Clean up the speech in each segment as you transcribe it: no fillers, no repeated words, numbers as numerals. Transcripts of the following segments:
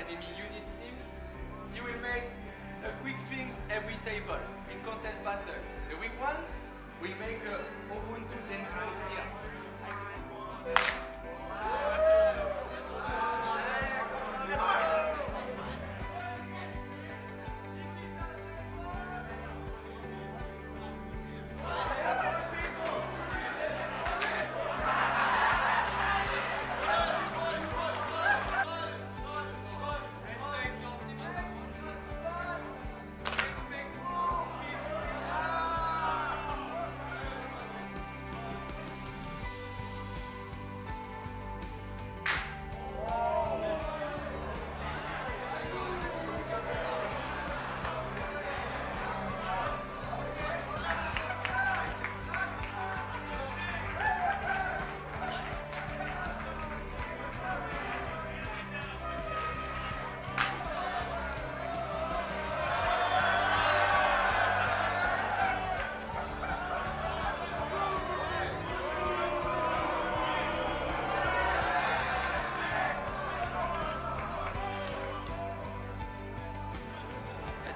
Academy unit team, you will make a quick things every table in contest battle. The week one will make a Ubuntu dance move here.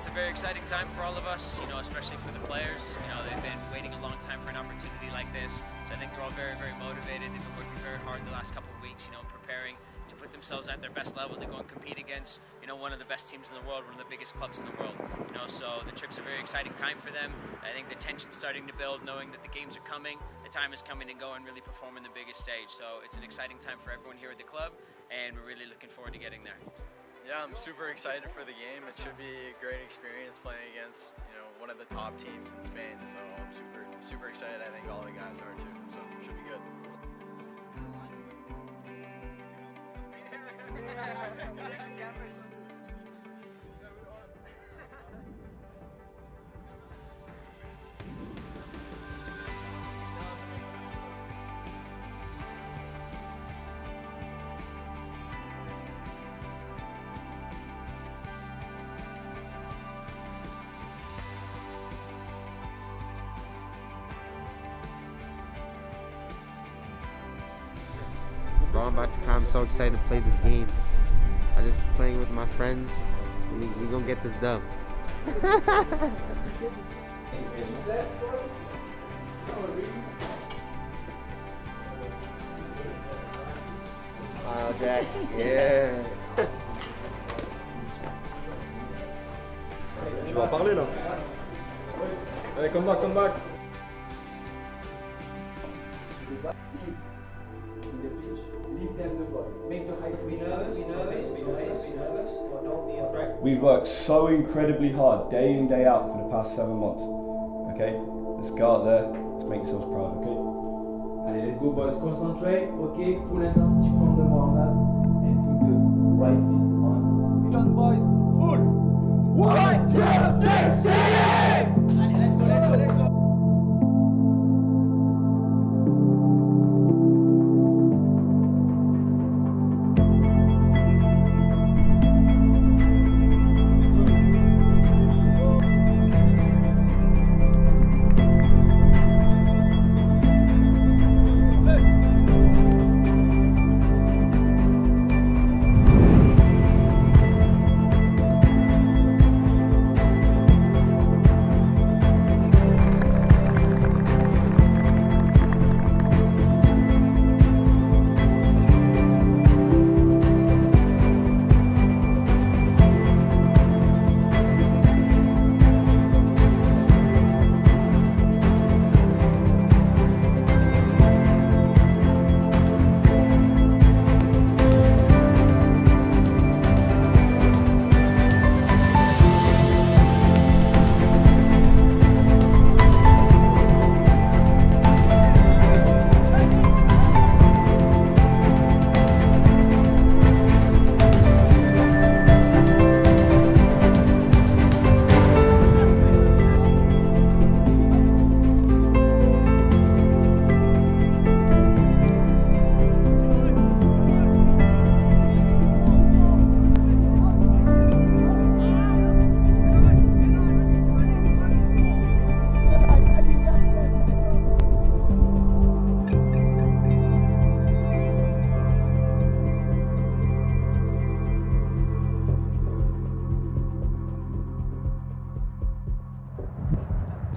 It's a very exciting time for all of us, you know, especially for the players. You know, they've been waiting a long time for an opportunity like this. So I think they're all very, very motivated. They've been working very hard the last couple of weeks, you know, preparing to put themselves at their best level to go and compete against, you know, one of the best teams in the world, one of the biggest clubs in the world. You know, so the trip's a very exciting time for them. I think the tension's starting to build, knowing that the games are coming. The time is coming to go and really perform on the biggest stage. So it's an exciting time for everyone here at the club, and we're really looking forward to getting there. Yeah, I'm super excited for the game. It should be a great experience playing against, you know, one of the top teams in Spain. So I'm super excited. I think all the guys are too. So it should be good. Bro, I'm about to come. I'm so excited to play this game. I'm just playing with my friends. We're gonna get this dub. Oh, Jack. Yeah. Tu vas parler là. Allez, come back, come back. We've worked so incredibly hard, day in, day out, for the past 7 months. Okay, let's go out there, let's make ourselves proud, okay? Allez, let's go boys, concentrate, okay, full intensity from the warm-up, and put the right foot on. Come on boys, full! 1, 2, 3, 6! Allez, let's go, let's go, let's go!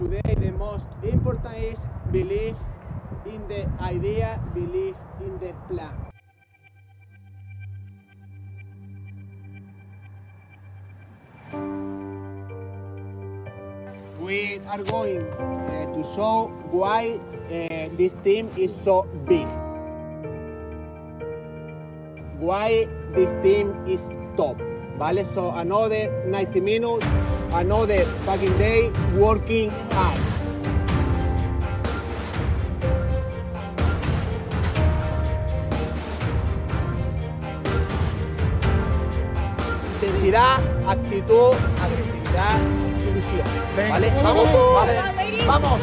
today the most important is belief in the idea, belief in the plan. We are going to show why this team is so big. Why this team is top, ¿vale? So another 90 minutes, another fucking day working hard. Intensidad, actitud, agresividad, ilusión. ¿Vale? Vamos, vale. Vamos.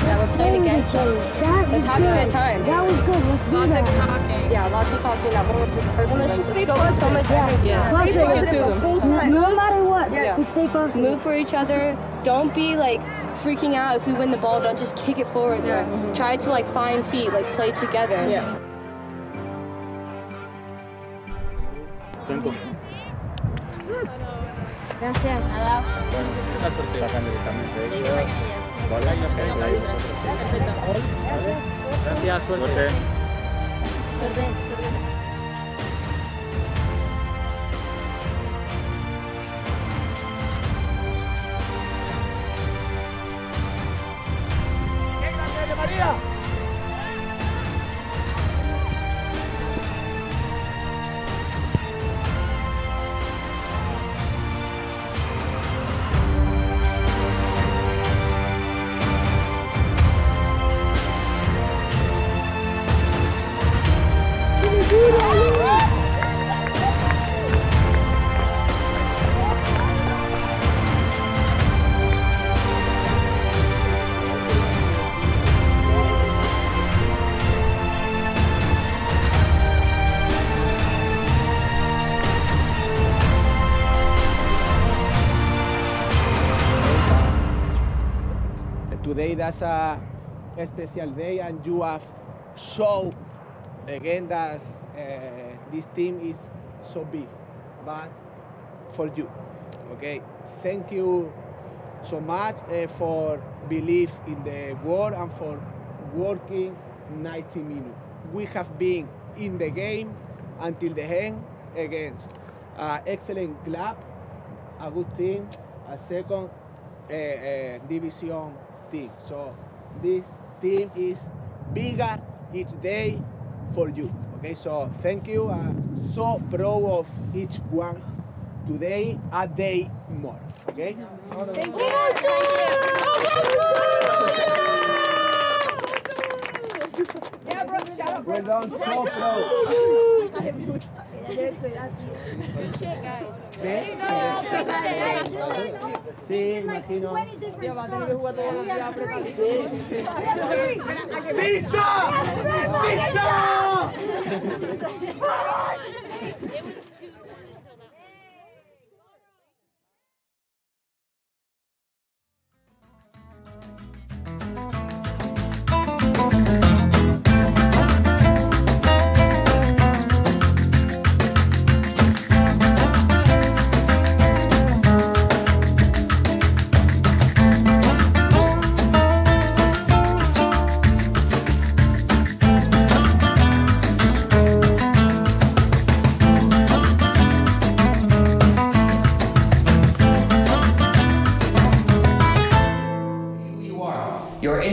Let's have a good time. That was good. Let's do that. Lots of talking. Yeah, lots of talking. Let's go with so much energy. No matter what, we stay close. Move for each other. Don't be like freaking out if we win the ball. Don't just kick it forward. Yeah. Try to like find feet, like play together. Yeah. Tempo. Gracias. Gracias, suerte. ¡Venga, María! Today that's a special day, and you have shown again that this team is so big, but for you, okay? Thank you so much for belief in the work and for working 90 minutes. We have been in the game until the end against an excellent club, a good team, a second division team. So this team is bigger each day for you. Okay, so thank you. I'm so proud of each one. Today, a day more. Okay? Thank you. Yeah, bro, shout out, bro. Well done, so proud. Good shit, guys. Sí, imagino. ¡Sisa!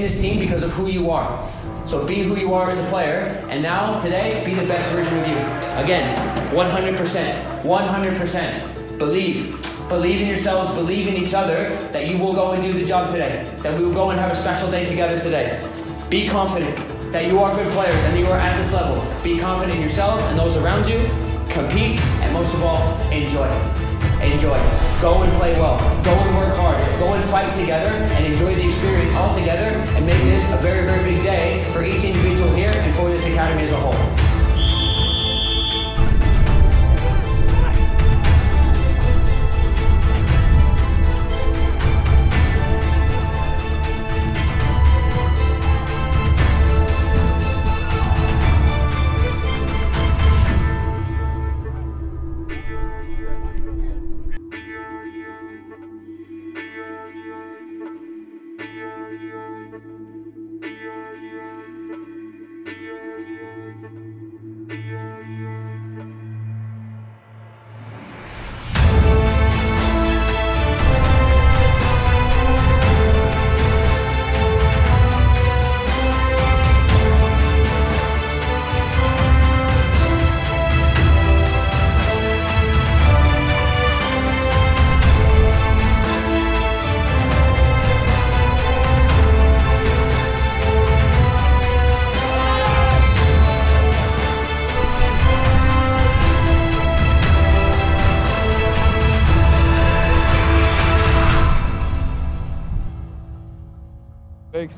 This team because of who you are. So be who you are as a player, and now, today, be the best version of you. Again, 100%, 100%. Believe. Believe in yourselves, believe in each other, that you will go and do the job today, that we will go and have a special day together today. Be confident that you are good players and you are at this level. Be confident in yourselves and those around you. Compete, and most of all, enjoy. Enjoy. Go and play well. Go and work hard. Go and fight together and enjoy the experience all together and make this a very, very big day for each individual here and for this academy as a whole.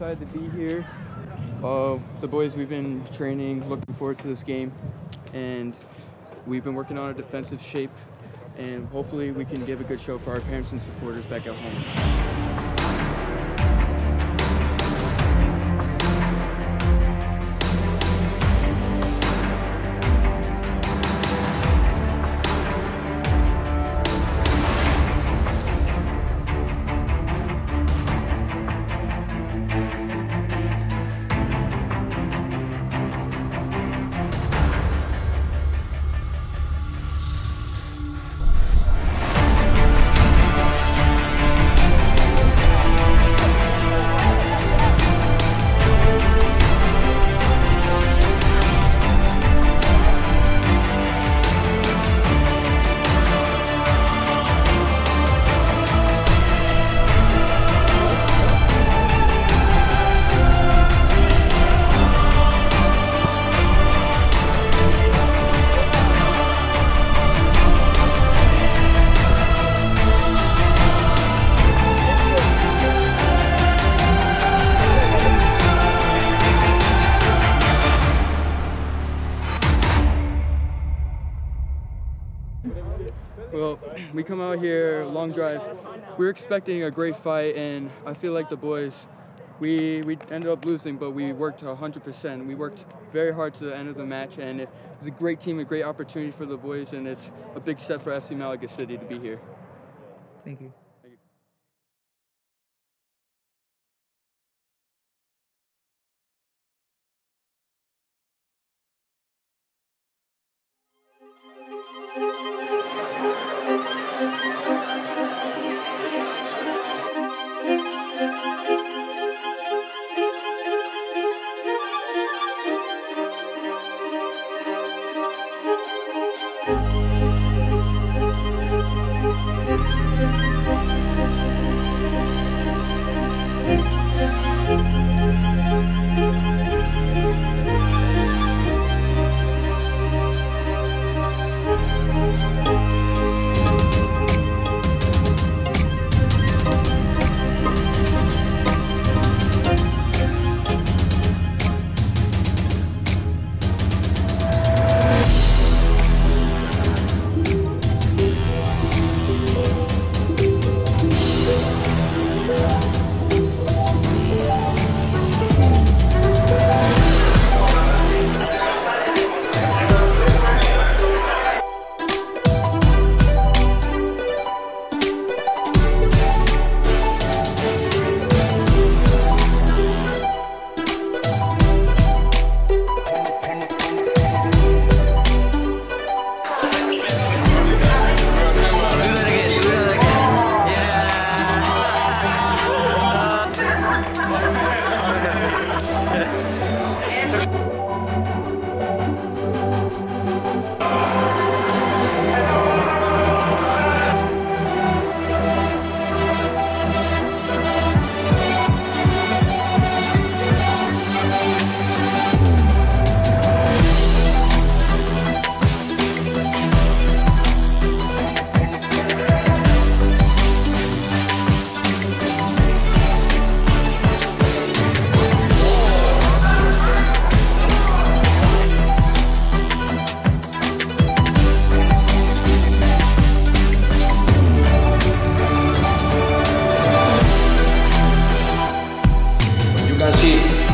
excited to be here. The boys, we've been training, looking forward to this game, and we've been working on a defensive shape, and hopefully we can give a good show for our parents and supporters back at home. Well, we come out here, long drive. We were expecting a great fight, and I feel like the boys, we ended up losing, but we worked 100%. We worked very hard to the end of the match, and it was a great team, a great opportunity for the boys, and it's a big step for FC Malaga City to be here. Thank you.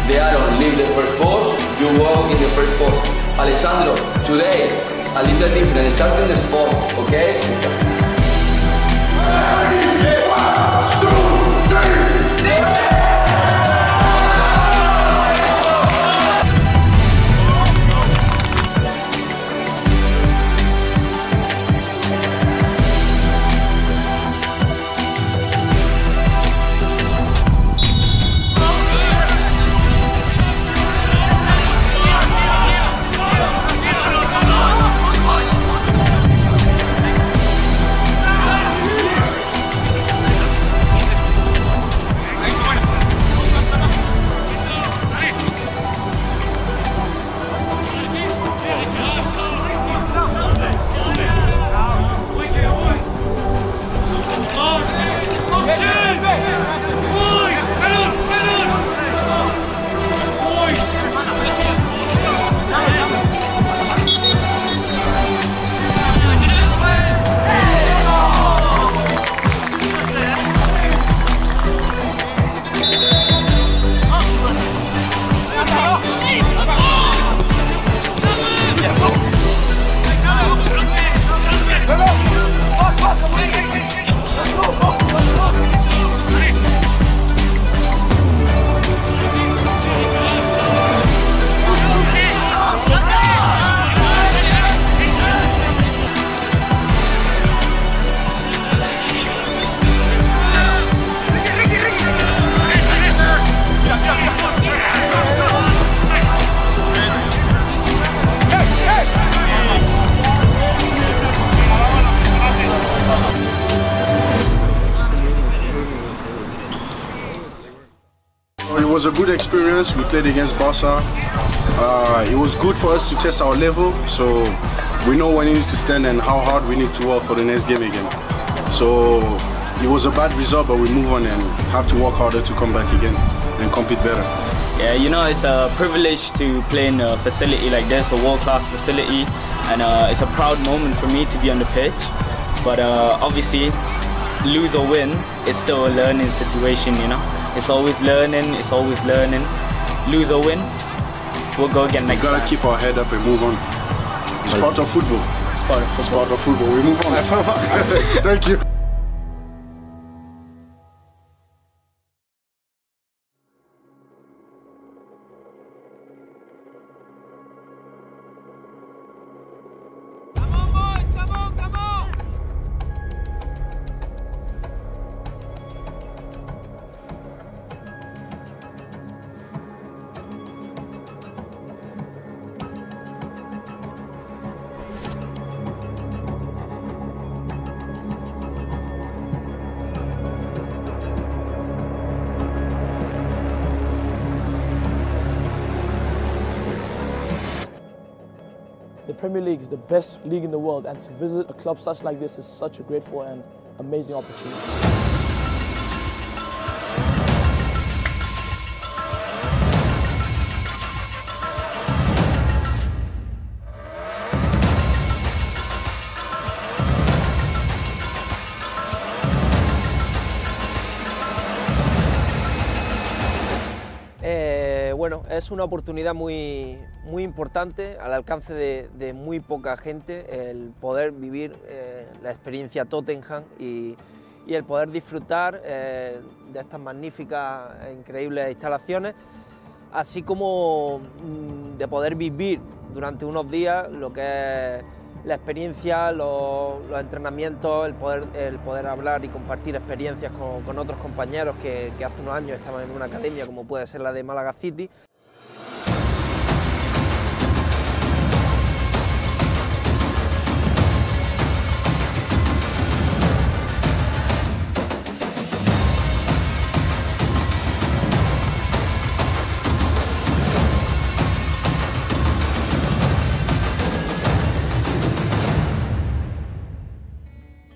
They are on leave the first post, you walk in the first post. Alessandro, today, a little different, start in the spot, okay? was a good experience. We played against Barça. It was good for us to test our level, so we know where we need to stand and how hard we need to work for the next game again. So it was a bad result, but we move on and have to work harder to come back again and compete better. Yeah, you know, it's a privilege to play in a facility like this, a world-class facility, and it's a proud moment for me to be on the pitch. But obviously, lose or win, it's still a learning situation, you know. It's always learning, it's always learning. Lose or win, we'll go again next time. We gotta keep our head up and move on. It's part of football. It's part of football. It's part of football. We move on. Thank you. Premier League is the best league in the world, and to visit a club such like this is such a grateful and amazing opportunity. Bueno, es una oportunidad muy importante, al alcance de muy poca gente, el poder vivir la experiencia Tottenham y el poder disfrutar de estas magníficas e increíbles instalaciones, así como de poder vivir durante unos días lo que es la experiencia, los entrenamientos, el poder hablar y compartir experiencias con otros compañeros que hace unos años estaban en una academia como puede ser la de Málaga City.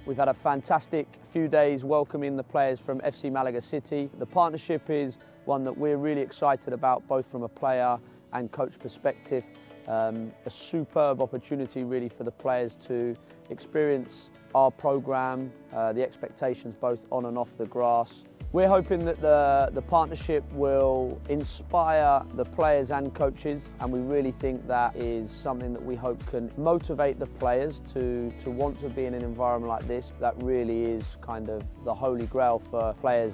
We've had a fantastic few days welcoming the players from FC Malaga City. The partnership is one that we're really excited about, both from a player and coach perspective. A superb opportunity really for the players to experience our programme, the expectations both on and off the grass. We're hoping that the partnership will inspire the players and coaches, and we really think that is something that we hope can motivate the players to want to be in an environment like this. That really is kind of the holy grail for players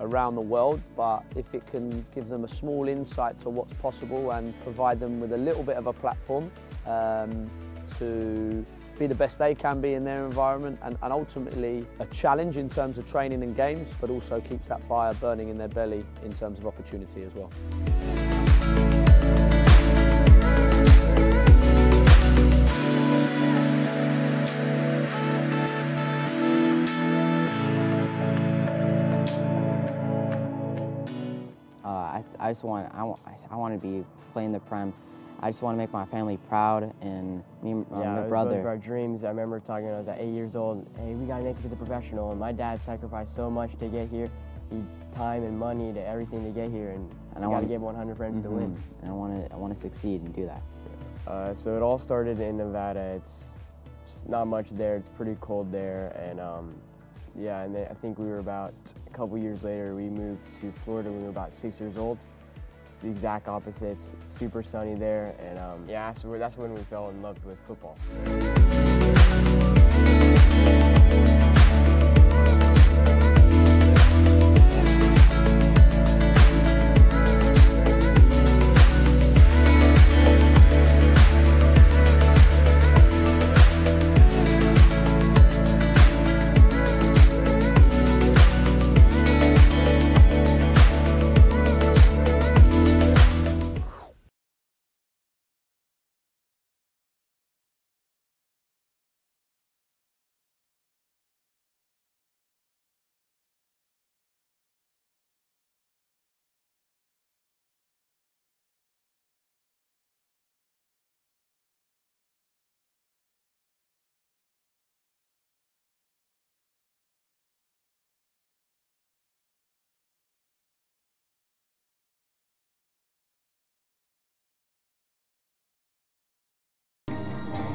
around the world, but if it can give them a small insight to what's possible and provide them with a little bit of a platform to be the best they can be in their environment, and ultimately a challenge in terms of training and games, but also keeps that fire burning in their belly in terms of opportunity as well. I want to be playing the Prem. I just want to make my family proud, and me and my brother. Yeah, it was both of our dreams. I remember talking when I was 8 years old, hey, we got to make it to the professional, and my dad sacrificed so much to get here, he time and money to everything to get here, and I got to give 100 friends to win. And I want to succeed and do that. So it all started in Nevada. It's not much there, it's pretty cold there, and yeah, and then I think we were about a couple years later, we moved to Florida when we were about 6 years old. It's the exact opposite. It's super sunny there, and yeah, so that's when we fell in love with football.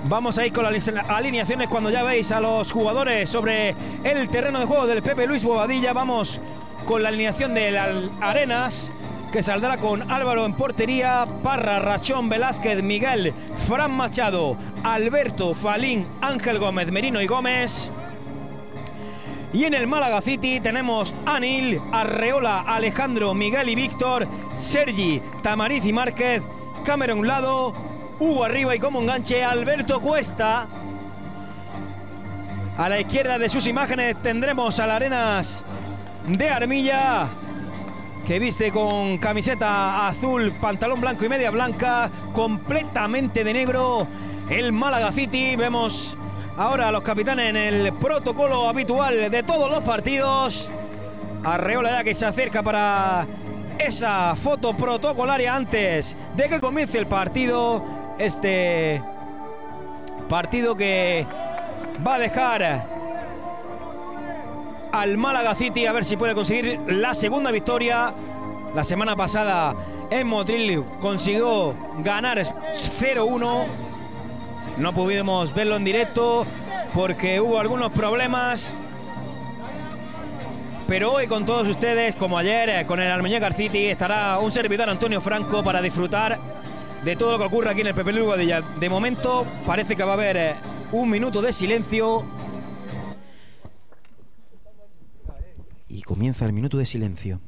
Vamos a ir con las alineaciones cuando ya veis a los jugadores sobre el terreno de juego del Pepe Luis Bobadilla. Vamos con la alineación del Arenas, que saldrá con Álvaro en portería, Parra, Rachón, Velázquez, Miguel, Fran Machado, Alberto, Falín, Ángel Gómez, Merino y Gómez. Y en el Málaga City tenemos Anil, Arreola, Alejandro, Miguel y Víctor, Sergi, Tamariz y Márquez, Cameron a un lado, Hugo arriba y como enganche Alberto Cuesta. A la izquierda de sus imágenes tendremos al Arenas de Armilla, que viste con camiseta azul, pantalón blanco y media blanca, completamente de negro, el Málaga City. Vemos ahora a los capitanes en el protocolo habitual de todos los partidos. Arreola ya que se acerca para esa foto protocolaria antes de que comience el partido. Este partido que va a dejar al Málaga City a ver si puede conseguir la segunda victoria. La semana pasada en Motril consiguió ganar 0-1. No pudimos verlo en directo porque hubo algunos problemas, pero hoy con todos ustedes, como ayer con el Almuñécar City, estará un servidor, Antonio Franco, para disfrutar de todo lo que ocurre aquí en el Pepe Luis Bobadilla. De momento parece que va a haber un minuto de silencio y comienza el minuto de silencio.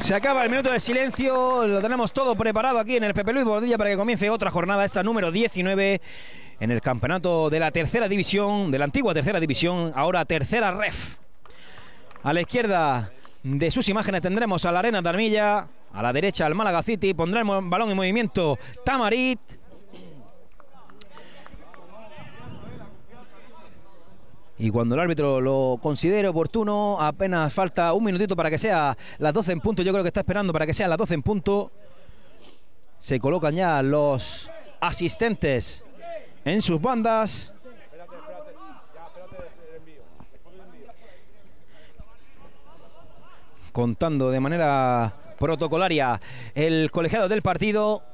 Se acaba el minuto de silencio, lo tenemos todo preparado aquí en el Pepe Luis Bobadilla para que comience otra jornada, esta número 19 en el campeonato de la tercera división, de la antigua tercera división, ahora tercera ref. A la izquierda de sus imágenes tendremos a la Arenas de Armilla, a la derecha al Málaga City, pondrá el balón en movimiento Tamarit. Y cuando el árbitro lo considere oportuno, apenas falta un minutito para que sea las 12 en punto. Yo creo que está esperando para que sea las 12 en punto. Se colocan ya los asistentes en sus bandas. Contando de manera protocolaria el colegiado del partido.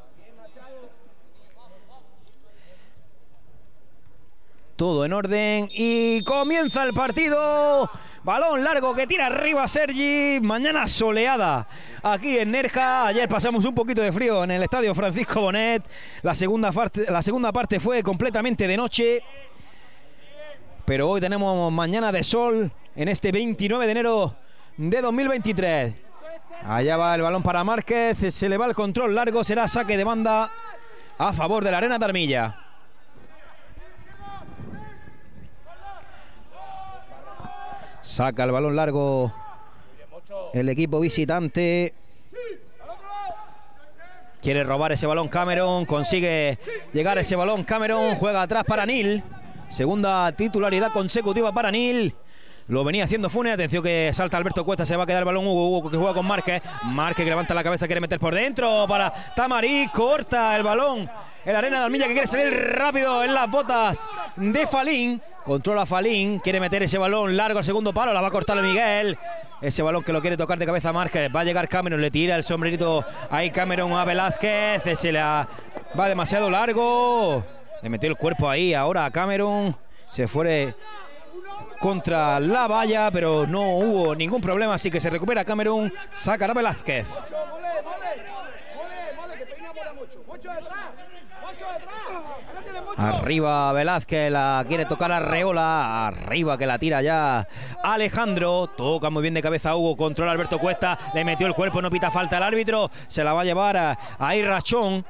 Todo en orden y comienza el partido. Balón largo que tira arriba Sergi. Mañana soleada aquí en Nerja. Ayer pasamos un poquito de frío en el estadio Francisco Bonet. La segunda parte fue completamente de noche, pero hoy tenemos mañana de sol en este 29 de enero de 2023. Allá va el balón para Márquez. Se le va el control largo. Será saque de banda a favor de la Arenas de Armilla. Saca el balón largo el equipo visitante. Quiere robar ese balón Cameron. Consigue llegar ese balón Cameron. Juega atrás para Nil. Segunda titularidad consecutiva para Nil. Lo venía haciendo Funes. Atención que salta Alberto Cuesta. Se va a quedar el balón Hugo que juega con Márquez. Márquez que levanta la cabeza. Quiere meter por dentro para Tamarí. Corta el balón el Arenas de Armilla, que quiere salir rápido en las botas de Falín. Controla Falín. Quiere meter ese balón largo al segundo palo. La va a cortar Miguel. Ese balón que lo quiere tocar de cabeza Márquez. Va a llegar Cameron. Le tira el sombrerito ahí Cameron a Velázquez. Se la va demasiado largo. Le metió el cuerpo ahí ahora a Cameron. Se fue contra la valla, pero no hubo ningún problema, así que se recupera Camerún, sacará Velázquez. Arriba Velázquez, la quiere tocar Arreola, arriba que la tira ya Alejandro, toca muy bien de cabeza Hugo, controla Alberto Cuesta, le metió el cuerpo, no pita falta el árbitro, se la va a llevar ahí Rachón.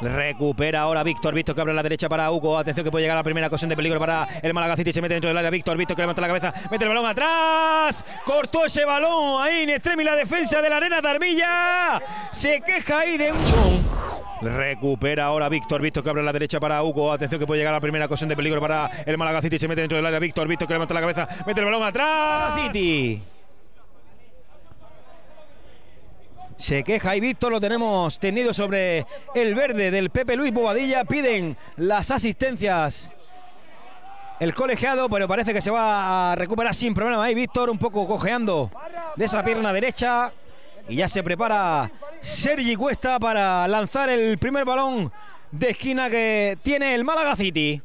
Recupera ahora Víctor. Víctor que abre a la derecha para Hugo. Atención que puede llegar a la primera ocasión de peligro para el Málaga City. Se mete dentro del área Víctor. Víctor que levanta la cabeza. Mete el balón atrás. Cortó ese balón. Ahí en extremo y la defensa de la Arenas de Armilla. Se queja ahí de un... Recupera ahora Víctor. Víctor que abre a la derecha para Hugo. Atención que puede llegar a la primera ocasión de peligro para el Málaga City. Se mete dentro del área Víctor. Víctor que levanta la cabeza. Mete el balón atrás. City. Se queja ahí Víctor, lo tenemos tendido sobre el verde del Pepe Luis Bobadilla. Piden las asistencias el colegiado, pero parece que se va a recuperar sin problema ahí Víctor, un poco cojeando de esa pierna derecha. Y ya se prepara Sergi Cuesta para lanzar el primer balón de esquina que tiene el Málaga City.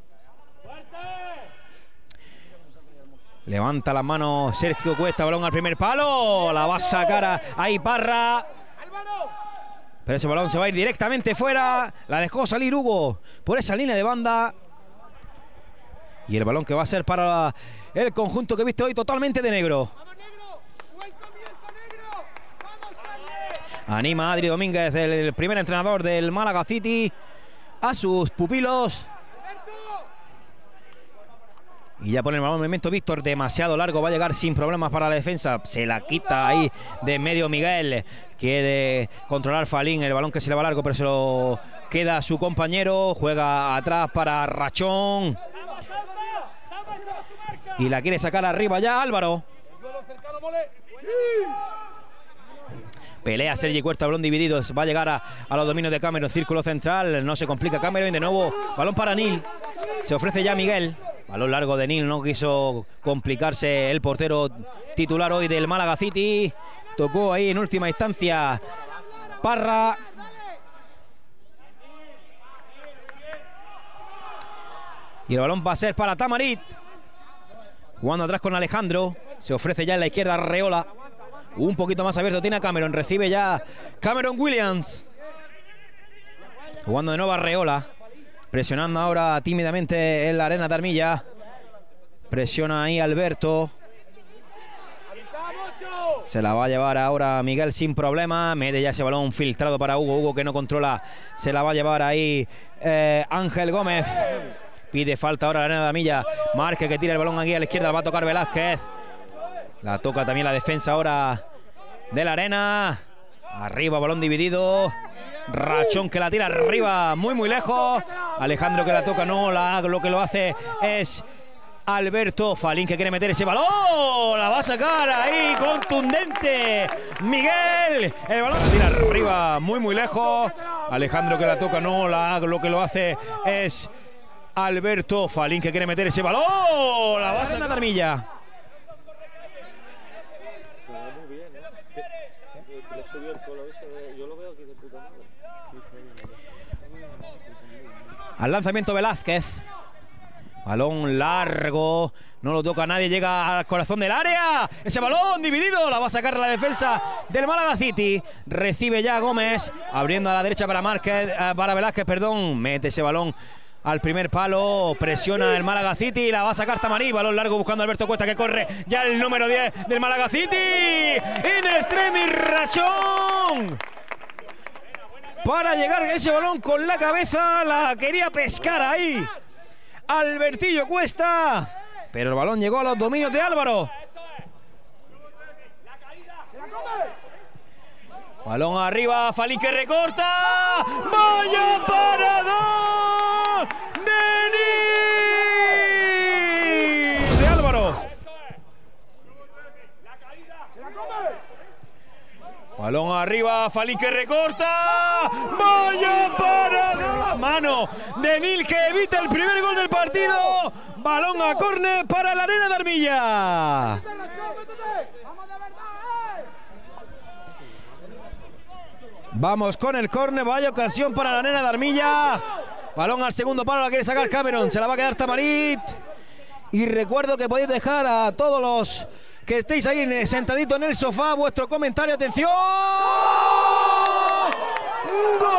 Levanta las manos Sergio Cuesta, balón al primer palo. La va a sacar ahí Parra. Pero ese balón se va a ir directamente fuera. La dejó salir Hugo por esa línea de banda. Y el balón que va a ser para el conjunto que viste hoy totalmente de negro. Anima a Adri Domínguez, el primer entrenador del Málaga City, a sus pupilos. Y ya pone el balón en movimiento Víctor, demasiado largo, va a llegar sin problemas para la defensa. Se la quita ahí de medio Miguel. Quiere controlar Falín, el balón que se le va largo, pero se lo queda a su compañero. Juega atrás para Rachón. Y la quiere sacar arriba ya Álvaro. Pelea Sergi Cuesta, balón dividido, va a llegar a los dominios de Cameron, círculo central. No se complica Cameron y de nuevo balón para Nil. Se ofrece ya Miguel. Balón largo de Nil, no quiso complicarse el portero titular hoy del Málaga City. Tocó ahí en última instancia Parra. Y el balón va a ser para Tamarit. Jugando atrás con Alejandro. Se ofrece ya en la izquierda Reola. Un poquito más abierto tiene a Cameron. Recibe ya Cameron Williams. Jugando de nuevo a Reola. Presionando ahora tímidamente en la Arena de Armilla. Presiona ahí Alberto. Se la va a llevar ahora Miguel sin problema. Mete ya ese balón filtrado para Hugo. Hugo que no controla. Se la va a llevar ahí Ángel Gómez. Pide falta ahora la Arena de Armilla. Márquez que tira el balón aquí a la izquierda. La va a tocar Velázquez. La toca también la defensa ahora de la Arena. Arriba, balón dividido. Rachón que la tira arriba, muy muy lejos. Alejandro que la toca, no, lo que lo hace es Alberto. Falín que quiere meter ese balón. La va a sacar ahí, contundente Miguel. El balón la tira arriba, muy muy lejos. Alejandro que la toca, no, lo que lo hace es Alberto. Falín que quiere meter ese balón. La va a sacar Armilla. Al lanzamiento Velázquez. Balón largo. No lo toca nadie. Llega al corazón del área. Ese balón dividido. La va a sacar la defensa del Málaga City. Recibe ya Gómez. Abriendo a la derecha para Márquez, para Velázquez, perdón. Mete ese balón al primer palo. Presiona el Málaga City. La va a sacar Tamarí. Balón largo buscando a Alberto Cuesta que corre. Ya el número 10 del Málaga City. En extremis Rachón. Para llegar ese balón con la cabeza, la quería pescar ahí Albertillo Cuesta, pero el balón llegó a los dominios de Álvaro. Balón arriba, Falín que recorta. ¡Vaya parada de Nil! De Álvaro. Balón arriba, Falín que recorta. ¡Vaya parada! Mano de Nil que evita el primer gol del partido. Balón a córner para la Arena de Armilla. Vamos con el córner. Vaya ocasión para la Arena de Armilla. Balón al segundo palo, la quiere sacar Cameron. Se la va a quedar Tamarit. Y recuerdo que podéis dejar a todos los que estéis ahí sentaditos en el sofá vuestro comentario. ¡Atención! ¡Gol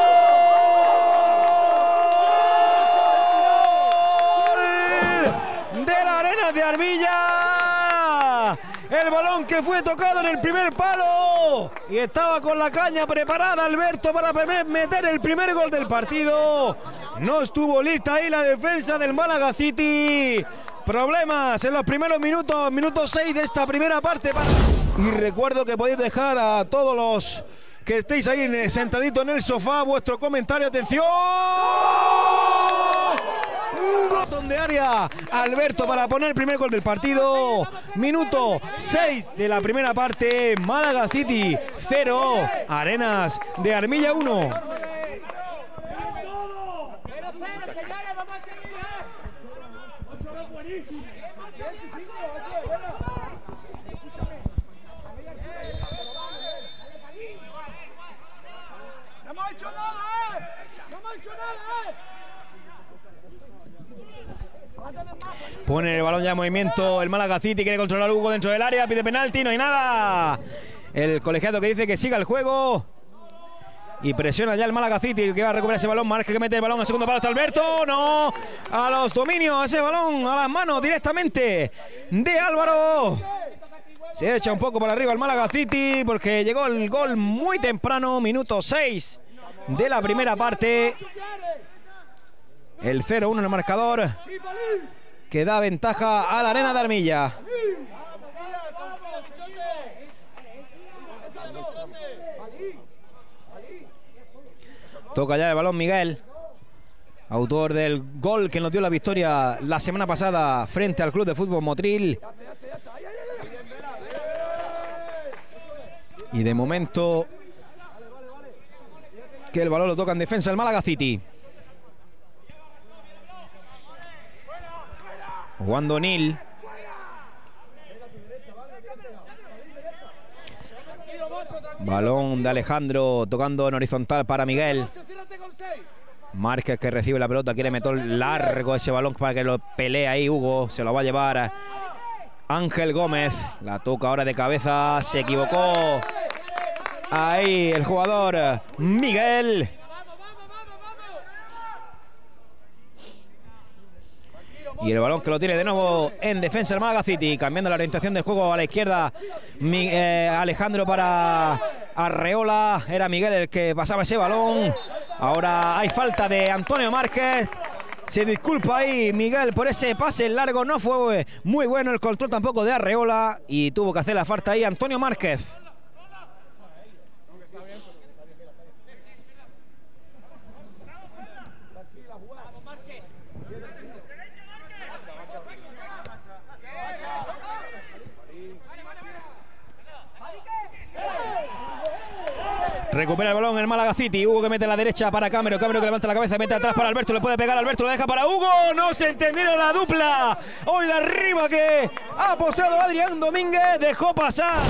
de la Arena de Armilla! El balón que fue tocado en el primer palo Alberto, y estaba con la caña preparada Alberto para meter el primer gol del partido. No estuvo lista ahí la defensa del Málaga City. Problemas en los primeros minutos, minuto 6 de esta primera parte. Y recuerdo que podéis dejar a todos los que estéis ahí sentaditos en el sofá vuestro comentario. ¡Atención! Botón de área, Alberto para poner el primer gol del partido. Minuto 6 de la primera parte. Málaga City 0, Arenas de Armilla 1. Pone el balón ya en movimiento el Málaga City, quiere controlar Hugo dentro del área, pide penalti, no hay nada. El colegiado que dice que siga el juego y presiona ya el Málaga City, que va a recuperar ese balón. Marca, que mete el balón al segundo palo hasta Alberto, no, a los dominios, ese balón a las manos directamente de Álvaro. Se echa un poco para arriba el Málaga City porque llegó el gol muy temprano, minuto 6 de la primera parte. El 0-1 en el marcador que da ventaja a la Arena de Armilla. Toca ya el balón Miguel, autor del gol que nos dio la victoria la semana pasada frente al Club de Fútbol Motril. Y de momento que el balón lo toca en defensa el Málaga City. Jugando O'Neill. Balón de Alejandro tocando en horizontal para Miguel. Márquez, que recibe la pelota, quiere meter largo ese balón para que lo pelee ahí Hugo. Se lo va a llevar Ángel Gómez. La toca ahora de cabeza. Se equivocó ahí el jugador Miguel. Y el balón que lo tiene de nuevo en defensa el Málaga City, cambiando la orientación del juego a la izquierda. Alejandro para Arreola. Era Miguel el que pasaba ese balón. Ahora hay falta de Antonio Márquez. Se disculpa ahí Miguel por ese pase largo. No fue muy bueno el control tampoco de Arreola y tuvo que hacer la falta ahí Antonio Márquez. Recupera el balón el Málaga City. Hugo, que mete a la derecha para Camero. Camero, que levanta la cabeza, mete atrás para Alberto. Le puede pegar a Alberto, lo deja para Hugo. No se entendieron la dupla. Hoy de arriba que ha apostado Adrián Domínguez. Dejó pasar.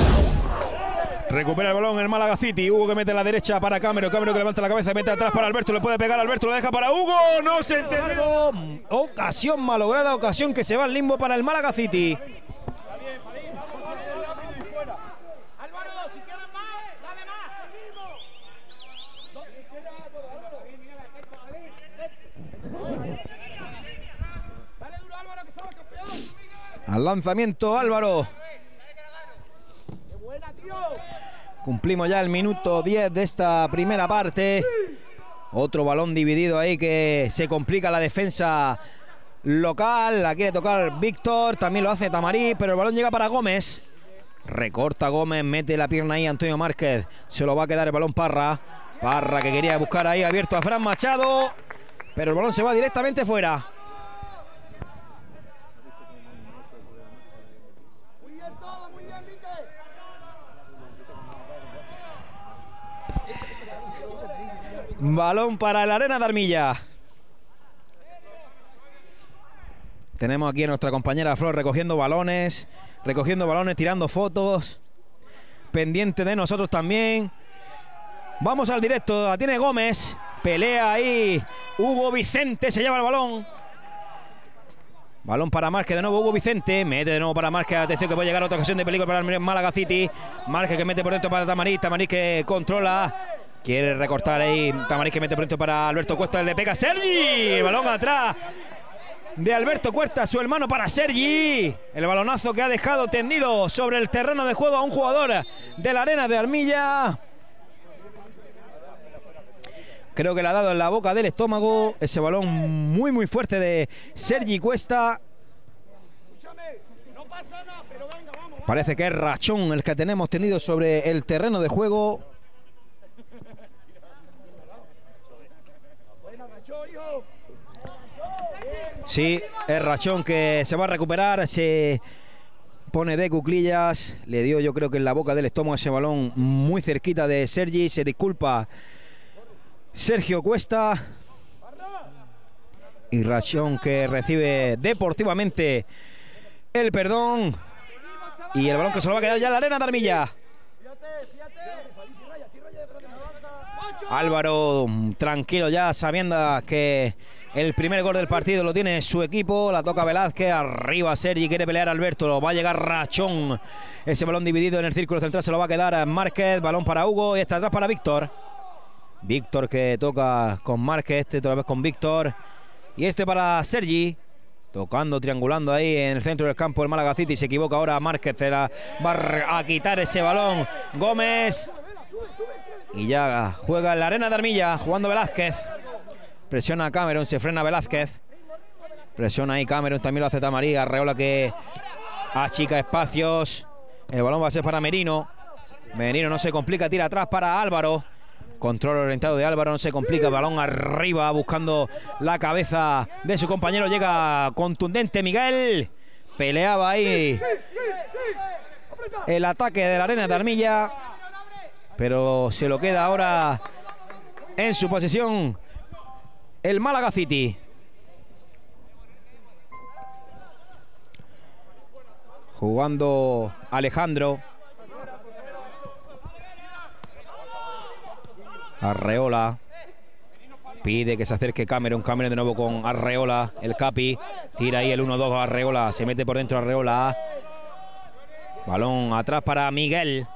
Recupera el balón el Málaga City. Hugo, que mete a la derecha para Camero. Camero, que levanta la cabeza, mete atrás para Alberto. Le puede pegar a Alberto, lo deja para Hugo. No se entendieron. Ocasión malograda, ocasión que se va al limbo para el Málaga City. Al lanzamiento Álvaro. Cumplimos ya el minuto 10 de esta primera parte. Otro balón dividido ahí que se complica la defensa local. La quiere tocar Víctor, también lo hace Tamarí, pero el balón llega para Gómez. Recorta Gómez, mete la pierna ahí Antonio Márquez. Se lo va a quedar el balón Parra. Parra, que quería buscar ahí abierto a Fran Machado, pero el balón se va directamente fuera. Balón para la Arena de Armilla. Tenemos aquí a nuestra compañera Flor recogiendo balones, tirando fotos. Pendiente de nosotros también. Vamos al directo, la tiene Gómez. Pelea ahí Hugo Vicente, se lleva el balón. Balón para Márquez de nuevo, Hugo Vicente. Mete de nuevo para Márquez, atención que puede llegar otra ocasión de peligro para el Málaga City. Márquez, que mete por dentro para Tamariz. Tamariz, que controla. Quiere recortar ahí Tamariz, que mete pronto para Alberto Cuesta. Le pega Sergi. El balón atrás de Alberto Cuesta, su hermano, para Sergi. El balonazo que ha dejado tendido sobre el terreno de juego a un jugador de la Arenas de Armilla. Creo que le ha dado en la boca del estómago. Ese balón muy, muy fuerte de Sergi Cuesta. Parece que es rachón el que tenemos tendido sobre el terreno de juego. Sí, es rachón que se va a recuperar. Se pone de cuclillas. Le dio, yo creo que en la boca del estómago, ese balón muy cerquita de Sergi. Se disculpa Sergio Cuesta. Y rachón que recibe deportivamente el perdón. Y el balón que se lo va a quedar ya la Arenas de Armilla. Álvaro tranquilo ya, sabiendo que el primer gol del partido lo tiene su equipo. La toca Velázquez, arriba Sergi, quiere pelear Alberto, lo va a llegar rachón. Ese balón dividido en el círculo central se lo va a quedar Márquez. Balón para Hugo y está atrás para Víctor. Víctor que toca con Márquez, este otra vez con Víctor. Y este para Sergi. Tocando, triangulando ahí en el centro del campo el Málaga City. Se equivoca ahora Márquez. Se la va a quitar ese balón Gómez. Y ya juega en la Arenas de Armilla. Jugando Velázquez. Presiona a Cameron. Se frena Velázquez. Presiona ahí Cameron. También lo hace Tamarí. Arreola que achica espacios. El balón va a ser para Merino. Merino no se complica. Tira atrás para Álvaro. Control orientado de Álvaro, no se complica, balón arriba buscando la cabeza de su compañero, llega contundente Miguel, peleaba ahí el ataque de la Arenas de Armilla, pero se lo queda ahora en su posesión el Málaga City. Jugando Alejandro. Arreola pide que se acerque Cameron. Cameron de nuevo con Arreola. El Capi tira ahí el 1-2. Arreola se mete por dentro. Arreola. Balón atrás para Miguel.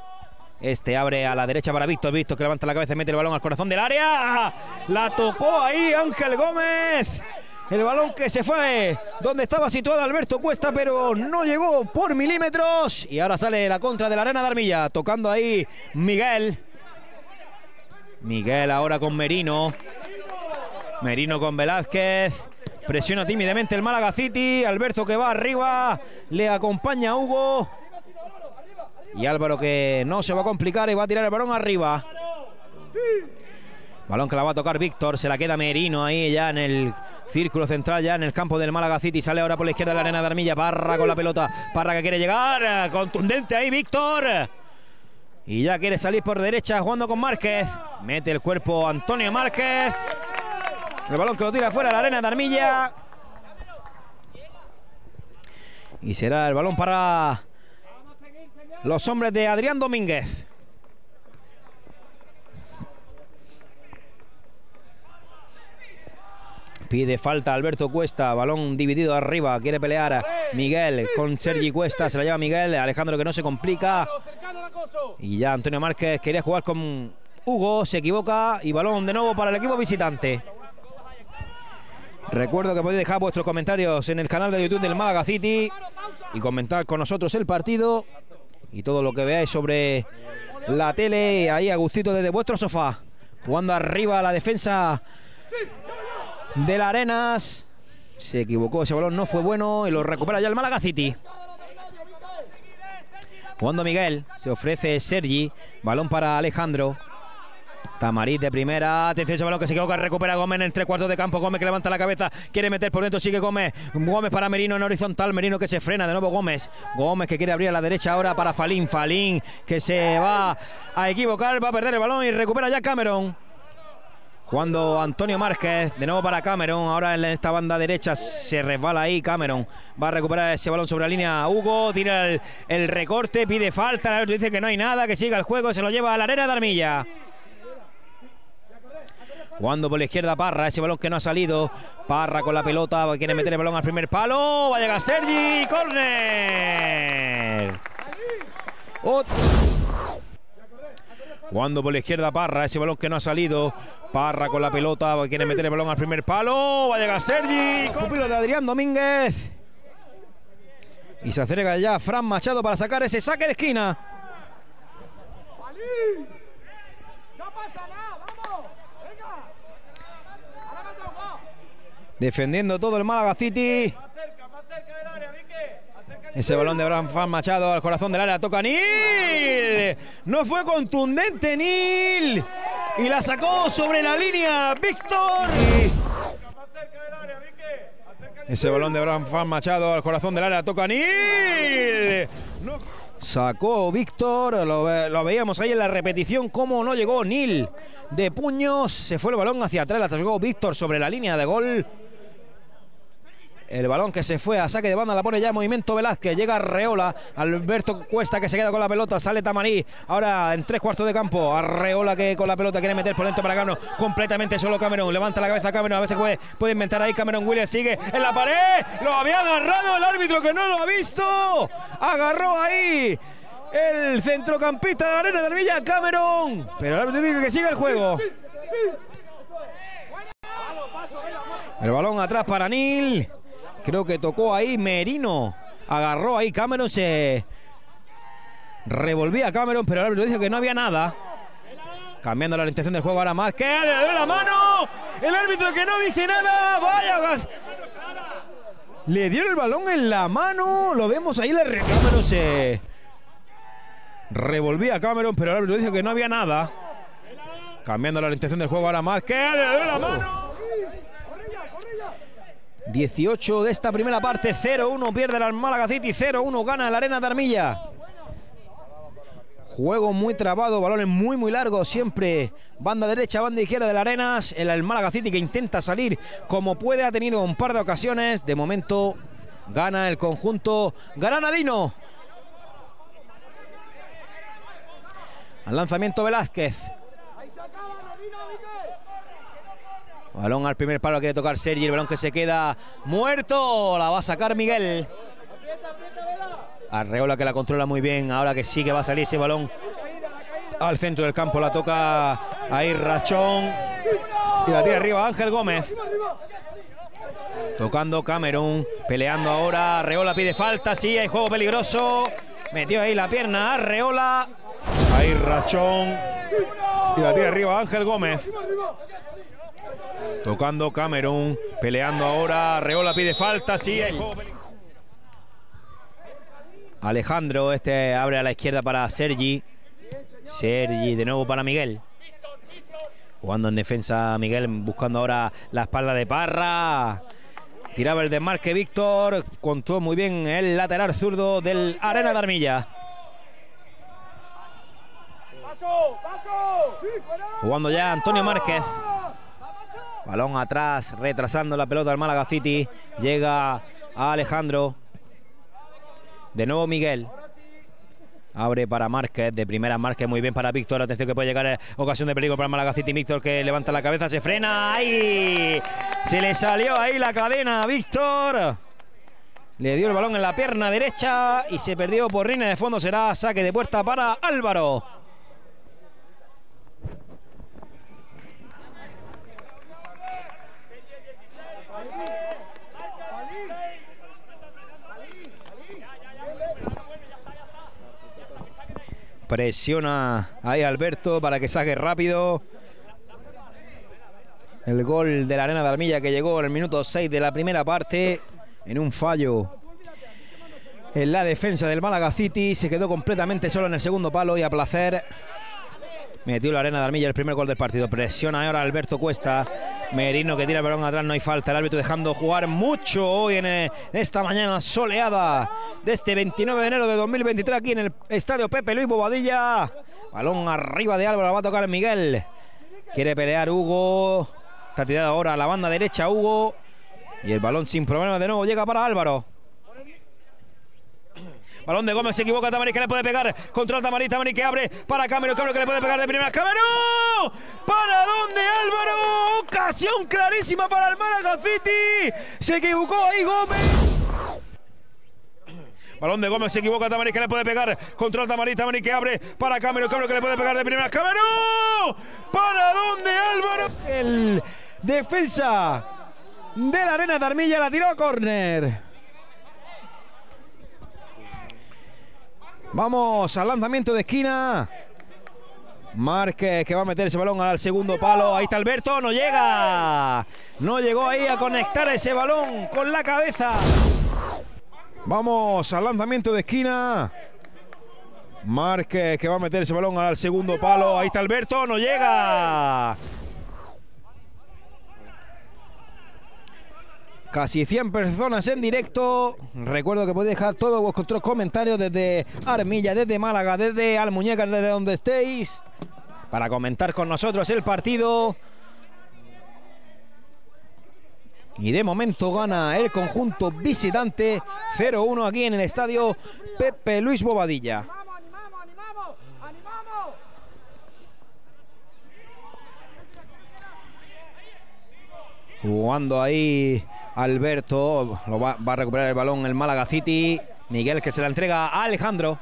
Este abre a la derecha para Víctor. Víctor que levanta la cabeza y mete el balón al corazón del área. La tocó ahí Ángel Gómez. El balón que se fue donde estaba situado Alberto Cuesta, pero no llegó por milímetros. Y ahora sale la contra de la Arenas de Armilla. Tocando ahí Miguel. Miguel ahora con Merino. Merino con Velázquez. Presiona tímidamente el Málaga City. Alberto que va arriba. Le acompaña a Hugo. Y Álvaro que no se va a complicar y va a tirar el balón arriba. Balón que la va a tocar Víctor. Se la queda Merino ahí ya en el círculo central, ya en el campo del Málaga City. Sale ahora por la izquierda de la Arenas de Armilla. Parra con la pelota. Parra que quiere llegar. Contundente ahí Víctor. Y ya quiere salir por derecha jugando con Márquez. Mete el cuerpo Antonio Márquez. El balón que lo tira fuera la Arenas de Armilla. Y será el balón para los hombres de Adrián Domínguez. Pide falta Alberto Cuesta. Balón dividido arriba. Quiere pelear Miguel con Sergi Cuesta. Se la lleva Miguel. Alejandro que no se complica. Y ya Antonio Márquez quería jugar con Hugo. Se equivoca. Y balón de nuevo para el equipo visitante. Recuerdo que podéis dejar vuestros comentarios en el canal de YouTube del Málaga City. Y comentar con nosotros el partido. Y todo lo que veáis sobre la tele. Ahí a gustito desde vuestro sofá. Jugando arriba la defensa de la Arenas. Se equivocó, ese balón no fue bueno. Y lo recupera ya el Málaga City. Jugando Miguel. Se ofrece Sergi. Balón para Alejandro. Tamariz de primera. Atención, ese balón que se equivoca. Recupera Gómez en el tres cuartos de campo. Gómez que levanta la cabeza. Quiere meter por dentro. Sigue Gómez. Gómez para Merino en horizontal. Merino que se frena. De nuevo Gómez. Gómez que quiere abrir a la derecha ahora para Falín. Falín que se va a equivocar. Va a perder el balón. Y recupera ya Cameron. Jugando Antonio Márquez, de nuevo para Cameron, ahora en esta banda derecha se resbala ahí Cameron, va a recuperar ese balón sobre la línea Hugo, tira el recorte, pide falta, el árbitro dice que no hay nada, que siga el juego, se lo lleva a la Arenas de Armilla. Jugando por la izquierda Parra, ese balón que no ha salido, Parra con la pelota, quiere meter el balón al primer palo, va a llegar Sergi, córner. Jugando por la izquierda Parra, ese balón que no ha salido. Parra con la pelota, quiere meter el balón al primer palo. Va a llegar Sergi. Cúpilo de Adrián Domínguez. Y se acerca ya Fran Machado para sacar ese saque de esquina. Defendiendo todo el Málaga City. Ese balón de Fran Machado al corazón del área, toca Nil. No fue contundente Nil. Y la sacó sobre la línea Víctor. Ese balón de Fran Machado al corazón del área, toca Nil. Sacó Víctor, lo veíamos ahí en la repetición, cómo no llegó Nil. De puños, se fue el balón hacia atrás, la tocó Víctor sobre la línea de gol. El balón que se fue a saque de banda, la pone ya en movimiento Velázquez, llega Arreola, Alberto Cuesta que se queda con la pelota, sale Tamarí, ahora en 3/4 de campo, Arreola que con la pelota quiere meter por dentro para Cameron, completamente solo Cameron, levanta la cabeza Cameron, a veces puede inventar ahí Cameron Williams, sigue en la pared, lo había agarrado el árbitro que no lo ha visto, agarró ahí el centrocampista de la Arena de Armilla, Cameron, pero el árbitro dice que sigue el juego. El balón atrás para Nil. Creo que tocó ahí Merino. Agarró ahí Cameron. Se revolvía Cameron, pero el árbitro dice que no había nada. Cambiando la orientación del juego ahora más. ¡Que le da la mano! El árbitro que no dice nada. ¡Vaya! Le dio el balón en la mano. Lo vemos ahí. Cameron se revolvía Cameron, pero el árbitro dice que no había nada. Cambiando la orientación del juego ahora más. ¡Que le dio la mano! 18 de esta primera parte, 0-1 pierde el Málaga City, 0-1 gana el Arenas de Armilla. Juego muy trabado, balones muy largos, siempre banda derecha, banda izquierda del Arenas. El Málaga City que intenta salir como puede, ha tenido un par de ocasiones. De momento gana el conjunto granadino. Al lanzamiento Velázquez. Balón al primer palo, quiere tocar Sergi, el balón que se queda muerto, la va a sacar Miguel. Arreola que la controla muy bien, ahora que sí que va a salir ese balón al centro del campo, la toca ahí Rachón y la tira arriba Ángel Gómez. Tocando Cameron, peleando ahora, Arreola pide falta, sí, hay juego peligroso, metió ahí la pierna Arreola, ahí Rachón y la tira arriba Ángel Gómez. Tocando Cameron, peleando ahora, Arreola pide falta, sí. Alejandro, este abre a la izquierda para Sergi. Sergi de nuevo para Miguel. Jugando en defensa Miguel, buscando ahora la espalda de Parra. Tiraba el desmarque Víctor, contó muy bien el lateral zurdo del Arenas de Armilla. Jugando ya Antonio Márquez. Balón atrás, retrasando la pelota al Málaga City. Llega a Alejandro. De nuevo Miguel. Abre para Márquez, de primera Márquez, muy bien para Víctor. Atención que puede llegar ocasión de peligro para el Málaga City. Víctor que levanta la cabeza, se frena. ¡Ay! Se le salió ahí la cadena a Víctor. Le dio el balón en la pierna derecha y se perdió por línea de fondo. Será saque de puerta para Álvaro. Presiona ahí Alberto para que saque rápido. El gol de la Arenas de Armilla que llegó en el minuto 6 de la primera parte. En un fallo en la defensa del Málaga City. Se quedó completamente solo en el segundo palo y a placer metió la Arenas de Armilla el primer gol del partido. Presiona ahora Alberto Cuesta. Merino que tira el balón atrás, no hay falta. El árbitro dejando jugar mucho hoy en esta mañana soleada de este 29 de enero de 2023 aquí en el estadio Pepe Luis Bobadilla. Balón arriba de Álvaro, va a tocar Miguel. Quiere pelear Hugo. Está tirado ahora a la banda derecha Hugo. Y el balón sin problemas de nuevo llega para Álvaro. Balón de Gómez, se equivoca Tamarí, que le puede pegar. Controla Tamarí, Tamarí que abre para Cameron. Cameron que le puede pegar de primera. ¡Cameron! ¿Para dónde, Álvaro? Ocasión clarísima para el Málaga City. Se equivocó ahí Gómez. Balón de Gómez, se equivoca Tamarí, que le puede pegar contra Tamarí, Tamarí que abre para Cameron, Cameron que le puede pegar de primera. ¡Cameron! ¿Para dónde, Álvaro? El defensa de la Arenas de Armilla la tiró a córner. Vamos al lanzamiento de esquina. Márquez que va a meter ese balón al segundo palo. Ahí está Alberto, no llega. No llegó ahí a conectar ese balón con la cabeza. Vamos al lanzamiento de esquina. Márquez que va a meter ese balón al segundo palo. Ahí está Alberto, no llega. Casi 100 personas en directo. Recuerdo que podéis dejar todos vuestros comentarios desde Armilla, desde Málaga, desde Almuñécar, desde donde estéis, para comentar con nosotros el partido. Y de momento gana el conjunto visitante 0-1 aquí en el estadio Pepe Luis Bobadilla. Jugando ahí Alberto, lo va a recuperar el balón el Málaga City. Miguel que se la entrega a Alejandro,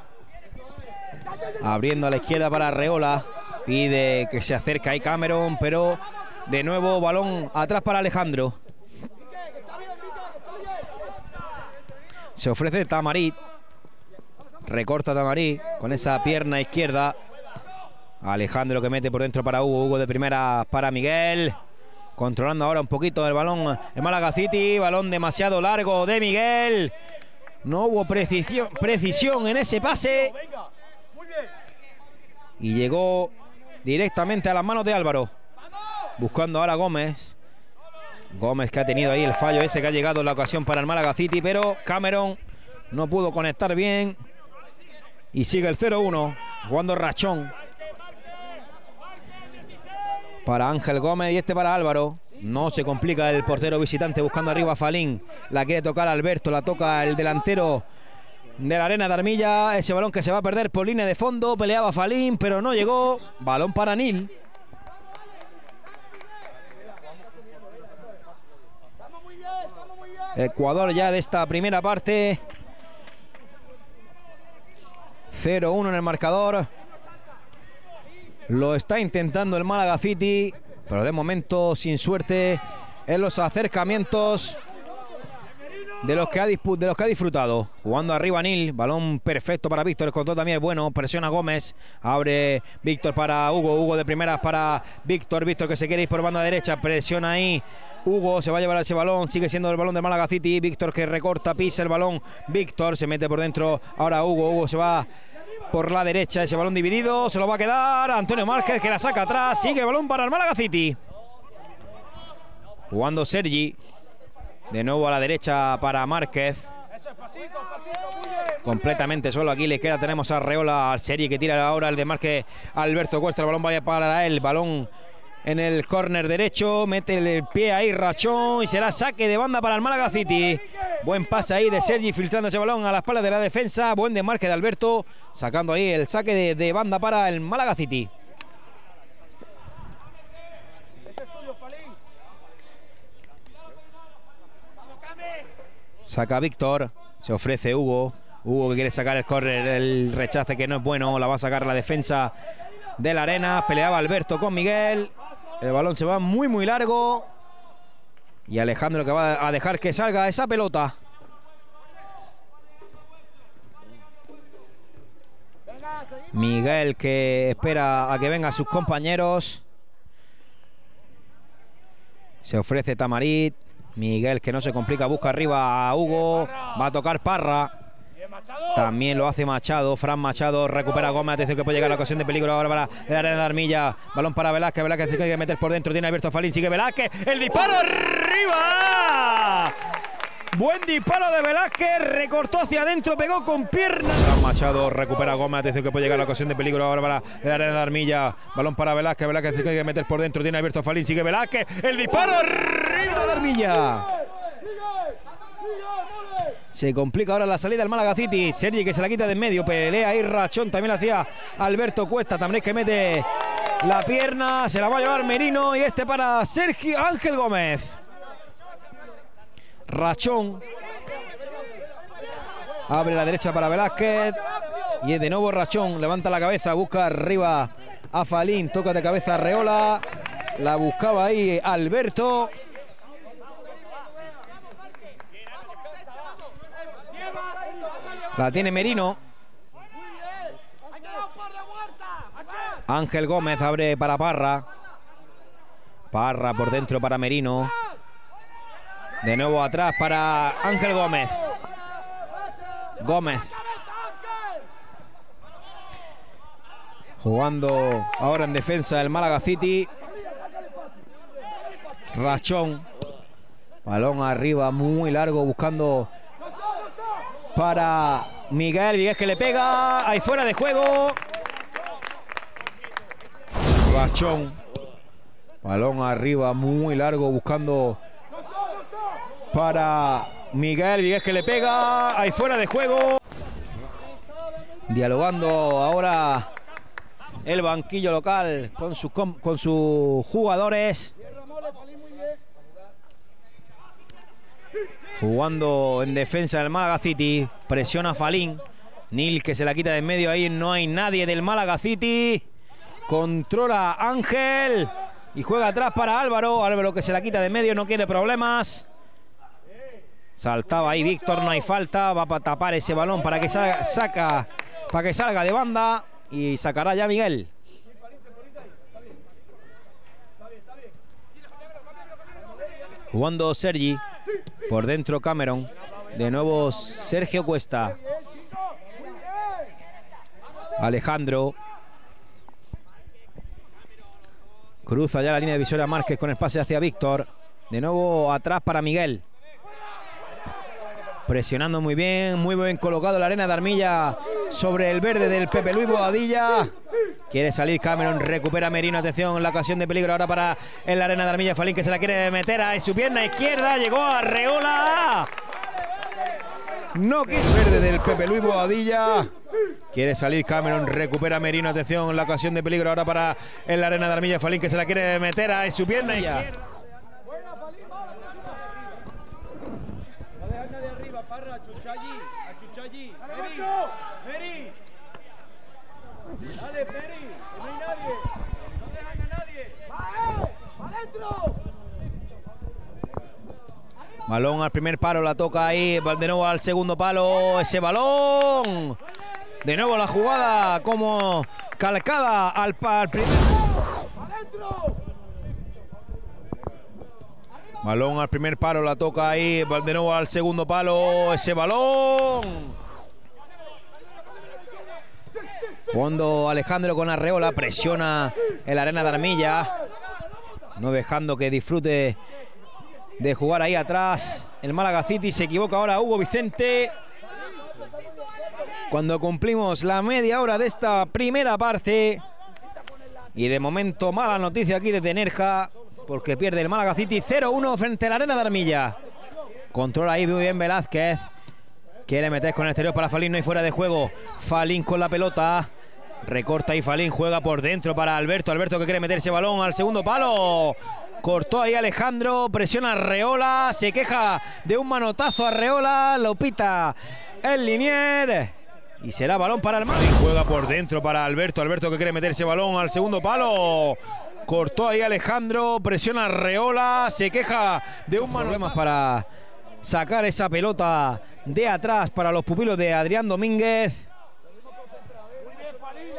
abriendo a la izquierda para Reola, pide que se acerque ahí Cameron, pero de nuevo balón atrás para Alejandro. Se ofrece Tamarit, recorta Tamarit con esa pierna izquierda. Alejandro que mete por dentro para Hugo, Hugo de primera para Miguel. Controlando ahora un poquito el balón el Málaga City, balón demasiado largo de Miguel. No hubo precisión en ese pase. Y llegó directamente a las manos de Álvaro. Buscando ahora Gómez. Gómez que ha tenido ahí el fallo ese, que ha llegado la ocasión para el Málaga City, pero Cameron no pudo conectar bien. Y sigue el 0-1, jugando Rachón. Para Ángel Gómez y este para Álvaro. No se complica el portero visitante, buscando arriba a Falín. La quiere tocar Alberto, la toca el delantero de la Arenas de Armilla. Ese balón que se va a perder por línea de fondo. Peleaba Falín, pero no llegó. Balón para Nil. Ecuador ya de esta primera parte. 0-1 en el marcador. Lo está intentando el Málaga City, pero de momento sin suerte en los acercamientos de los que ha disfrutado. Jugando arriba Nil, balón perfecto para Víctor, el control también es bueno, presiona Gómez, abre Víctor para Hugo, Hugo de primeras para Víctor, Víctor que se quiere ir por banda derecha, presiona ahí Hugo, se va a llevar ese balón, sigue siendo el balón de Málaga City, Víctor que recorta, pisa el balón, Víctor se mete por dentro, ahora Hugo, Hugo se va por la derecha, ese balón dividido, se lo va a quedar Antonio Márquez que la saca atrás, sigue el balón para el Málaga City. Jugando Sergi, de nuevo a la derecha para Márquez. Completamente solo aquí, le queda, tenemos a Reola, al Sergi que tira ahora el de Márquez, Alberto Cuesta, el balón vaya para él, balón en el córner derecho, mete el pie ahí Rachón y será saque de banda para el Málaga City. Buen pase ahí de Sergi filtrando ese balón a la espalda de la defensa, buen desmarque de Alberto, sacando ahí el saque de banda para el Málaga City. Saca Víctor, se ofrece Hugo, Hugo que quiere sacar el córner, el rechace que no es bueno, la va a sacar la defensa de la Arena, peleaba Alberto con Miguel. El balón se va muy muy largo y Alejandro que va a dejar que salga esa pelota. Miguel que espera a que vengan sus compañeros. Se ofrece Tamarit. Miguel que no se complica, busca arriba a Hugo, va a tocar Parra. También lo hace Machado, Fran Machado recupera a Gómez, atención que puede llegar la ocasión de peligro ahora para el Arenas de Armilla, balón para Velázquez, Velázquez se quiere meter por dentro, tiene Alberto Falín, sigue Velázquez, el disparo arriba, buen disparo de Velázquez, recortó hacia adentro, pegó con pierna. Fran Machado recupera a Gómez, atención que puede llegar la ocasión de peligro ahora para el Arenas de Armilla, balón para Velázquez, Velázquez se quiere meter por dentro, tiene Alberto Falín, sigue Velázquez, el disparo arriba de Armilla. Se complica ahora la salida del Málaga City. Sergi que se la quita de en medio. Pelea y Rachón. También la hacía Alberto Cuesta. También que mete la pierna. Se la va a llevar Merino. Y este para Sergio Ángel Gómez. Rachón. Abre la derecha para Velázquez. Y de nuevo Rachón. Levanta la cabeza. Busca arriba a Falín. Toca de cabeza a Reola. La buscaba ahí Alberto. La tiene Merino. Ángel Gómez abre para Parra. Parra por dentro para Merino. De nuevo atrás para Ángel Gómez. Gómez. Jugando ahora en defensa del Málaga City. Rachón. Balón arriba muy largo buscando para Miguel Vigués, que le pega. Ahí fuera de juego. Rachón. Balón arriba muy largo buscando para Miguel Vigués, que le pega. Ahí fuera de juego. Dialogando ahora el banquillo local con sus jugadores. Jugando en defensa del Málaga City. Presiona Falín. Nil, que se la quita de en medio. Ahí no hay nadie del Málaga City. Controla Ángel. Y juega atrás para Álvaro. Álvaro, que se la quita de en medio. No quiere problemas. Saltaba ahí Víctor. No hay falta. Va para tapar ese balón para que salga, para que salga de banda. Y sacará ya Miguel. Jugando Sergi. Por dentro Cameron. De nuevo Sergio Cuesta. Alejandro. Cruza ya la línea divisoria Márquez con el pase hacia Víctor. De nuevo atrás para Miguel. Presionando muy bien colocado la Arena de Armilla sobre el verde del Pepe Luis Bobadilla. Quiere salir Cameron, recupera Merino, atención, la ocasión de peligro ahora para en la Arena de Armilla Falín, que se la quiere meter a su pierna izquierda, llegó a Reola. No quiso. Verde del Pepe Luis Bobadilla. Quiere salir Cameron, recupera Merino, atención, la ocasión de peligro ahora para en la Arena de Armilla Falín, que se la quiere meter a su pierna izquierda. Balón al primer palo, la toca ahí, de nuevo al segundo palo, ese balón. De nuevo la jugada como calcada al primer. Balón al primer palo, la toca ahí, de nuevo al segundo palo, ese balón. Cuando Alejandro con Arreola presiona en la Arena de Armilla, no dejando que disfrute de jugar ahí atrás el Málaga City. Se equivoca ahora Hugo Vicente. Cuando cumplimos la media hora de esta primera parte. Y de momento mala noticia aquí desde Nerja, porque pierde el Málaga City 0-1 frente a la Arena de Armilla. Controla ahí muy bien Velázquez. Quiere meter con el exterior para Falín, no hay fuera de juego. Falín con la pelota. Recorta ahí Falín, juega por dentro para Alberto. Alberto, que quiere meter ese balón al segundo palo. Cortó ahí Alejandro, presiona a Reola. Se queja de un manotazo a Reola. Lo pita el linier. Y será balón para el Málaga. Juega por dentro para Alberto. Alberto, que quiere meter ese balón al segundo palo. Cortó ahí Alejandro, presiona a Reola. Se queja de un manotazo para sacar esa pelota de atrás para los pupilos de Adrián Domínguez.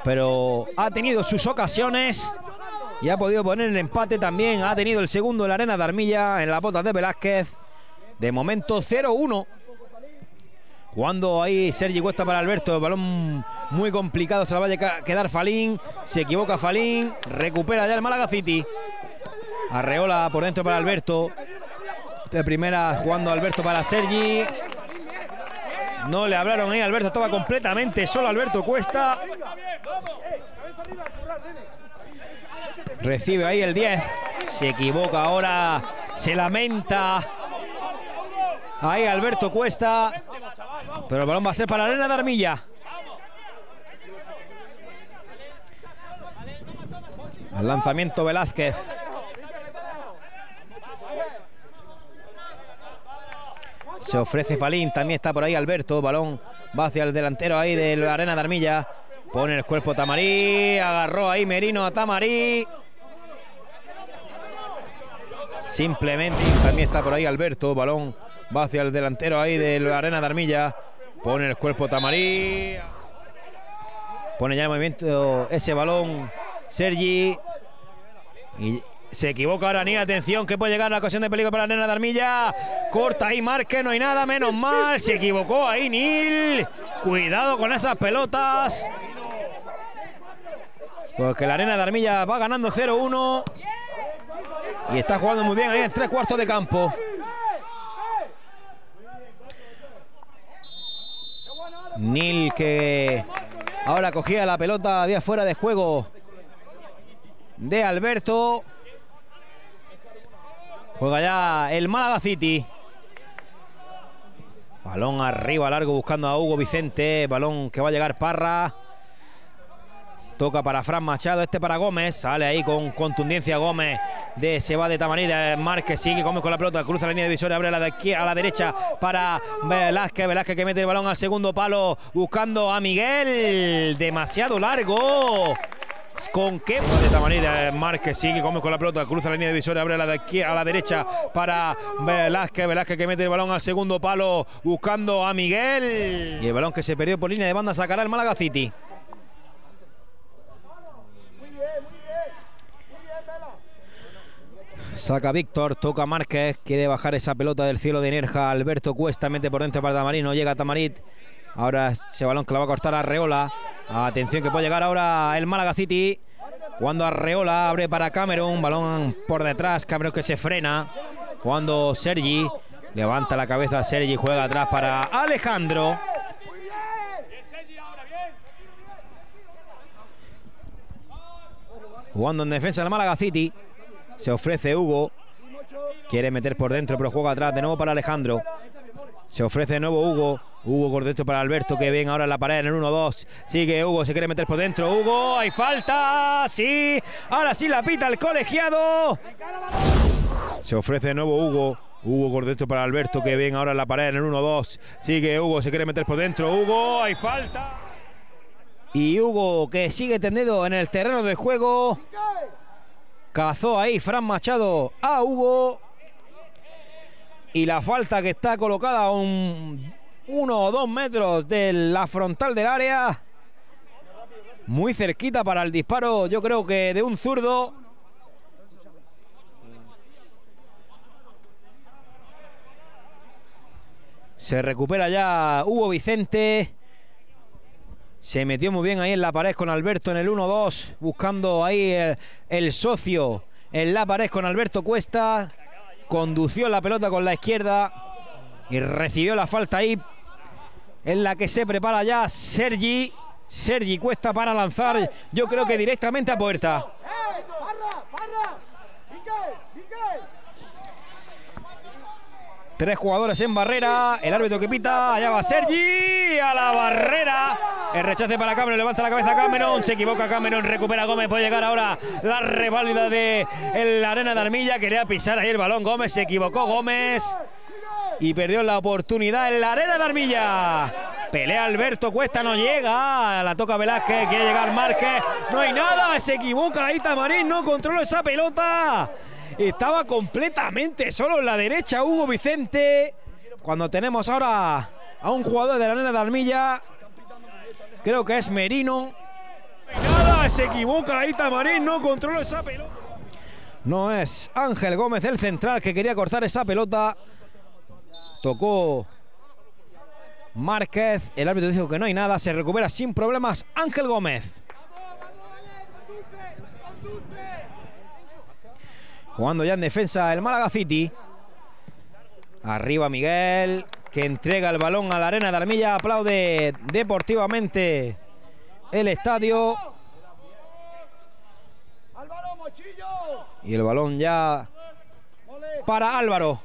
Pero ha tenido sus ocasiones y ha podido poner el empate también. Ha tenido el segundo en la Arena de Armilla en las botas de Velázquez. De momento 0-1. Jugando ahí Sergi Cuesta para Alberto. El balón muy complicado, se la va a quedar Falín. Se equivoca Falín. Recupera ya el Málaga City. Arreola por dentro para Alberto. De primera jugando Alberto para Sergi. No le hablaron ahí, Alberto estaba completamente solo. Alberto Cuesta. Recibe ahí el 10. Se equivoca ahora. Se lamenta ahí Alberto Cuesta. Pero el balón va a ser para la Arena de Armilla. Al lanzamiento Velázquez. Se ofrece Falín, también está por ahí Alberto. Balón va hacia el delantero ahí de la Arena de Armilla. Pone el cuerpo Tamarí, agarró ahí Merino a Tamarí. Simplemente también está por ahí Alberto. Balón va hacia el delantero ahí de la Arena de Armilla. Pone el cuerpo Tamarí. Pone ya el movimiento ese balón Sergi. Y se equivoca ahora Ni, atención que puede llegar la ocasión de peligro para la Arena de Armilla. Corta ahí Márquez, no hay nada, menos mal. Se equivocó ahí Nil. Cuidado con esas pelotas, porque la Arena de Armilla va ganando 0-1. Y está jugando muy bien ahí en 3/4 de campo. Nil, que ahora cogía la pelota, había fuera de juego de Alberto. Juega ya el Málaga City. Balón arriba largo buscando a Hugo Vicente. Balón que va a llegar Parra. Toca para Fran Machado, este para Gómez. Sale ahí con contundencia Gómez. Se va de Tamarí, de Márquez. Sigue Gómez con la pelota, cruza la línea divisoria, abre a la derecha para Velázquez. Velázquez que mete el balón al segundo palo buscando a Miguel. Demasiado largo. Con qué de Tamarí, de Márquez. Sigue Gómez con la pelota, cruza la línea divisoria, abre a la derecha para Velázquez. Velázquez que mete el balón al segundo palo buscando a Miguel. Y el balón que se perdió por línea de banda sacará el Málaga City. Saca Víctor, toca Márquez, quiere bajar esa pelota del cielo de Nerja. Alberto Cuesta mete por dentro para Tamarí, no llega Tamarit. Ahora ese balón que la va a cortar Arreola. Atención que puede llegar ahora el Málaga City. Cuando Arreola abre para Cameron, balón por detrás, Cameron que se frena. Cuando Sergi levanta la cabeza, Sergi juega atrás para Alejandro. Jugando en defensa el Málaga City. Se ofrece Hugo, quiere meter por dentro pero juega atrás, de nuevo para Alejandro. Se ofrece de nuevo Hugo. Hugo por dentro para Alberto, que bien ahora en la pared en el 1-2. Sigue Hugo, se quiere meter por dentro. Hugo, hay falta, sí. Ahora sí la pita el colegiado. Se ofrece de nuevo Hugo. Hugo por dentro para Alberto, que bien ahora en la pared en el 1-2. Sigue Hugo, se quiere meter por dentro. Hugo, hay falta. Y Hugo que sigue tendido en el terreno de juego. Cazó ahí Fran Machado a Hugo. Y la falta que está colocada a 1 o 2 metros de la frontal del área. Muy cerquita para el disparo, yo creo que de un zurdo. Se recupera ya Hugo Vicente. Se metió muy bien ahí en la pared con Alberto en el 1-2. Buscando ahí el socio en la pared con Alberto Cuesta. Condució la pelota con la izquierda y recibió la falta ahí, en la que se prepara ya Sergi. Sergi Cuesta para lanzar, yo creo que directamente a puerta. Tres jugadores en barrera, el árbitro que pita, allá va Sergi, a la barrera. El rechace para Cameron, levanta la cabeza Cameron, se equivoca Cameron, recupera Gómez, puede llegar ahora la reválida de la Arena de Armilla, quería pisar ahí el balón Gómez, se equivocó Gómez y perdió la oportunidad en la Arena de Armilla. Pelea Alberto Cuesta, no llega, la toca Velázquez, quiere llegar Márquez, no hay nada, se equivoca ahí Tamarín, no controla esa pelota. Estaba completamente solo en la derecha Hugo Vicente. Cuando tenemos ahora a un jugador de la Arena de Armilla, creo que es Merino. Nada, se equivoca ahí Tamarín, no controla esa pelota. No es Ángel Gómez, el central, que quería cortar esa pelota. Tocó Márquez, el árbitro dijo que no hay nada. Se recupera sin problemas Ángel Gómez. Jugando ya en defensa el Málaga City. Arriba Miguel, que entrega el balón a la Arena de Armilla. Aplaude deportivamente el estadio. Y el balón ya para Álvaro.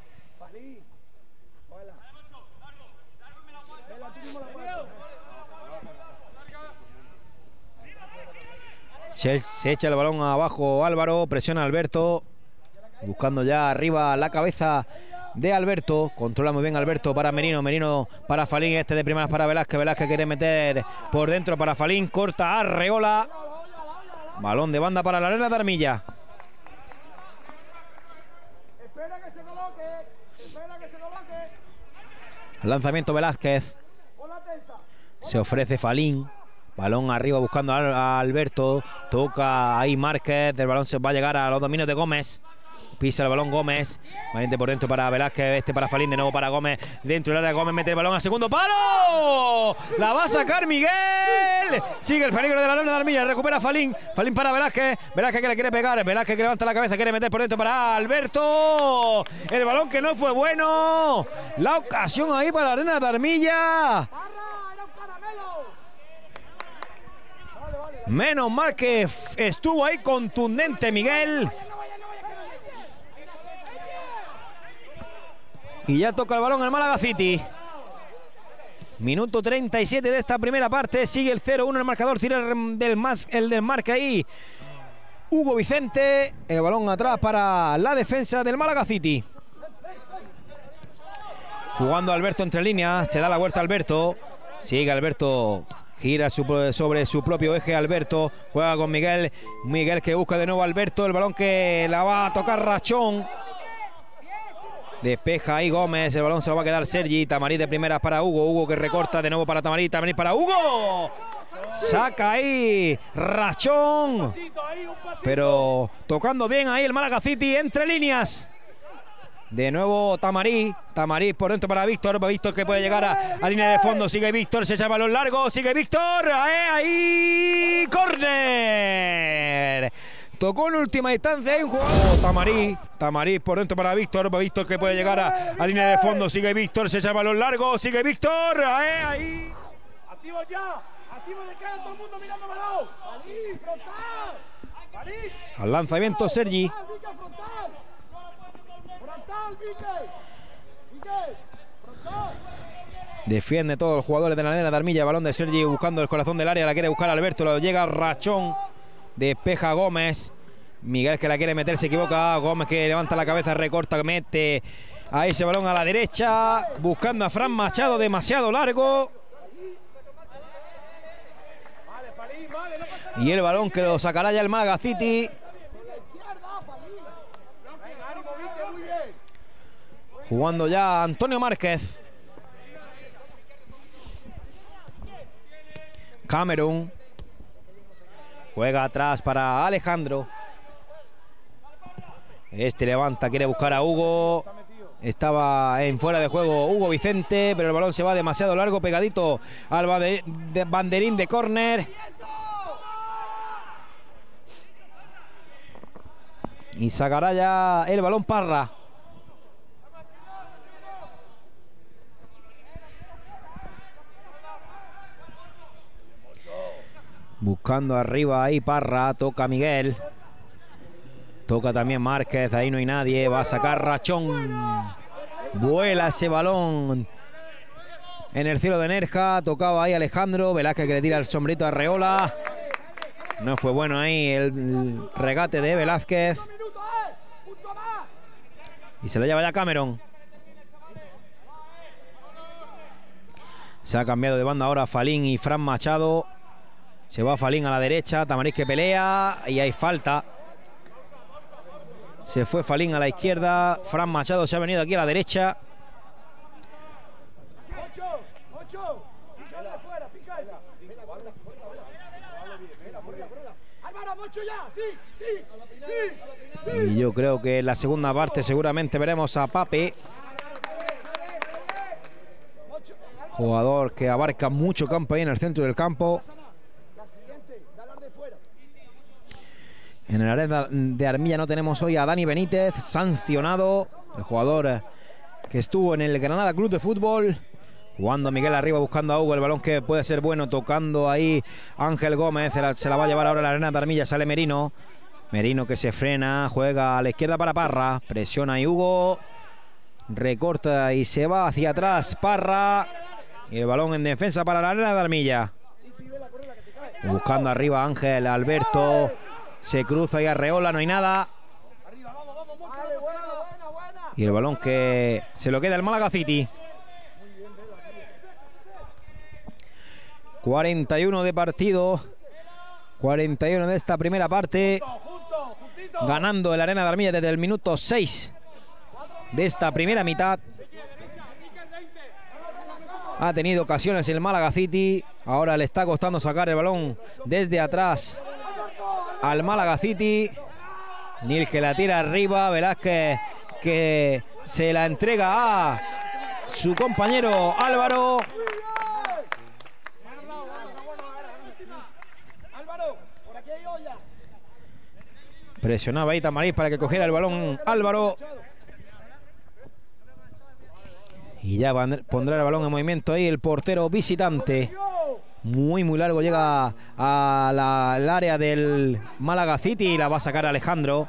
Se echa el balón abajo Álvaro, presiona Alberto. Buscando ya arriba la cabeza de Alberto, controla muy bien Alberto para Merino, Merino para Falín, este de primeras para Velázquez, Velázquez quiere meter por dentro para Falín, corta Arreola, balón de banda para la Arena de Armilla. Lanzamiento Velázquez, se ofrece Falín, balón arriba buscando a Alberto, toca ahí Márquez, del balón se va a llegar a los dominios de Gómez. Pisa el balón Gómez, valiente por dentro para Velázquez, este para Falín, de nuevo para Gómez, dentro del área Gómez mete el balón al segundo palo, la va a sacar Miguel, sigue el peligro de la Arena de Armilla, recupera Falín, Falín para Velázquez, Velázquez que le quiere pegar, Velázquez que levanta la cabeza, quiere meter por dentro para Alberto, el balón que no fue bueno, la ocasión ahí para la Arena de Armilla. Menos mal que estuvo ahí contundente Miguel. Y ya toca el balón el Málaga City. Minuto 37 de esta primera parte. Sigue el 0-1 el marcador. Tira el desmarque ahí Hugo Vicente. El balón atrás para la defensa del Málaga City. Jugando Alberto entre líneas. Se da la vuelta Alberto. Sigue Alberto. Gira sobre su propio eje Alberto. Juega con Miguel. Miguel que busca de nuevo a Alberto. El balón que la va a tocar Rachón. Despeja ahí Gómez, el balón se lo va a quedar Sergi, Tamariz de primeras para Hugo, Hugo que recorta de nuevo para Tamariz, Tamariz para Hugo, saca ahí Rachón, pero tocando bien ahí el Málaga City entre líneas, de nuevo Tamariz, Tamariz por dentro para Víctor, Víctor que puede llegar a línea de fondo, sigue Víctor, se echa el balón largo, sigue Víctor, ahí, córner. Tocó en última instancia ahí un jugador. Tamariz, Tamariz por dentro para Víctor. Víctor que puede llegar a línea de fondo. Sigue Víctor, se echa el balón largo. Sigue Víctor. Ahí. Activo ya. Activo de cara, todo el mundo mirando el balón. Valí, frontal. Valí. Al lanzamiento Sergi. Frontal, Vique. Frontal. Defiende todos los jugadores de la Arena de Armilla. Balón de Sergi buscando el corazón del área. La quiere buscar Alberto. Lo llega Rachón. Despeja Gómez, Miguel que la quiere meter, se equivoca, Gómez que levanta la cabeza, recorta, mete a ese balón a la derecha, buscando a Fran Machado, demasiado largo. Y el balón que lo sacará ya el Málaga City. Jugando ya Antonio Márquez. Cameron. Juega atrás para Alejandro. Este levanta, quiere buscar a Hugo. Estaba en fuera de juego Hugo Vicente, pero el balón se va demasiado largo, pegadito al banderín de córner. Y sacará ya el balón Parra. Buscando arriba ahí Parra, toca Miguel, toca también Márquez, ahí no hay nadie, va a sacar Rachón, vuela ese balón en el cielo de Nerja, tocaba ahí Alejandro, Velázquez que le tira el sombrito a Arreola, no fue bueno ahí el regate de Velázquez y se lo lleva ya Cameron. Se ha cambiado de banda ahora Falín y Fran Machado. Se va Falín a la derecha, Tamariz que pelea y hay falta. Se fue Falín a la izquierda, Fran Machado se ha venido aquí a la derecha. Y yo creo que en la segunda parte seguramente veremos a Pape. Jugador que abarca mucho campo ahí en el centro del campo. En el área de Armilla no tenemos hoy a Dani Benítez, sancionado. El jugador que estuvo en el Granada Club de Fútbol. Jugando Miguel arriba, buscando a Hugo. El balón que puede ser bueno, tocando ahí Ángel Gómez. Se la va a llevar ahora la Arena de Armilla. Sale Merino. Merino que se frena, juega a la izquierda para Parra. Presiona ahí Hugo. Recorta y se va hacia atrás Parra. Y el balón en defensa para la Arena de Armilla. Buscando arriba Ángel, Alberto. Se cruza y Arreola, no hay nada. Y el balón que se lo queda el Málaga City. 41 de partido, 41 de esta primera parte. Ganando el Arenas de Armilla desde el minuto 6 de esta primera mitad. Ha tenido ocasiones el Málaga City. Ahora le está costando sacar el balón desde atrás al Málaga City. Nil que la tira arriba. Velázquez que se la entrega a su compañero Álvaro. Presionaba ahí Tamariz para que cogiera el balón Álvaro. Y ya pondrá el balón en movimiento ahí el portero visitante. Muy largo llega al área del Málaga City y la va a sacar Alejandro.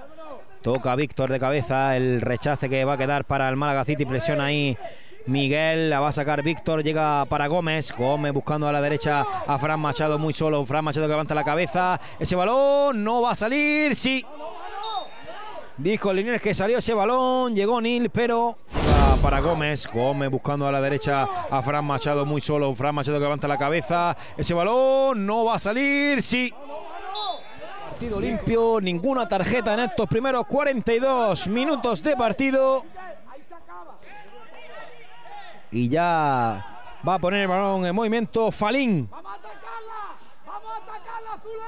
Toca Víctor de cabeza, el rechace que va a quedar para el Málaga City. Presiona ahí Miguel, la va a sacar Víctor, llega para Gómez. Gómez buscando a la derecha a Fran Machado, muy solo. Fran Machado que levanta la cabeza. Ese balón no va a salir, sí. Dijo Liniers que salió ese balón, llegó Nil, pero para Gómez. Gómez buscando a la derecha a Fran Machado, muy solo. Fran Machado que levanta la cabeza. Ese balón no va a salir, sí. Partido limpio, ninguna tarjeta en estos primeros 42 minutos de partido. Y ya va a poner el balón en movimiento Falín. Vamos a atacarla, Azulé.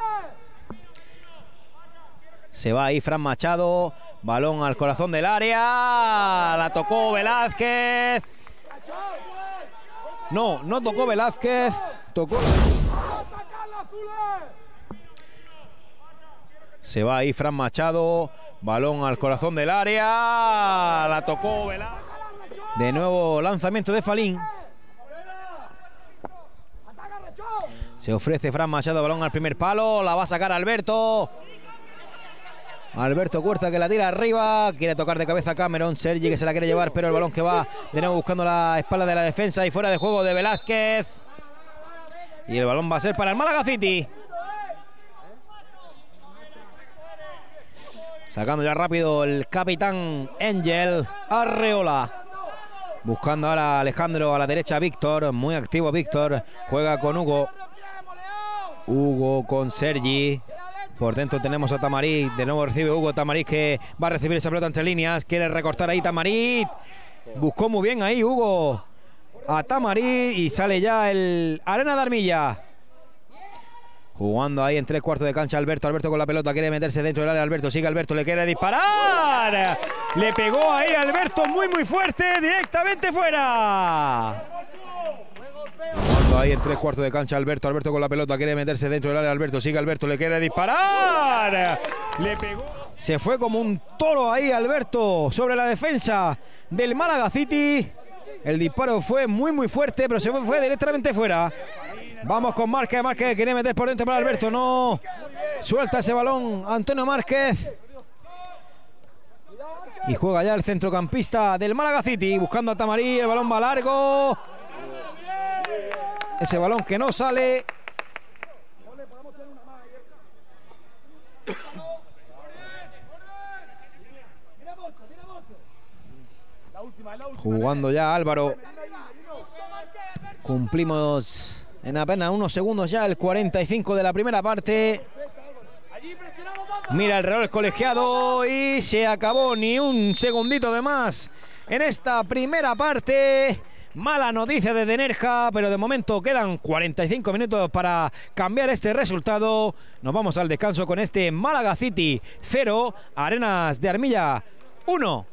Se va ahí Fran Machado, balón al corazón del área, la tocó Velázquez. No tocó Velázquez, tocó. Se va ahí Fran Machado, balón al corazón del área, la tocó Velázquez. De nuevo lanzamiento de Falín. Se ofrece Fran Machado, balón al primer palo. La va a sacar Alberto. Alberto Cuesta que la tira arriba. Quiere tocar de cabeza Cameron. Sergi que se la quiere llevar, pero el balón que va de nuevo buscando la espalda de la defensa y fuera de juego de Velázquez. Y el balón va a ser para el Málaga City. Sacando ya rápido el capitán Ángel Arreola. Buscando ahora Alejandro, a la derecha Víctor, muy activo Víctor, juega con Hugo. Hugo con Sergi, por dentro tenemos a Tamariz, de nuevo recibe Hugo, Tamariz que va a recibir esa pelota entre líneas, quiere recortar ahí Tamariz, buscó muy bien ahí Hugo, a Tamariz y sale ya el Arenas de Armilla. Jugando ahí en tres cuartos de cancha Alberto. Alberto con la pelota, quiere meterse dentro del área. Alberto sigue, Alberto le quiere disparar. Le pegó ahí Alberto muy fuerte, directamente fuera. Jugando ahí en tres cuartos de cancha Alberto. Alberto con la pelota, quiere meterse dentro del área. Alberto sigue, Alberto le quiere disparar. Le pegó. Se fue como un toro ahí Alberto sobre la defensa del Málaga City. El disparo fue muy fuerte, pero se fue directamente fuera. Vamos con Márquez, Márquez quiere meter por dentro para Alberto, no. Suelta ese balón Antonio Márquez. Y juega ya el centrocampista del Málaga City, buscando a Tamarí, el balón va largo. Ese balón que no sale. Jugando ya Álvaro. Cumplimos en apenas unos segundos ya el 45 de la primera parte. Mira el reloj colegiado y se acabó, ni un segundito de más en esta primera parte. Mala noticia desde Nerja, pero de momento quedan 45 minutos para cambiar este resultado. Nos vamos al descanso con este Málaga City 0, Arenas de Armilla 1.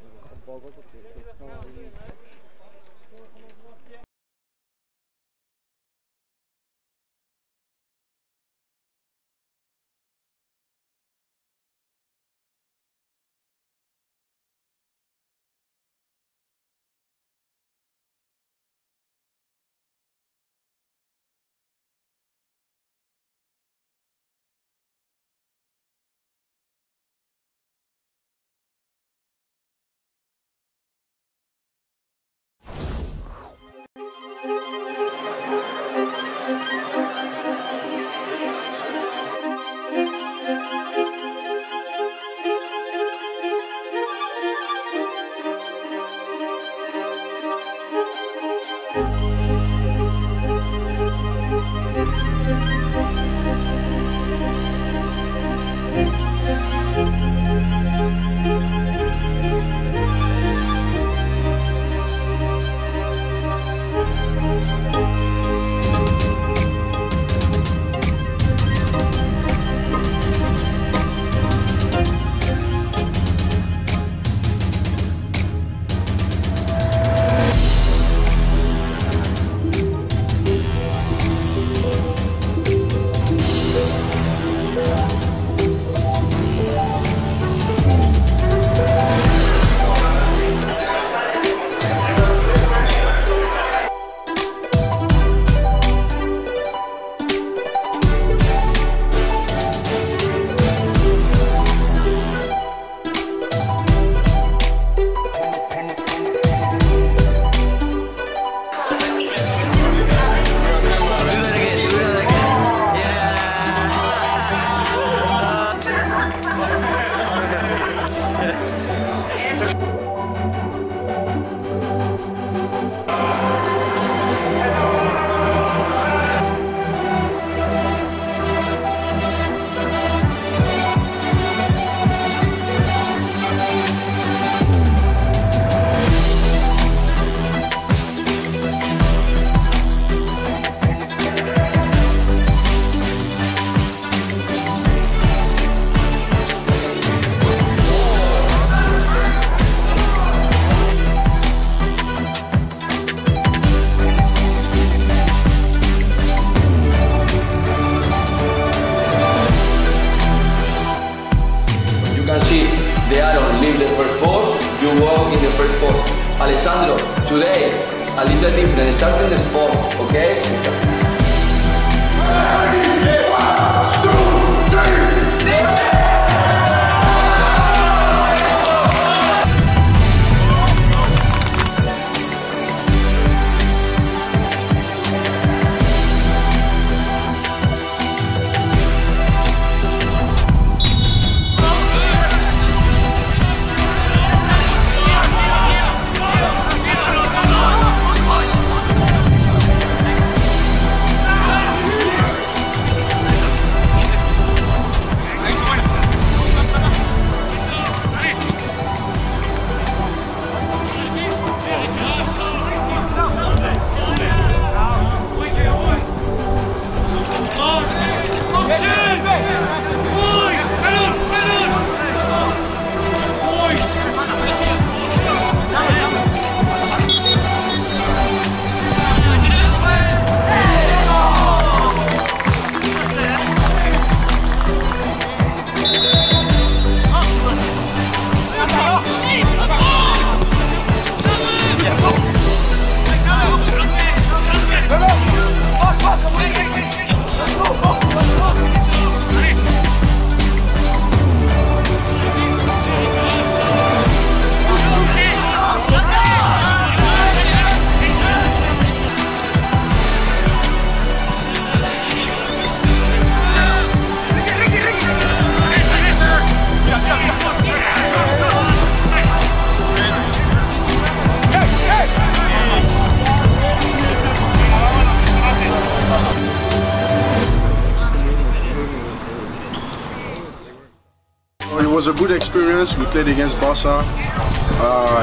It was a good experience. We played against Barça.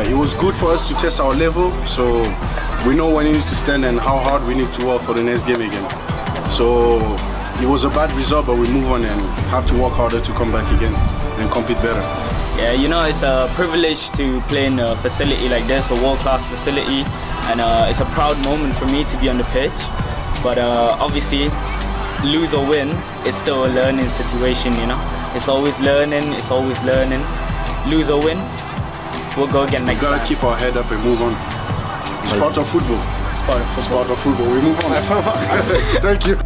It was good for us to test our level, so we know where we need to stand and how hard we need to work for the next game again. So it was a bad result, but we move on and have to work harder to come back again and compete better. Yeah, you know, it's a privilege to play in a facility like this, a world-class facility, and it's a proud moment for me to be on the pitch. But obviously, lose or win, it's still a learning situation, you know. It's always learning, it's always learning. Lose or win, we'll go again next time. We've got to keep our head up and move on. It's part of football. It's part of football. It's part of football. We move on. Thank you.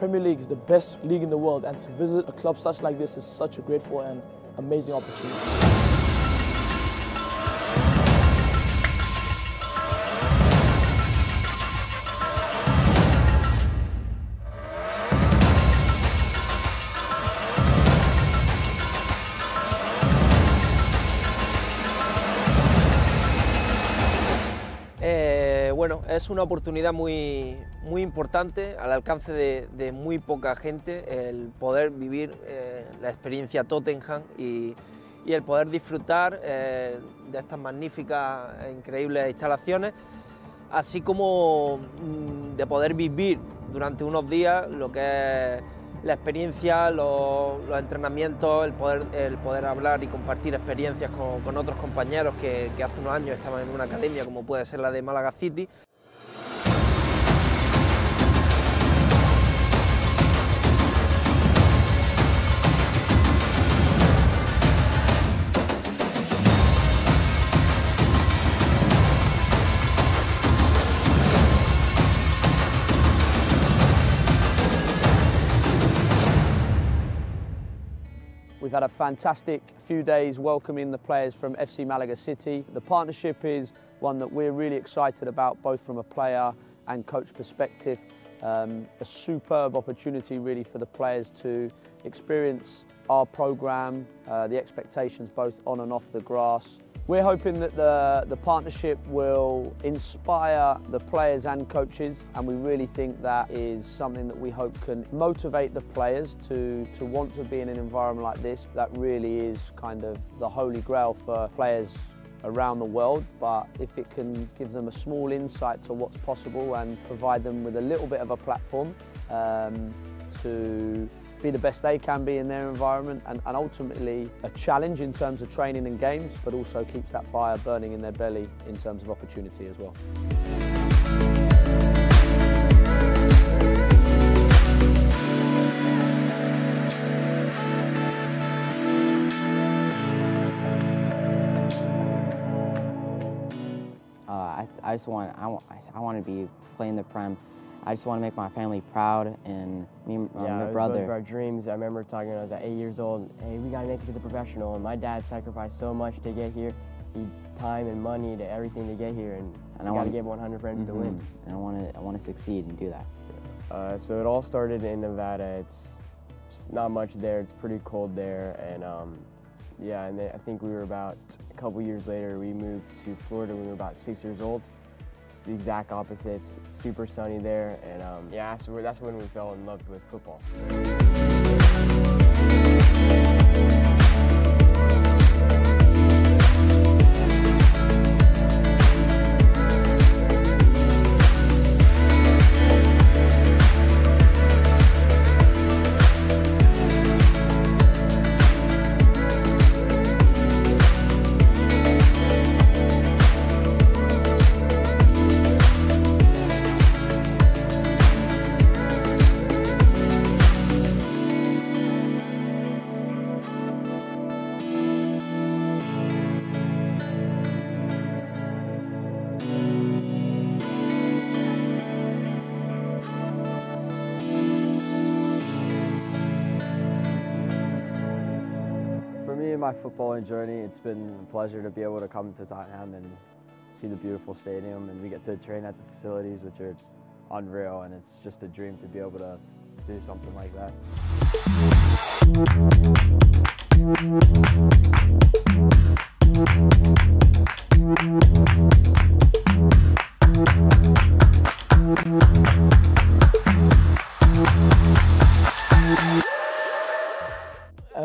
Premier League is the best league in the world, and to visit a club such like this is such a grateful and amazing opportunity. Bueno, es una oportunidad muy importante, al alcance de muy poca gente, el poder vivir la experiencia Tottenham y el poder disfrutar de estas magníficas e increíbles instalaciones, así como de poder vivir durante unos días lo que es la experiencia, los entrenamientos, el poder hablar y compartir experiencias con otros compañeros que hace unos años estaban en una academia como puede ser la de Málaga City. We've had a fantastic few days welcoming the players from FC Malaga City. The partnership is one that we're really excited about, both from a player and coach perspective. A superb opportunity really for the players to experience our programme, the expectations both on and off the grass. We're hoping that the partnership will inspire the players and coaches, and we really think that is something that we hope can motivate the players to want to be in an environment like this. That really is kind of the holy grail for players around the world, but if it can give them a small insight to what's possible and provide them with a little bit of a platform to be the best they can be in their environment and ultimately a challenge in terms of training and games, but also keeps that fire burning in their belly in terms of opportunity as well. I want to be playing the Prem. I just want to make my family proud, and me and my brother. Yeah, it was both of our dreams. I remember talking when I was 8 years old, hey, we got to make it to the professional, and my dad sacrificed so much to get here, he time and money to everything to get here, and I want to give 100% to win. And I want to succeed and do that. So it all started in Nevada. It's not much there, it's pretty cold there, and yeah, and then I think we were about a couple years later, we moved to Florida when we were about 6 years old. It's the exact opposite. It's super sunny there, and yeah, so that's when we fell in love with football. My footballing journey, it's been a pleasure to be able to come to Tottenham and see the beautiful stadium, and we get to train at the facilities, which are unreal, and it's just a dream to be able to do something like that.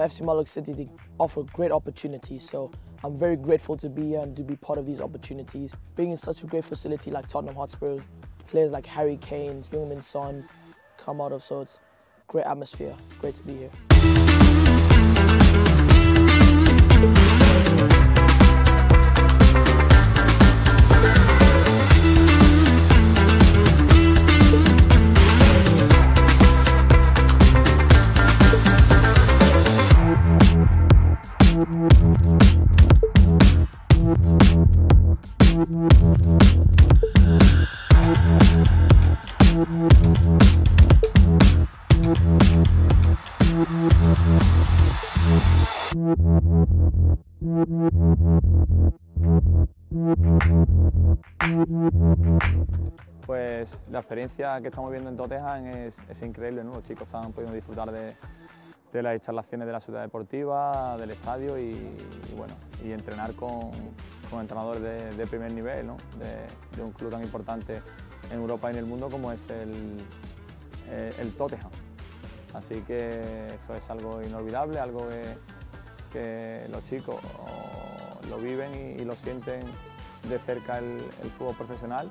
FC Malaga City, they offer great opportunities, so I'm very grateful to be here and to be part of these opportunities. Being in such a great facility like Tottenham Hotspur, players like Harry Kane, Heung-min Son come out of, so it's a great atmosphere, great to be here. Pues la experiencia que estamos viendo en Tottenham es increíble, ¿no? Los chicos están pudiendo disfrutar de las instalaciones de la ciudad deportiva, del estadio y entrenar con entrenadores de primer nivel, ¿no? De un club tan importante en Europa y en el mundo como es el Tottenham. Así que esto es algo inolvidable, algo que los chicos lo viven y lo sienten de cerca el fútbol profesional.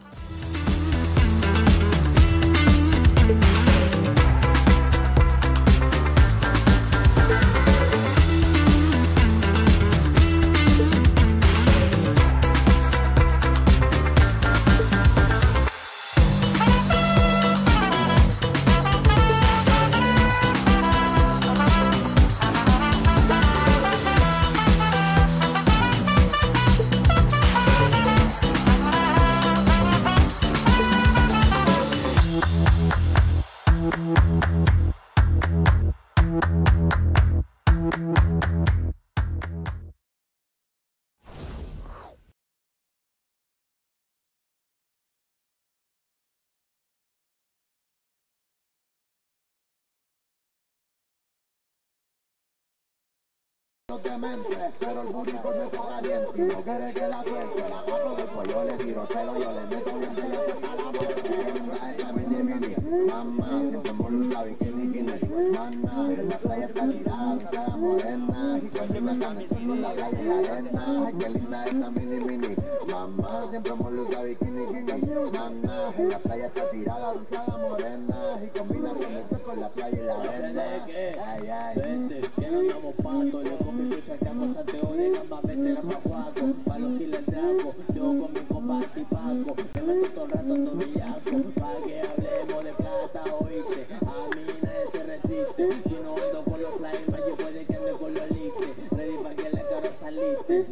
Pero el booty por me está caliente, no quiere que la suelte, la agarro después, yo le tiro el pelo, yo le meto bien pelo hasta la muerte. Nunca esa mini, mamá, siempre por un sabi, que ni quien le digo, hermana, la playa está tirada, está la morena, y cuando me están metiendo en la playa y la arena, ay, qué linda esa mini, mamá, siempre por un sabi, que ni quien le digo, hermana, la playa está tirada, está la morena, y combina con el sol con la playa y la arena, ay, ay, vente, que no somos patos, yo con mi sacamos a teoría, más meter a Pajuaco, pa' los giles draco, yo con mi compa Tipaco, que me hace todo el rato todo villaco, pa' que hablemos de plata, oíste, a mí nadie se resiste, si no ando con los flyers, yo puede que ande con los listes, ready pa' que la cara saliste,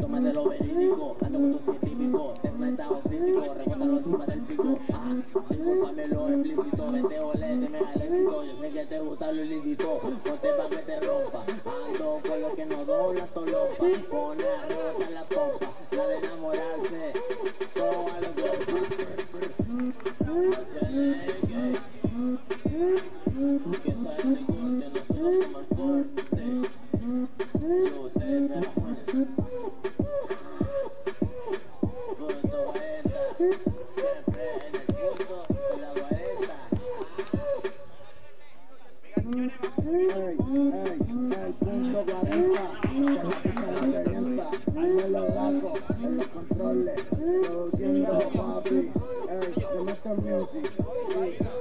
tómate lo verídico, ando con tu científico, desfrentado crítico, rebótalo encima del pico, discúlpame lo explícito, vete olete, me aléxico, yo sé que te gusta lo ilícito, ponte pa' que te rompa, ando con los que no doblan tolopa, pone a rebotar la pompa, la de enamorarse, todo a los dos. Que salte y corte, nosotros somos el corte, y ustedes se la muerte. Punto 40, siempre en el punto de la 40. El punto 40, ahí en los brazos, en los controles, produciendo papi, de nuestra music,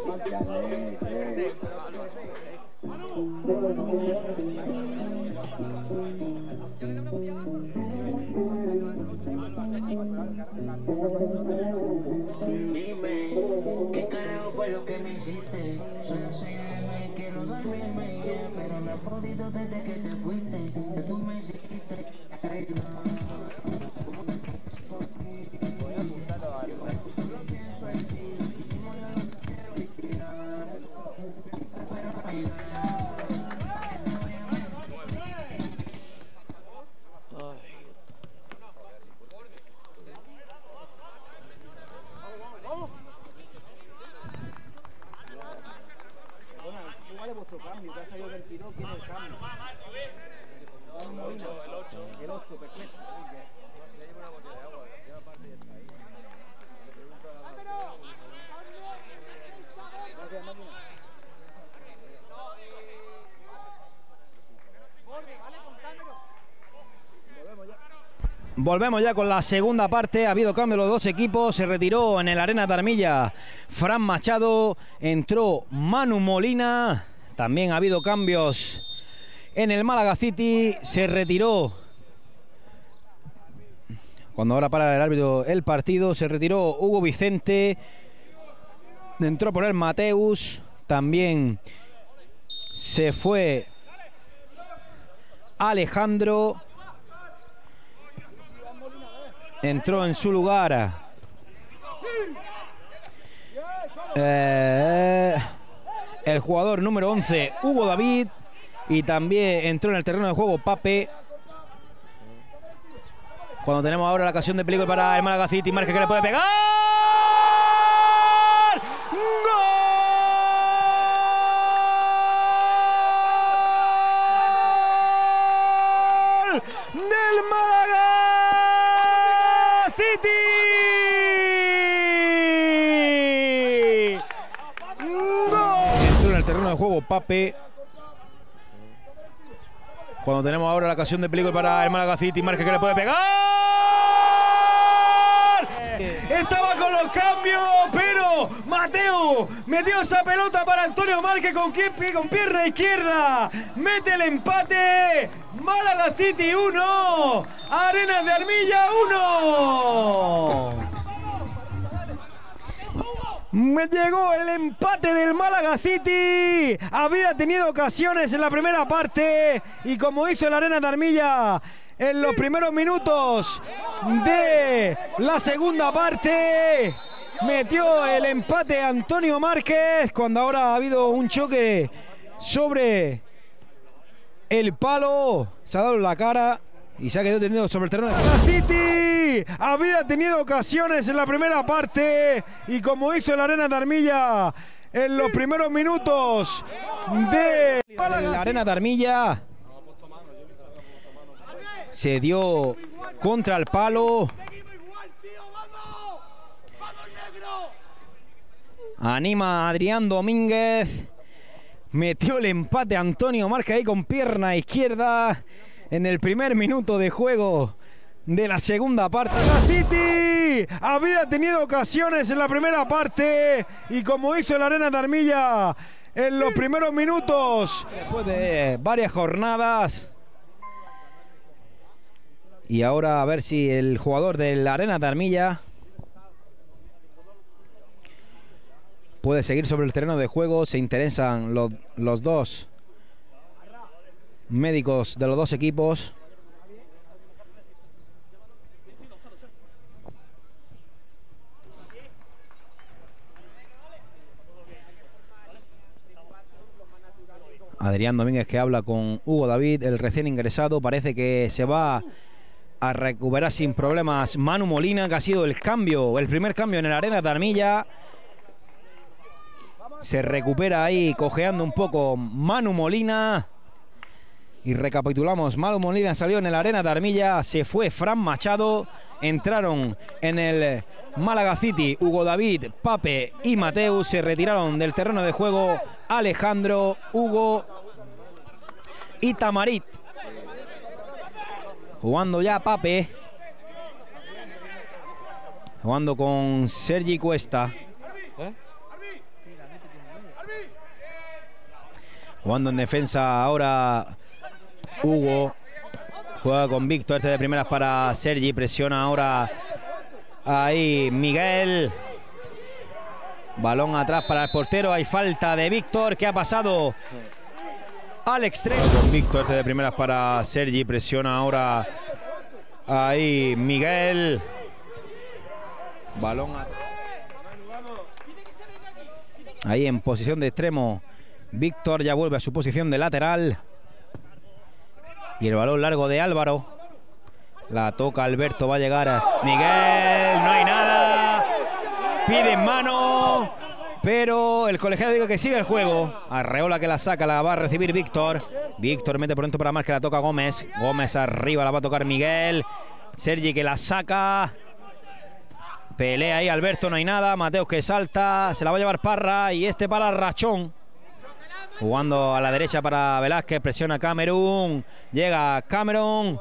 marciané, dime, ¿qué carajo fue lo que me hiciste? Son las 6 a.m. y quiero dormirme, pero no he podido desde que te fuiste, que tú me hiciste. Ay, no. Voy a apuntar a algo. Solo pienso en ti, hicimos lo que quiero y tirar. Pero mira. Volvemos ya con la segunda parte. Ha habido cambio los dos equipos. Se retiró en el Arenas de Armilla Fran Machado, entró Manu Molina. También ha habido cambios en el Málaga City. Se retiró, cuando ahora para el árbitro el partido, se retiró Hugo Vicente, entró por él Mateus. También se fue Alejandro. Entró en su lugar el jugador número 11, Hugo David. y también entró en el terreno de juego Pape. Cuando tenemos ahora la ocasión de peligro para el Málaga City, Marque que le puede pegar. ¡Gol del Málaga City! ¡Gol! Entró en el terreno de juego Pape. Cuando tenemos ahora la ocasión de peligro para el Málaga City, Marque que le puede pegar. Estaba con los cambios, pero Mateo metió esa pelota para Antonio Márquez con pierna izquierda. Mete el empate. Málaga City 1, Arenas de Armilla 1. Me llegó el empate del Málaga City. Había tenido ocasiones en la primera parte y como hizo el Arenas de Armilla en los primeros minutos de la segunda parte, metió el empate Antonio Márquez, cuando ahora ha habido un choque sobre el palo, se ha dado la cara y se ha quedado tendido sobre el terreno de Málaga City. Había tenido ocasiones en la primera parte y como hizo el Arenas de Armilla en los primeros minutos de la Arenas de Armilla, se dio contra el palo. Anima a Adrián Domínguez. Metió el empate Antonio Márquez ahí con pierna izquierda en el primer minuto de juego de la segunda parte. ¡Málaga City! Había tenido ocasiones en la primera parte y como hizo el Arenas de Armilla en los primeros minutos, después de varias jornadas. Y ahora a ver si el jugador de la Arenas de Armilla puede seguir sobre el terreno de juego. Se interesan los dos médicos de los dos equipos. Adrián Domínguez que habla con Hugo David, el recién ingresado. Parece que se va a recuperar sin problemas Manu Molina, que ha sido el cambio, el primer cambio en el Arenas de Armilla. Se recupera ahí cojeando un poco Manu Molina. Y recapitulamos, Manu Molina salió en el Arenas de Armilla, se fue Fran Machado, entraron en el Málaga City Hugo David, Pape y Mateu. Se retiraron del terreno de juego Alejandro, Hugo y Tamarit. Jugando ya Pape, jugando con Sergi Cuesta, jugando en defensa ahora Hugo, juega con Víctor, este de primeras para Sergi, presiona ahora ahí Miguel, balón atrás para el portero, hay falta de Víctor, ¿qué ha pasado? Al extremo. Víctor, este de primeras para Sergi, presiona ahora ahí Miguel. Balón ahí en posición de extremo. Víctor ya vuelve a su posición de lateral. Y el balón largo de Álvaro. La toca Alberto, va a llegar a Miguel. No hay nada. Pide mano. Pero el colegiado dice que sigue el juego. Arreola que la saca, la va a recibir Víctor. Víctor mete por dentro para Márquez, la toca Gómez. Gómez arriba, la va a tocar Miguel. Sergi que la saca. Pelea ahí Alberto, no hay nada. Mateos que salta, se la va a llevar Parra. Y este para Rachón. Jugando a la derecha para Velázquez, presiona Camerún. Llega Camerún.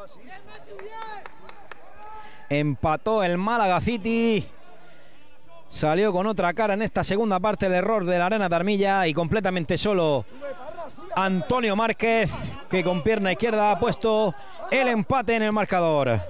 Empató el Málaga City. Salió con otra cara en esta segunda parte el error de la Arenas de Armilla y completamente solo Antonio Márquez, que con pierna izquierda ha puesto el empate en el marcador.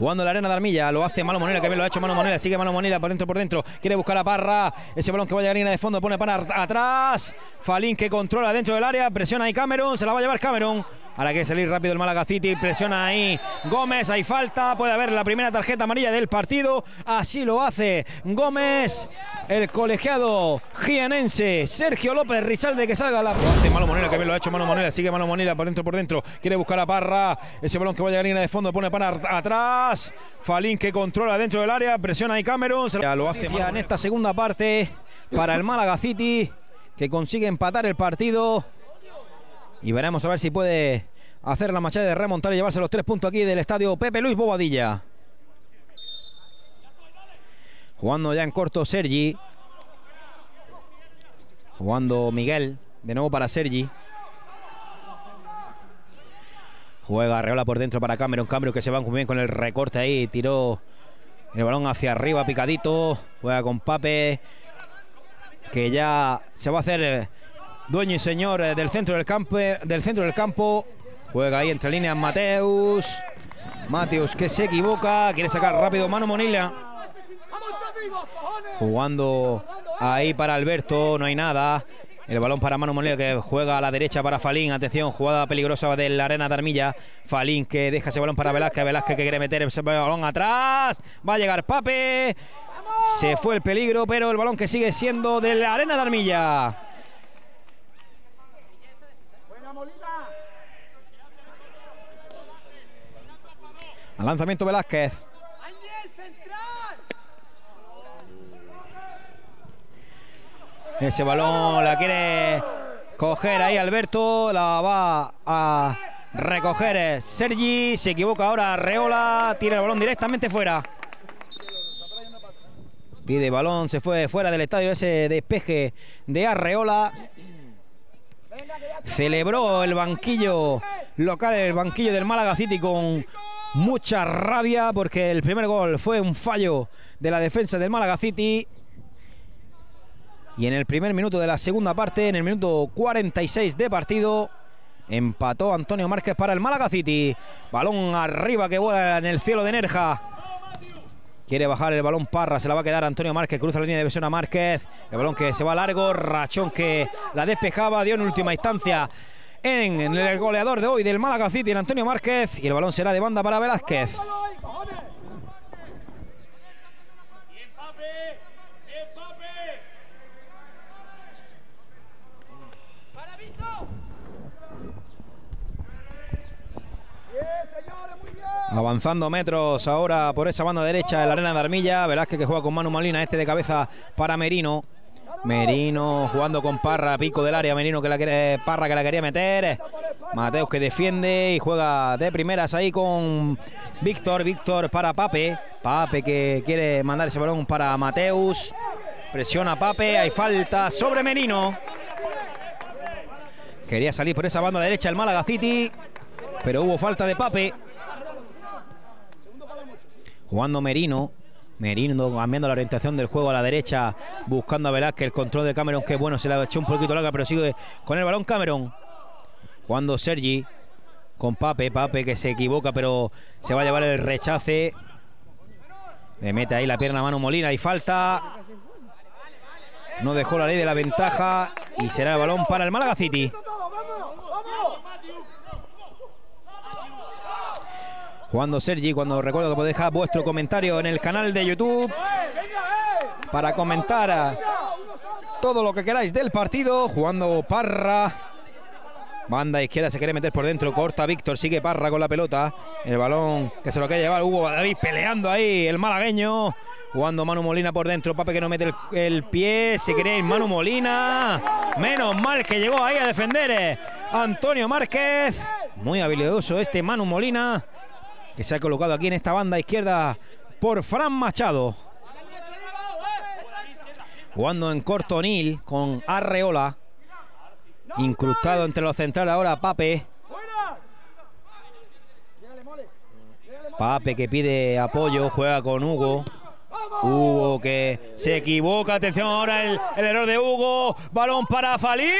Jugando la Arenas de Armilla, lo hace Manu Monela, que bien lo ha hecho Manu Monela, sigue Manu Monela por dentro, quiere buscar a Parra, ese balón que va a llegar a línea de fondo, pone para atrás, Falín que controla dentro del área, presiona ahí Cameron, se la va a llevar Cameron, Ahora hay que salir rápido el Málaga City. Presiona ahí Gómez. Hay falta. Puede haber la primera tarjeta amarilla del partido. Así lo hace Gómez. El colegiado jienense Sergio López Richalde, que salga a la... Manu Monela, que bien lo ha hecho Manu Monela. Sigue Manu Monela por dentro, por dentro. Quiere buscar a Parra. Ese balón que va a llegar a línea de fondo. Pone para atrás. Falín, que controla dentro del área. Presiona ahí Cameron. Ya lo hace en esta segunda parte para el Málaga City, que consigue empatar el partido. Y veremos a ver si puede hacer la machada de remontar y llevarse los 3 puntos aquí del estadio Pepe Luis Bobadilla. Jugando ya en corto Sergi. Jugando Miguel. De nuevo para Sergi. Juega Arreola por dentro para Cameron. Cameron, que se va muy bien con el recorte ahí. Tiró el balón hacia arriba, picadito. Juega con Pape, que ya se va a hacer dueño y señor del centro del campo. Juega ahí entre líneas Mateus. Mateus, que se equivoca. Quiere sacar rápido Manu Monilla. Jugando ahí para Alberto. No hay nada. El balón para Manu Monilla, que juega a la derecha para Falín. Atención, jugada peligrosa de la Arena de Armilla. Falín, que deja ese balón para Velázquez. Velázquez, que quiere meter ese balón atrás. Va a llegar Pape. Se fue el peligro, pero el balón que sigue siendo de la Arena de Armilla. Al lanzamiento Velázquez. Ese balón la quiere coger ahí Alberto. La va a recoger Sergi. Se equivoca ahora Arreola. Tira el balón directamente fuera. Pide balón. Se fue fuera del estadio ese despeje de Arreola. Celebró el banquillo local, el banquillo del Málaga City, con mucha rabia, porque el primer gol fue un fallo de la defensa del Málaga City. Y en el primer minuto de la segunda parte, en el minuto 46 de partido, empató Antonio Márquez para el Málaga City. Balón arriba que vuela en el cielo de Nerja. Quiere bajar el balón Parra, se la va a quedar Antonio Márquez. Cruza la línea de visión a Márquez. El balón que se va largo. Rachón, que la despejaba. Dio en última instancia en el goleador de hoy del Málaga City, en Antonio Márquez. Y el balón será de banda para Velázquez. Avanzando metros ahora por esa banda derecha de la Arena de Armilla. Velázquez, que juega con Manu Molina. Este de cabeza para Merino. Merino jugando con Parra, pico del área. Merino, que la quiere, Parra, que la quería meter. Mateus, que defiende y juega de primeras ahí con Víctor. Víctor para Pape. Pape, que quiere mandar ese balón para Mateus. Presiona Pape. Hay falta sobre Merino. Quería salir por esa banda derecha el Málaga City, pero hubo falta de Pape. Jugando Merino. Merino cambiando la orientación del juego a la derecha, buscando a Velázquez. El control de Cameron, que bueno, se la echó un poquito larga, pero sigue con el balón Cameron. Jugando Sergi con Pape. Pape, que se equivoca, pero se va a llevar el rechace. Le mete ahí la pierna a Manu Molina y falta. No dejó la ley de la ventaja y será el balón para el Málaga City. Jugando Sergi, cuando recuerdo que podéis dejar vuestro comentario en el canal de YouTube para comentar todo lo que queráis del partido. Jugando Parra. Banda izquierda, se quiere meter por dentro. Corta Víctor, sigue Parra con la pelota. El balón que se lo quiere llevar Hugo David, peleando ahí el malagueño. Jugando Manu Molina por dentro. Pape, que no mete el pie. Se quiere ir Manu Molina. Menos mal que llegó ahí a defender Antonio Márquez. Muy habilidoso este Manu Molina, que se ha colocado aquí en esta banda izquierda por Fran Machado. Jugando en corto Nil con Arreola. Incrustado entre los centrales ahora Pape. Pape, que pide apoyo, juega con Hugo. Hugo, que se equivoca. Atención ahora el error de Hugo. Balón para Falín.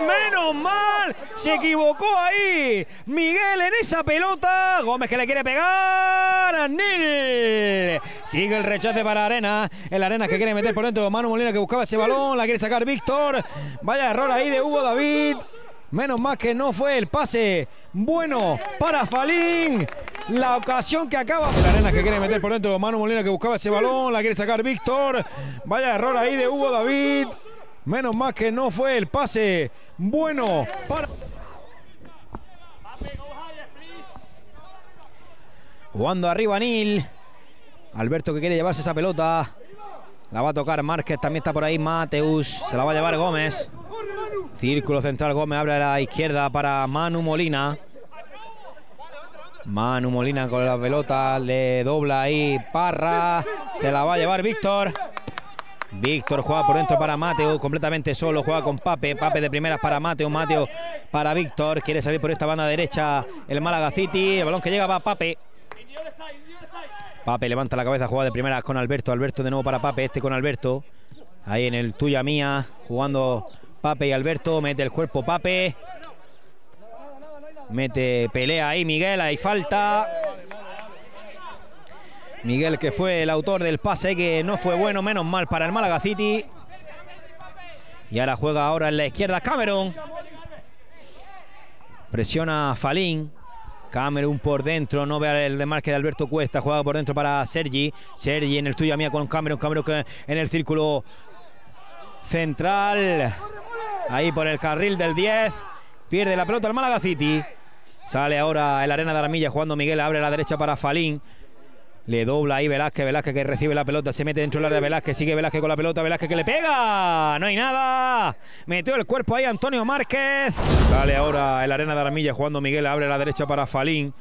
Menos mal. Se equivocó ahí Miguel en esa pelota. Gómez, que le quiere pegar. Nil. Sigue el rechace para Arena. El Arena, que quiere meter por dentro. Manu Molina, que buscaba ese balón. La quiere sacar Víctor. Vaya error ahí de Hugo David. Menos mal que no fue el pase bueno para Falín. La ocasión que acaba. Arenas que quiere meter por dentro. Manu Molina que buscaba ese balón. La quiere sacar Víctor. Vaya error ahí de Hugo David. Menos mal que no fue el pase bueno para... Jugando arriba Nil. Alberto que quiere llevarse esa pelota. La va a tocar Márquez. También está por ahí Mateus. Se la va a llevar Gómez. Círculo central, Gómez abre a la izquierda para Manu Molina. Manu Molina con la pelota, le dobla ahí Parra, se la va a llevar Víctor. Víctor juega por dentro para Mateo, completamente solo, juega con Pape. Pape de primeras para Mateo, Mateo para Víctor. Quiere salir por esta banda derecha el Málaga City, el balón que llega va Pape. Pape levanta la cabeza, juega de primeras con Alberto. Alberto de nuevo para Pape, este con Alberto. Ahí en el tuya mía, jugando... Pape y Alberto, mete el cuerpo Pape. Mete pelea ahí Miguel, hay falta. Miguel que fue el autor del pase que no fue bueno, menos mal para el Málaga City. Y ahora juega ahora en la izquierda Cameron. Presiona Falín. Cameron por dentro, no ve el desmarque de Alberto Cuesta, juega por dentro para Sergi. Sergi en el tuya mía con Cameron, Cameron en el círculo central. Ahí por el carril del 10. Pierde la pelota el Málaga City. Sale ahora el Arenas de Armilla jugando Miguel. Abre la derecha para Falín. Le dobla ahí Velázquez. Velázquez que recibe la pelota. Se mete dentro del área Velázquez. Sigue Velázquez con la pelota. Velázquez que le pega. No hay nada. Metió el cuerpo ahí Antonio Márquez. Sale ahora el Arenas de Armilla jugando Miguel. Abre la derecha para Falín.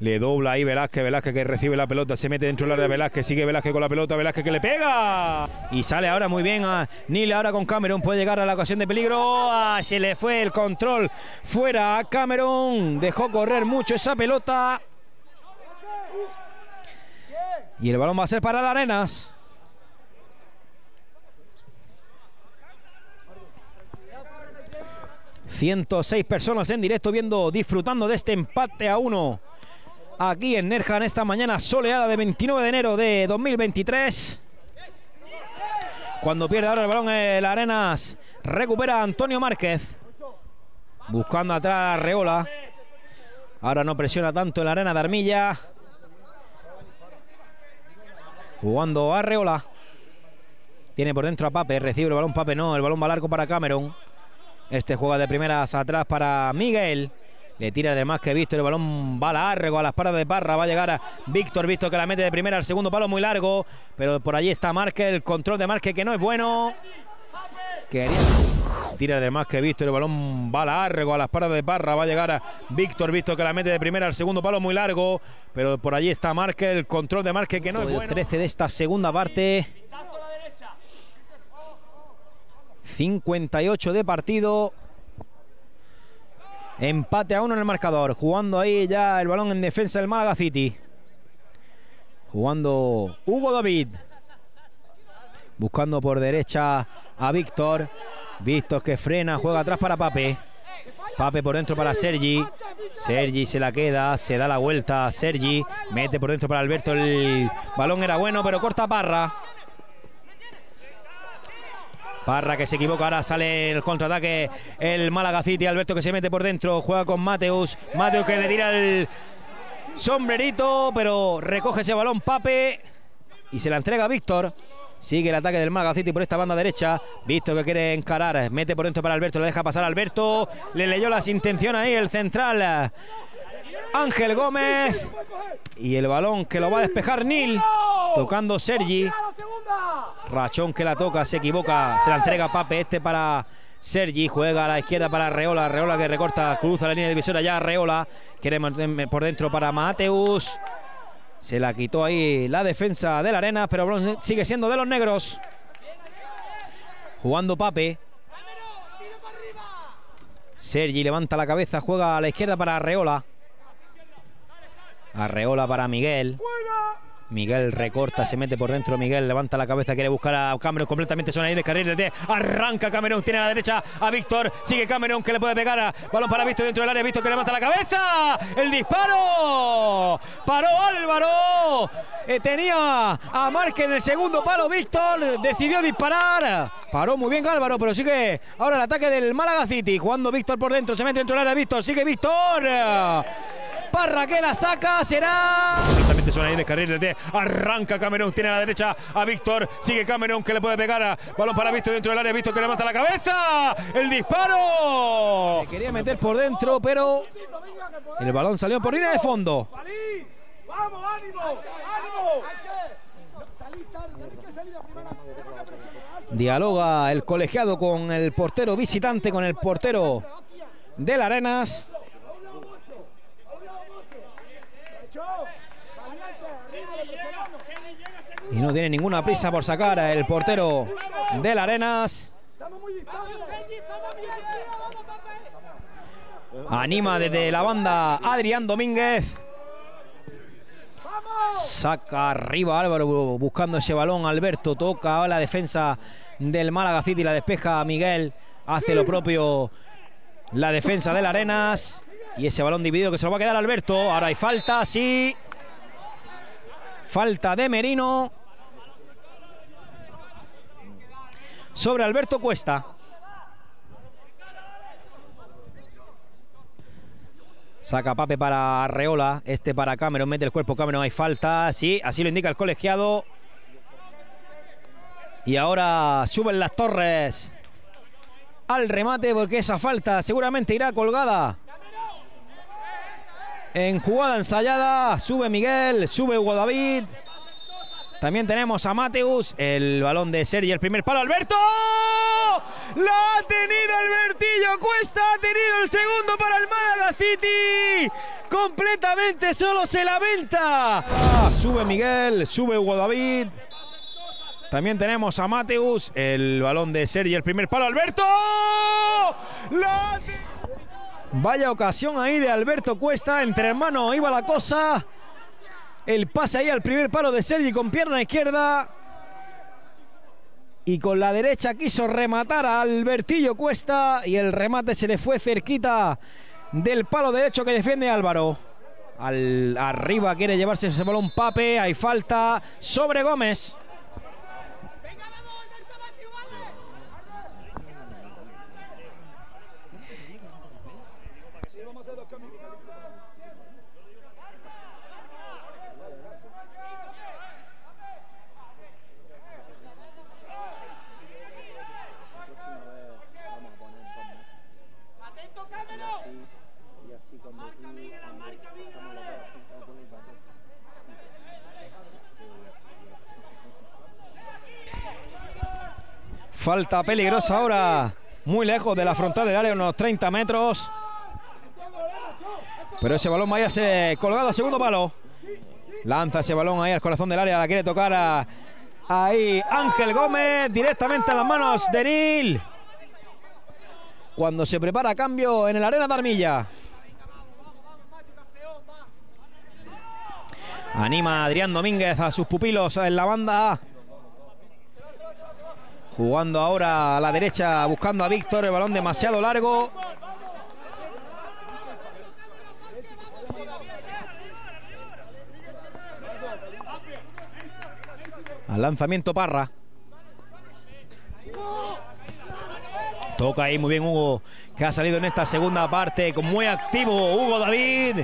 Le dobla ahí Velázquez, Velázquez que recibe la pelota, se mete dentro del área Velázquez, sigue Velázquez con la pelota, Velázquez que le pega. Y sale ahora muy bien a Nil, ahora con Cameron, puede llegar a la ocasión de peligro. ¡Ah! Se le fue el control fuera a Cameron, dejó correr mucho esa pelota. Y el balón va a ser para el Arenas. ...106 personas en directo viendo, disfrutando de este empate a 1... aquí en Nerja en esta mañana soleada de 29 de enero de 2023. Cuando pierde ahora el balón el Arenas, recupera a Antonio Márquez. Buscando atrás a Reola. Ahora no presiona tanto el Arenas de Armilla. Jugando a Reola. Tiene por dentro a Pape, recibe el balón Pape, no, el balón va largo para Cameron. Este juega de primeras atrás para Miguel. Le tira además que Víctor, el balón va largo a las paradas de Parra, va a llegar a Víctor, Víctor que la mete de primera al segundo palo muy largo, pero por allí está Márquez, el control de Márquez que no es bueno. Quería... Tira además que Víctor, el balón va largo a las paradas de Parra, va a llegar a Víctor, Víctor que la mete de primera al segundo palo muy largo, pero por allí está Márquez, el control de Márquez que no es bueno. 13 de esta segunda parte. 58 de partido. Empate a 1 en el marcador. Jugando ahí ya el balón en defensa del Málaga City. Jugando Hugo David. Buscando por derecha a Víctor. Víctor que frena, juega atrás para Pape. Pape por dentro para Sergi. Sergi se la queda, se da la vuelta a Sergi. Mete por dentro para Alberto. El balón era bueno, pero corta Parra. Parra que se equivoca, ahora sale el contraataque el Málaga City, Alberto que se mete por dentro, juega con Mateus, Mateus que le tira el sombrerito, pero recoge ese balón Pape y se la entrega a Víctor. Sigue el ataque del Málaga City por esta banda derecha, Víctor que quiere encarar, mete por dentro para Alberto, le deja pasar a Alberto, le leyó las intenciones ahí el central Ángel Gómez y el balón que lo va a despejar Nil, tocando Sergi. Rachón que la toca, se equivoca, se la entrega Pape, este para Sergi, juega a la izquierda para Reola, Reola que recorta, cruza la línea divisoria ya Reola, quiere mantener por dentro para Mateus, se la quitó ahí la defensa de la Arenas, pero sigue siendo de los negros, jugando Pape. Sergi levanta la cabeza, juega a la izquierda para Reola. Arreola para Miguel. Miguel recorta, se mete por dentro. Miguel levanta la cabeza, quiere buscar a Cameron. Completamente son ahí en el carril de arranca Cameron, tiene a la derecha a Víctor. Sigue Cameron que le puede pegar a balón para Víctor dentro del área. Víctor que levanta la cabeza. El disparo. Paró Álvaro. Tenía a Márquez en el segundo palo. Víctor decidió disparar. Paró muy bien Álvaro, pero sigue ahora el ataque del Málaga City. Jugando Víctor por dentro, se mete dentro del área Víctor. Sigue Víctor. Parra que la saca, será... Exactamente son ahí en el carril de arranca Cameron, tiene a la derecha a Víctor, sigue Cameron que le puede pegar a balón para Víctor dentro del área, Víctor que levanta la cabeza, el disparo. Se quería meter por dentro, pero el balón salió por línea de fondo. ¡Vamos, ánimo! Dialoga el colegiado con el portero visitante, con el portero del Arenas. Y no tiene ninguna prisa por sacar el portero del Arenas. Anima desde la banda Adrián Domínguez. Saca arriba Álvaro buscando ese balón. Alberto toca a la defensa del Málaga City. La despeja a Miguel. Hace lo propio la defensa del Arenas. Y ese balón dividido que se lo va a quedar Alberto. Ahora hay falta, sí. Falta de Merino sobre Alberto Cuesta. Saca Pape para Arreola, este para Cameron, mete el cuerpo Cameron, hay falta, sí, así lo indica el colegiado. Y ahora suben las torres al remate porque esa falta seguramente irá colgada. En jugada ensayada, sube Miguel, sube Hugo David. También tenemos a Mateus, el balón de Sergi, el primer palo, Alberto. ¡La ha tenido Albertillo Cuesta! ¡Ha tenido el segundo para el Málaga City! Completamente solo se lamenta. Sube Miguel, sube Hugo David. También tenemos a Mateus, el balón de Sergi, el primer palo, Alberto. ¡La ha tenido! Vaya ocasión ahí de Alberto Cuesta. Entre hermanos iba la cosa. El pase ahí al primer palo de Sergi con pierna izquierda. Y con la derecha quiso rematar a Albertillo Cuesta. Y el remate se le fue cerquita del palo derecho que defiende Álvaro. Arriba quiere llevarse ese balón Pape. Hay falta sobre Gómez. Falta peligrosa ahora, muy lejos de la frontal del área, unos 30 metros. Pero ese balón vaya a ser colgado al segundo palo. Lanza ese balón ahí al corazón del área, la quiere tocar ahí Ángel Gómez, directamente en las manos de Nil. Cuando se prepara cambio en el Arenas de Armilla. Anima Adrián Domínguez a sus pupilos en la banda. Jugando ahora a la derecha, buscando a Víctor, el balón demasiado largo. Al lanzamiento Parra. Toca ahí muy bien Hugo, que ha salido en esta segunda parte, muy activo Hugo David.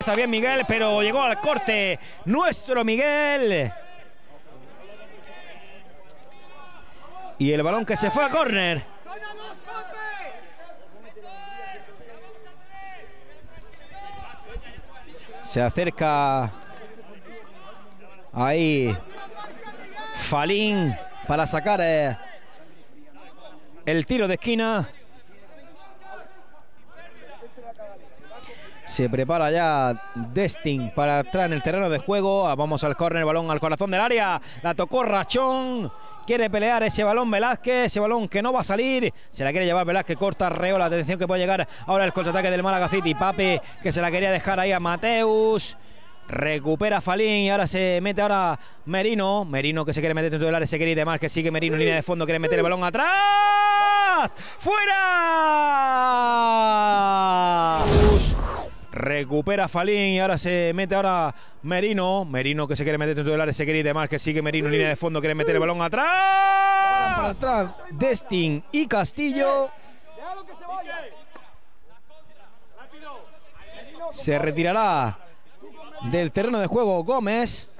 Está bien Miguel, pero llegó al corte nuestro Miguel. Y el balón que se fue a córner. Se acerca ahí Falín para sacar el tiro de esquina. Se prepara ya Destin para entrar en el terreno de juego. Vamos al córner, balón al corazón del área. La tocó Rachón. Quiere pelear ese balón Velázquez, ese balón que no va a salir. Se la quiere llevar Velázquez, corta Arreola. Atención que puede llegar ahora el contraataque del Málaga City. Pape que se la quería dejar ahí a Mateus. Recupera Falín y ahora se mete ahora Merino. Merino que se quiere meter dentro del área, se quiere ir de más, que sigue Merino, línea de fondo, quiere meter el balón atrás. ¡Fuera! Recupera Falín y ahora se mete ahora Merino. Merino que se quiere meter dentro del área, se quiere ir de más, que sigue Merino, línea de fondo, quiere meter el balón atrás. Para atrás Destin y Castillo. Se retirará del terreno de juego Gómez.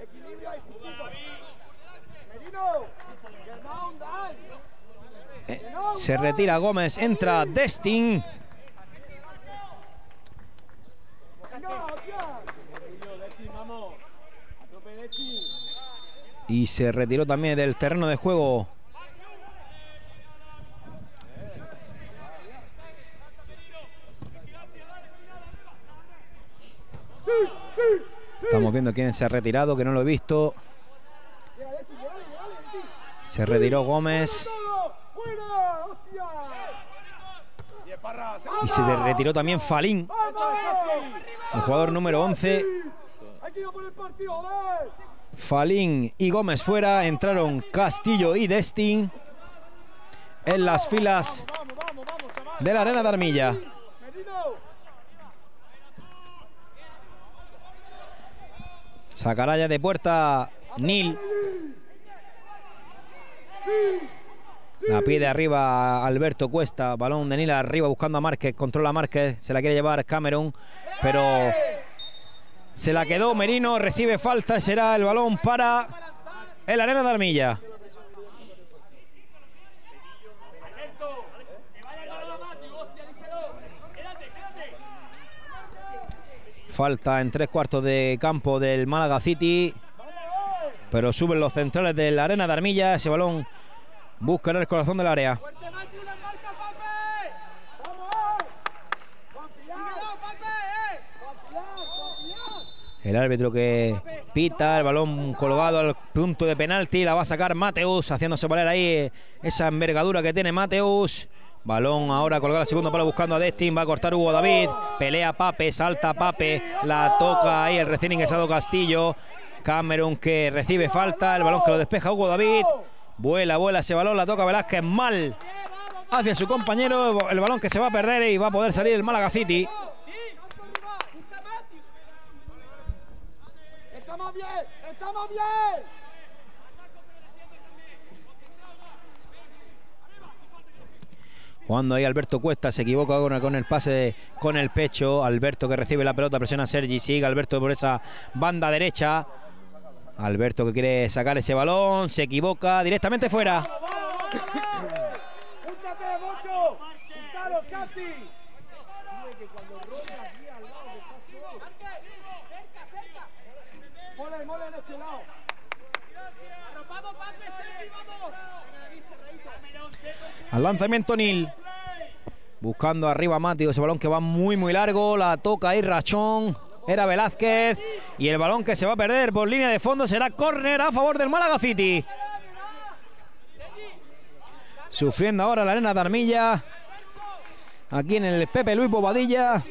Se retira Gómez, entra Destin. Y se retiró también del terreno de juego . Estamos viendo quién se ha retirado, que no lo he visto. Se retiró Gómez. Y se retiró también Falín, el jugador número 11. Falín y Gómez fuera. Entraron Castillo y Destin en las filas de la Arena de Armilla. Sacará ya de puerta Nil. La pide arriba Alberto Cuesta. Balón de Nil arriba buscando a Márquez. Controla a Márquez. Se la quiere llevar Cameron. Pero se la quedó Merino. Recibe falta. Será el balón para el Arena de Armilla. Falta en 3/4 de campo del Málaga City. Pero suben los centrales de la Arena de Armilla. Ese balón busca en el corazón del área. El árbitro que pita. El balón colgado al punto de penalti. La va a sacar Mateus, haciéndose valer ahí esa envergadura que tiene Mateus. Balón ahora colgado al segundo palo buscando a Destin. Va a cortar Hugo David. Pelea Pape, salta Pape. La toca ahí el recién ingresado Castillo. Cameron que recibe falta. El balón que lo despeja Hugo David. Vuela, vuela ese balón. La toca Velázquez mal hacia su compañero. El balón que se va a perder y va a poder salir el Málaga City. ¡Estamos bien! ¡Estamos bien! Jugando ahí Alberto Cuesta, se equivoca con el pase con el pecho. Alberto que recibe la pelota, presiona a Sergi, sigue Alberto por esa banda derecha. Alberto que quiere sacar ese balón, se equivoca, directamente fuera. Al lanzamiento Nil, buscando arriba a Mati, ese balón que va muy largo, la toca ahí Rachón, era Velázquez, y el balón que se va a perder por línea de fondo será córner a favor del Málaga City. Sufriendo ahora la Arena de Armilla, aquí en el Pepe Luis Bobadilla.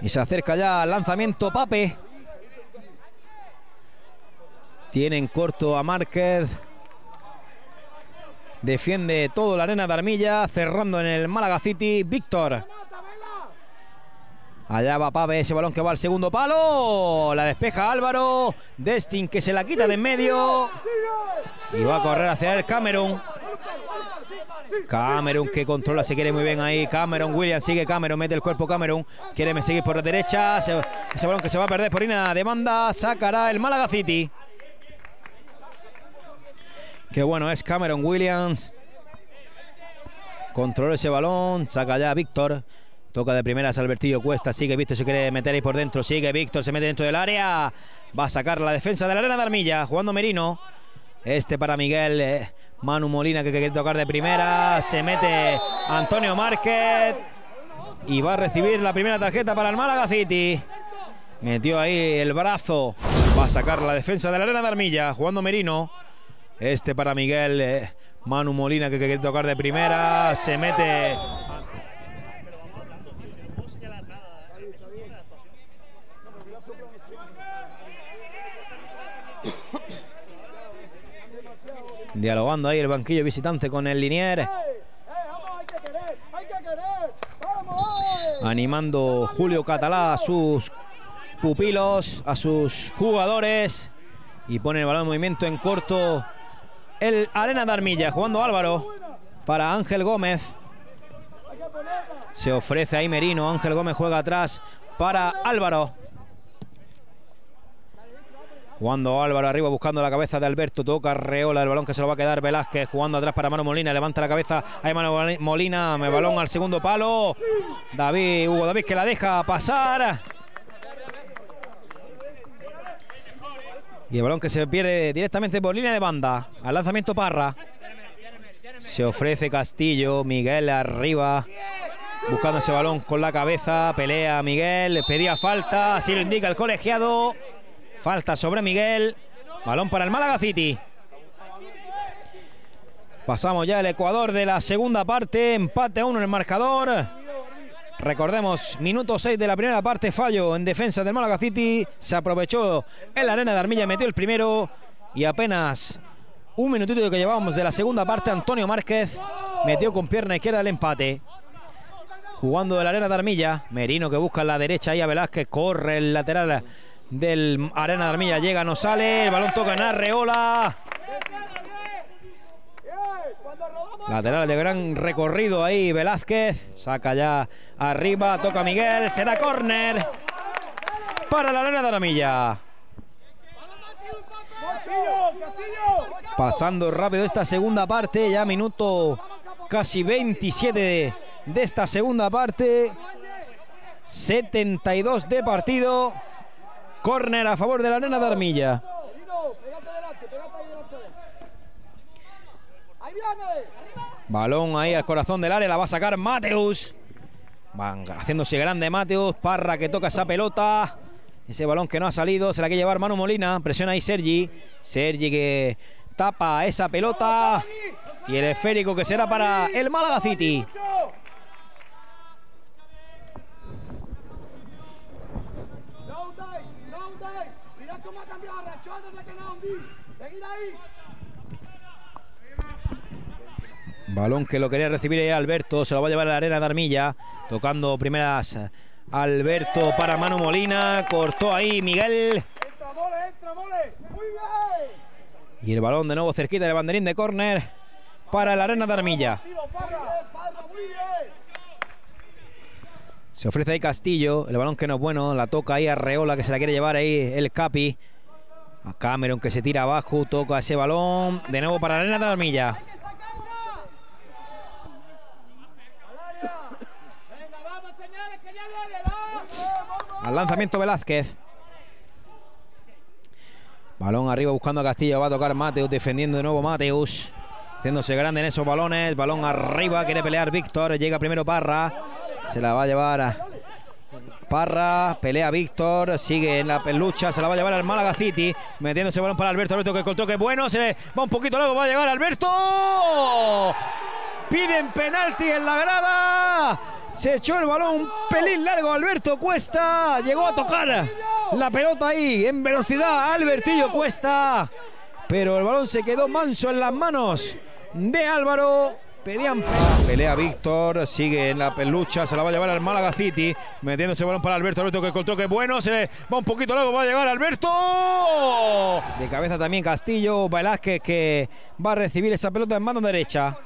Y se acerca ya al lanzamiento Pape. Tienen corto a Márquez. Defiende todo la Arena de Armilla, cerrando en el Málaga City Víctor. Allá va Pape, ese balón que va al segundo palo. La despeja Álvaro. Destin que se la quita de en medio. Y va a correr hacia el Cameron. Cameron que controla, se quiere muy bien ahí. Cameron, William sigue Cameron, mete el cuerpo Cameron. Quiere seguir por la derecha. Ese balón que se va a perder por línea de banda. Sacará el Málaga City. Qué bueno es Cameron Williams. Controla ese balón. Saca ya Víctor. Toca de primeras Albertillo Cuesta. Sigue Víctor. Se quiere meter ahí por dentro. Sigue Víctor. Se mete dentro del área. Va a sacar la defensa de la Arena de Armilla. Jugando Merino. Este para Miguel. Manu Molina que quiere tocar de primera. Se mete Antonio Márquez. Y va a recibir la primera tarjeta para el Málaga City. Metió ahí el brazo. Va a sacar la defensa de la Arena de Armilla. Jugando Merino. Este para Miguel, Manu Molina que quiere tocar de primera, se mete Dialogando ahí el banquillo visitante con el Liniers. Animando Julio Catalá a sus pupilos, a sus jugadores. Y pone el balón en movimiento en corto el Arenas de Armilla. Jugando Álvaro para Ángel Gómez. Se ofrece ahí Merino. Ángel Gómez juega atrás para Álvaro. Jugando Álvaro arriba, buscando la cabeza de Alberto. Toca Reola, el balón que se lo va a quedar Velázquez. Jugando atrás para Manu Molina. Levanta la cabeza. Ahí Manu Molina. Me balón al segundo palo. David, Hugo David, que la deja pasar. Y el balón que se pierde directamente por línea de banda. Al lanzamiento Parra. Se ofrece Castillo. Miguel arriba. Buscando ese balón con la cabeza. Pelea Miguel. Pedía falta. Así lo indica el colegiado. Falta sobre Miguel. Balón para el Málaga City. Pasamos ya al Ecuador de la segunda parte. Empate a uno en el marcador. Recordemos, minuto 6 de la primera parte. Fallo en defensa del Málaga City. Se aprovechó en la Arena de Armilla. Metió el primero. Y apenas un minutito que llevábamos de la segunda parte, Antonio Márquez metió con pierna izquierda el empate. Jugando de la Arena de Armilla. Merino que busca en la derecha. Ahí a Velázquez. Corre el lateral del Arena de Armilla, llega, no sale. El balón toca en Arreola. Lateral de gran recorrido ahí Velázquez. Saca ya arriba, toca Miguel. Será córner para la Arena de Armilla. Pasando rápido esta segunda parte. Ya minuto casi 27 de esta segunda parte. 72 de partido. Córner a favor de la Arena de Armilla. Balón ahí al corazón del área. La va a sacar Mateus. Van haciéndose grande Mateus. Parra que toca esa pelota. Ese balón que no ha salido. Se la quiere llevar Manu Molina. Presiona ahí Sergi. Sergi que tapa esa pelota. Y el esférico que será para el Málaga City. Balón que lo quería recibir Alberto. Se lo va a llevar a la Arena de Armilla. Tocando primeras Alberto para Manu Molina. Cortó ahí Miguel. Y el balón de nuevo cerquita del banderín de córner para la Arena de Armilla. Se ofrece ahí Castillo. El balón que no es bueno. La toca ahí Arreola, que se la quiere llevar ahí el Capi. A Cameron que se tira abajo. Toca ese balón. De nuevo para la Arena de Armilla. Al lanzamiento Velázquez. Balón arriba buscando a Castillo. Va a tocar Mateus. Defendiendo de nuevo Mateus. Haciéndose grande en esos balones. Balón arriba. Quiere pelear Víctor. Llega primero Parra. Se la va a llevar a Parra, pelea Víctor, sigue en la lucha, se la va a llevar al Málaga City, metiéndose el balón para Alberto. Alberto que encontró, que bueno, se le va un poquito largo, va a llegar Alberto. Piden penalti en la grada. Se echó el balón un pelín largo Alberto Cuesta, llegó a tocar la pelota ahí en velocidad Albertillo Cuesta, pero el balón se quedó manso en las manos de Álvaro. Pedían pelea Víctor, sigue en la pelucha, se la va a llevar al Málaga City, metiéndose el balón para Alberto. Alberto que encontró, que bueno, se le va un poquito largo, va a llegar Alberto. De cabeza también Castillo. Velázquez que va a recibir esa pelota en mano derecha.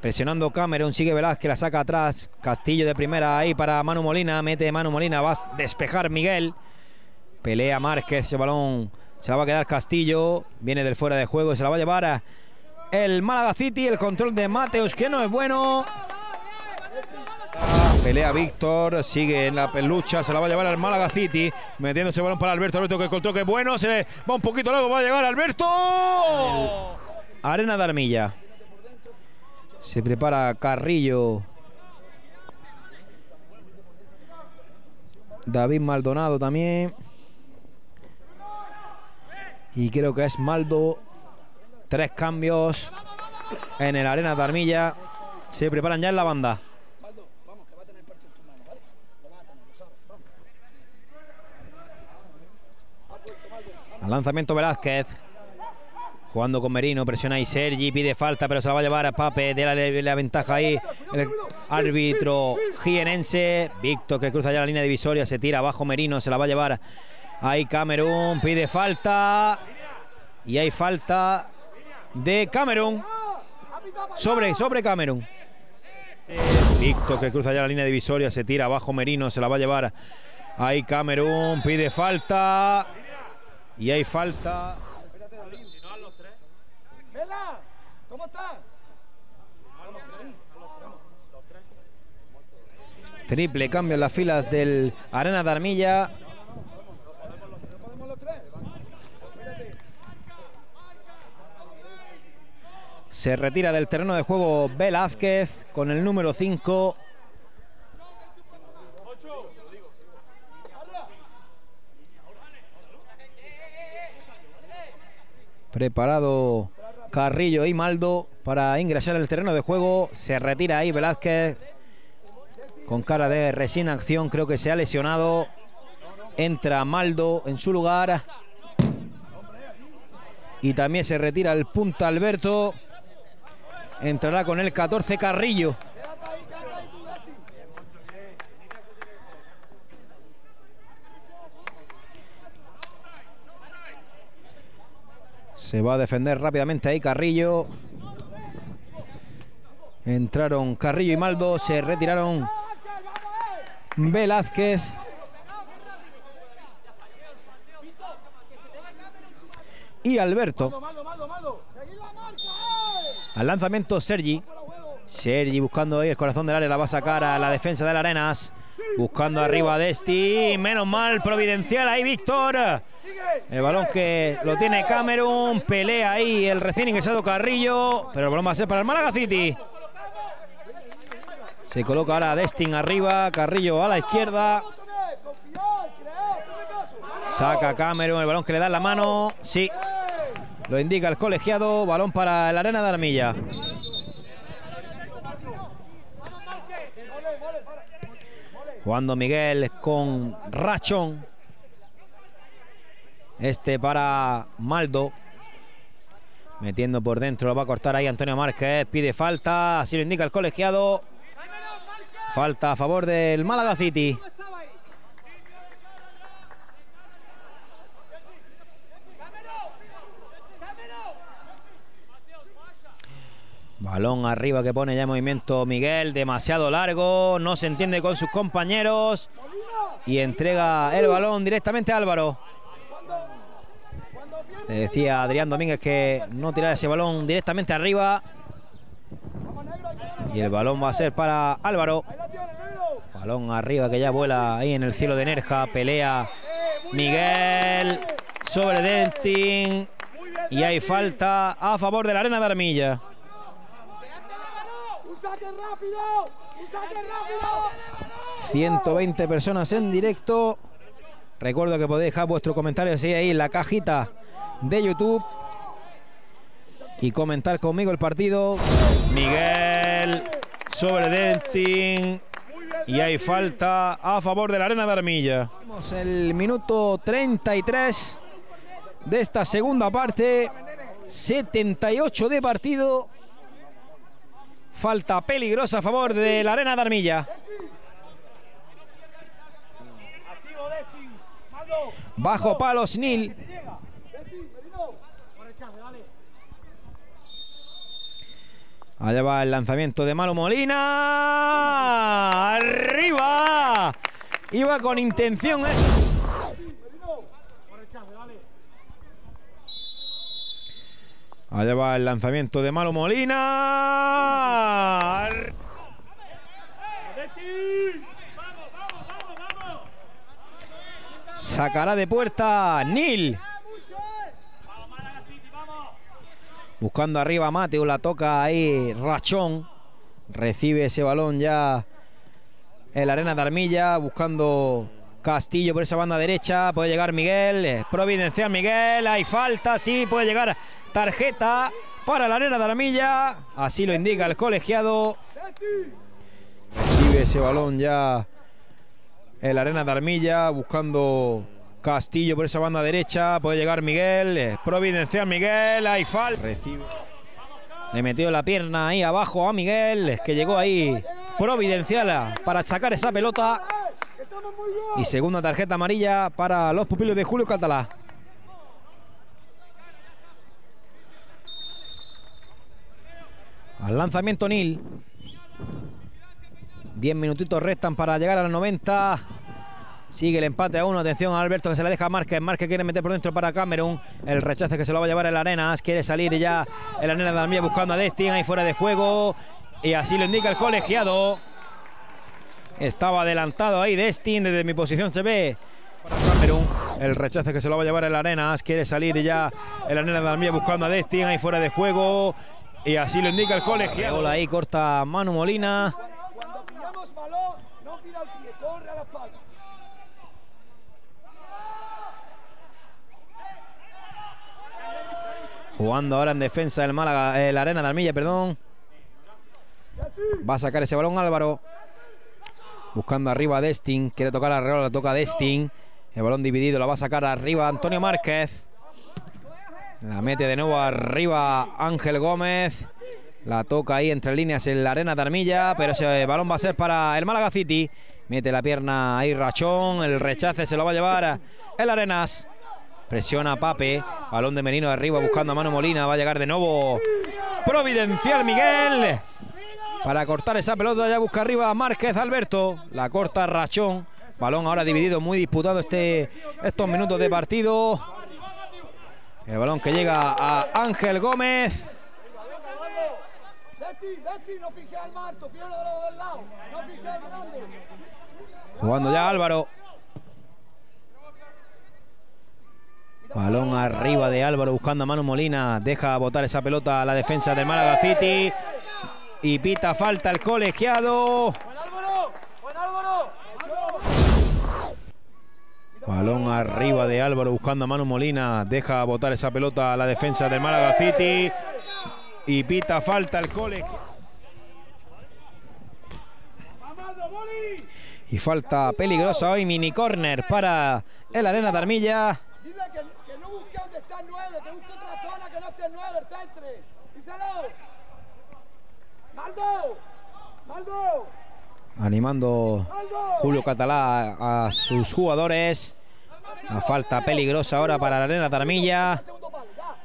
Presionando Cameron, sigue Velázquez, la saca atrás. Castillo de primera ahí para Manu Molina, mete Manu Molina, va a despejar Miguel. Pelea Márquez, ese balón se la va a quedar Castillo, viene del fuera de juego y se la va a llevar a el Málaga City. El control de Mateus que no es bueno. Pelea Víctor, sigue en la pelucha, se la va a llevar al Málaga City, metiéndose el balón para Alberto. Alberto que encontró, que bueno, se le va un poquito largo, va a llegar Alberto. Arena de Armilla. Se prepara Carrillo. David Maldonado también. Y creo que es Maldo. Tres cambios en el Arena de Armilla. Se preparan ya en la banda. Al lanzamiento Velázquez. jugando con Merino, presiona ahí Sergi, pide falta, pero se la va a llevar a Pape, de la ventaja ahí el árbitro jienense. Víctor, que cruza ya la línea divisoria, se tira abajo Merino, se la va a llevar ahí Camerún, pide falta y hay falta de Camerún sobre Camerún. Víctor, que cruza ya la línea divisoria, se tira abajo Merino, se la va a llevar ahí Camerún, pide falta y hay falta. ¡Vela! ¿Cómo está? Triple cambio en las filas del Arenas de Armilla. Se retira del terreno de juego Velázquez con el número 5. Preparado Carrillo y Maldo para ingresar al terreno de juego. Se retira ahí Velázquez con cara de recién acción, creo que se ha lesionado. Entra Maldo en su lugar y también se retira el punta Alberto. Entrará con el 14 Carrillo. Se va a defender rápidamente ahí Carrillo. Entraron Carrillo y Maldo, se retiraron Velázquez. Y Alberto. Al lanzamiento Sergi. Sergi buscando ahí el corazón del área, la va a sacar a la defensa del Arenas. Buscando arriba Desti, menos mal, providencial ahí Víctor. El balón que lo tiene Camerún, pelea ahí el recién ingresado Carrillo, pero el balón va a ser para el Málaga City. Se coloca ahora Destin arriba, Carrillo a la izquierda. Saca Camerún, el balón que le da en la mano, sí, lo indica el colegiado, balón para el Arenas de Armilla. Jugando Miguel con Rachón. Este para Maldo. Metiendo por dentro, lo va a cortar ahí Antonio Márquez. Pide falta, así lo indica el colegiado. Falta a favor del Málaga City. Balón arriba que pone ya en movimiento Miguel, demasiado largo, no se entiende con sus compañeros y entrega el balón directamente a Álvaro. Le decía Adrián Domínguez que no tirara ese balón directamente arriba y el balón va a ser para Álvaro. Balón arriba que ya vuela ahí en el cielo de Nerja, pelea Miguel sobre Denzin y hay falta a favor de la Arenas de Armilla. ¡Un saque rápido! 120 personas en directo. Recuerdo que podéis dejar vuestros comentarios ahí en la cajita de YouTube y comentar conmigo el partido. Miguel sobre Denzin y hay falta a favor de la Arenas de Armilla. Vamos el minuto 33 de esta segunda parte, 78 de partido. Falta peligrosa a favor de la Arenas de Armilla. Bajo palos Nil. Allá va el lanzamiento de Malo Molina. ¡Arriba! Iba con intención eso. Allá va el lanzamiento de Malo Molina. Sacará de puerta Nil. Buscando arriba Mateo, la toca ahí Rachón. Recibe ese balón ya el Arenas de Armilla, buscando Castillo por esa banda derecha. Puede llegar Miguel, providencial Miguel, hay falta, sí, puede llegar tarjeta para la Arenas de Armilla, así lo indica el colegiado. Recibe ese balón ya el Arenas de Armilla, buscando Castillo por esa banda derecha, puede llegar Miguel, es providencial Miguel, hay falta. Le metió la pierna ahí abajo a Miguel, es que llegó ahí providencial para sacar esa pelota. Y segunda tarjeta amarilla para los pupilos de Julio Catalá. Al lanzamiento Nil. 10 minutitos restan para llegar a los 90. Sigue el empate a 1. Atención a Alberto, que se la deja a Márquez. Márquez quiere meter por dentro para Cameron. El rechazo que se lo va a llevar el Arenas. Quiere salir ya el Arenas de Armilla buscando a Destin. Ahí fuera de juego. Y así lo indica el colegiado. Estaba adelantado ahí Destin. Desde mi posición se ve. Cameron, el rechazo que se lo va a llevar el Arenas. Quiere salir ya el Arenas de Armilla buscando a Destin. Ahí fuera de juego. Y así lo indica el colegiado. Bola ahí corta Manu Molina. Cuando pillamos balón, no pida el pie, corre a la espalda. Jugando ahora en defensa el Málaga, el Arenas de Armilla, perdón. Va a sacar ese balón Álvaro. Buscando arriba a Destin, quiere tocar a Real, la toca a Destin. El balón dividido, la va a sacar arriba Antonio Márquez. La mete de nuevo arriba Ángel Gómez. La toca ahí entre líneas en la Arenas de Armilla, pero ese balón va a ser para el Málaga City. Mete la pierna ahí Rachón, el rechace se lo va a llevar el Arenas. Presiona Pape, balón de Merino arriba buscando a Manu Molina. Va a llegar de nuevo providencial Miguel para cortar esa pelota. Ya busca arriba Márquez Alberto, la corta Rachón. Balón ahora dividido, muy disputado estos minutos de partido. El balón que llega a Ángel Gómez. Jugando ya Álvaro. Balón arriba de Álvaro buscando a Manu Molina. Deja botar esa pelota a la defensa del Málaga City. Y pita falta el colegiado. Balón arriba de Álvaro buscando a Manu Molina. Deja botar esa pelota a la defensa del Málaga City. Y pita falta el colegiado. Y falta peligrosa hoy. Mini corner para el Arenas de Armilla. Animando Julio Catalá a sus jugadores. La falta peligrosa ahora para la Arenas de Armilla.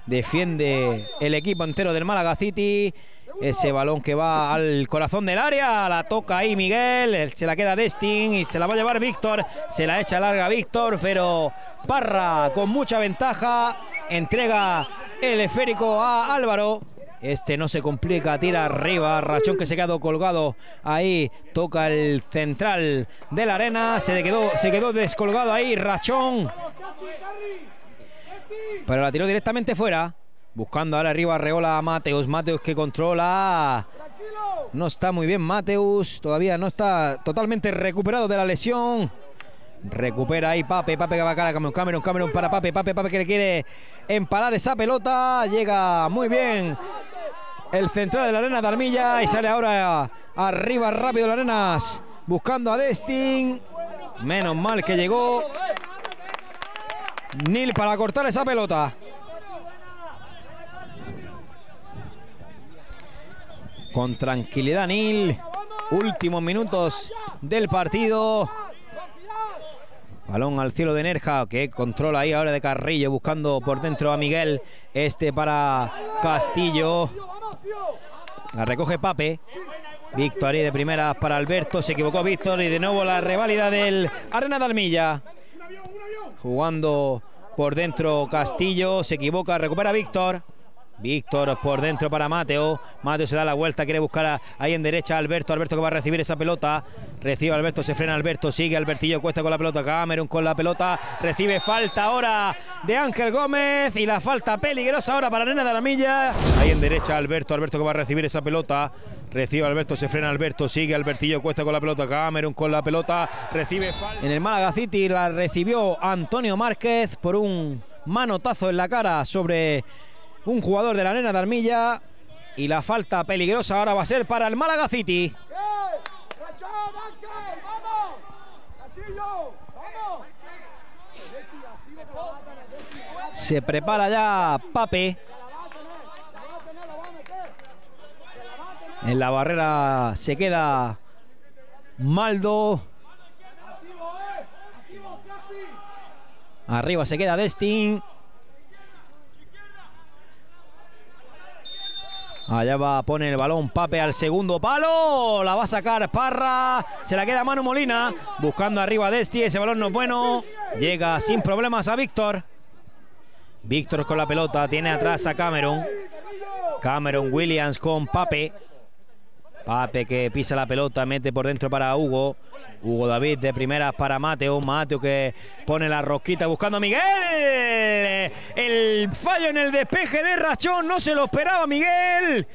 Defiende el equipo entero del Málaga City. Ese balón que va al corazón del área. La toca ahí Miguel. Se la queda Destin y se la va a llevar Víctor. Se la echa larga Víctor, pero Parra con mucha ventaja. Entrega el esférico a Álvaro. Este no se complica, tira arriba. Rachón, que se ha quedado colgado ahí. Toca el central de la Arena. Se quedó descolgado ahí Rachón. Pero la tiró directamente fuera. Buscando ahora arriba Arreola a Mateus. Mateus que controla. No está muy bien Mateus. Todavía no está totalmente recuperado de la lesión. Recupera ahí Pape, Pape que va a cara a Cameron, Cameron para Pape, Pape que le quiere empalar esa pelota. Llega muy bien el central de la Arenas de Armilla y sale ahora arriba rápido la Arenas buscando a Destin. Menos mal que llegó Nil para cortar esa pelota. Con tranquilidad Nil. Últimos minutos del partido. Balón al cielo de Nerja, que controla ahí ahora de Carrillo, buscando por dentro a Miguel. Este para Castillo. La recoge Pape. Víctor ahí de primeras para Alberto. Se equivocó Víctor y de nuevo la reválida del Arenas de Armilla. Jugando por dentro Castillo. Se equivoca, recupera Víctor. Víctor por dentro para Mateo. Mateo se da la vuelta, quiere buscar ahí en derecha a Alberto. Alberto que va a recibir esa pelota. Recibe Alberto, se frena Alberto, sigue Albertillo Cuesta con la pelota. Cameron con la pelota. Recibe falta ahora de Ángel Gómez. Y la falta peligrosa ahora para Arenas de Armilla. Ahí en derecha Alberto. Alberto que va a recibir esa pelota. Recibe Alberto, se frena Alberto, sigue Albertillo Cuesta con la pelota. Cameron con la pelota. Recibe falta. En el Málaga City la recibió Antonio Márquez por un manotazo en la cara sobre un jugador de la Arenas de Armilla. Y la falta peligrosa ahora va a ser para el Málaga City. Se prepara ya Pape. En la barrera se queda Maldo. Arriba se queda Destin. Allá va a poner el balón Pape al segundo palo. La va a sacar Parra. Se la queda Manu Molina. Buscando arriba a Desti. Ese balón no es bueno. Llega sin problemas a Víctor. Víctor con la pelota. Tiene atrás a Cameron. Cameron Williams con Pape. Pape que pisa la pelota. Mete por dentro para Hugo. Hugo David de primeras para Mateo. Mateo que pone la rosquita buscando a Miguel. El fallo en el despeje de Rachón. No se lo esperaba Miguel.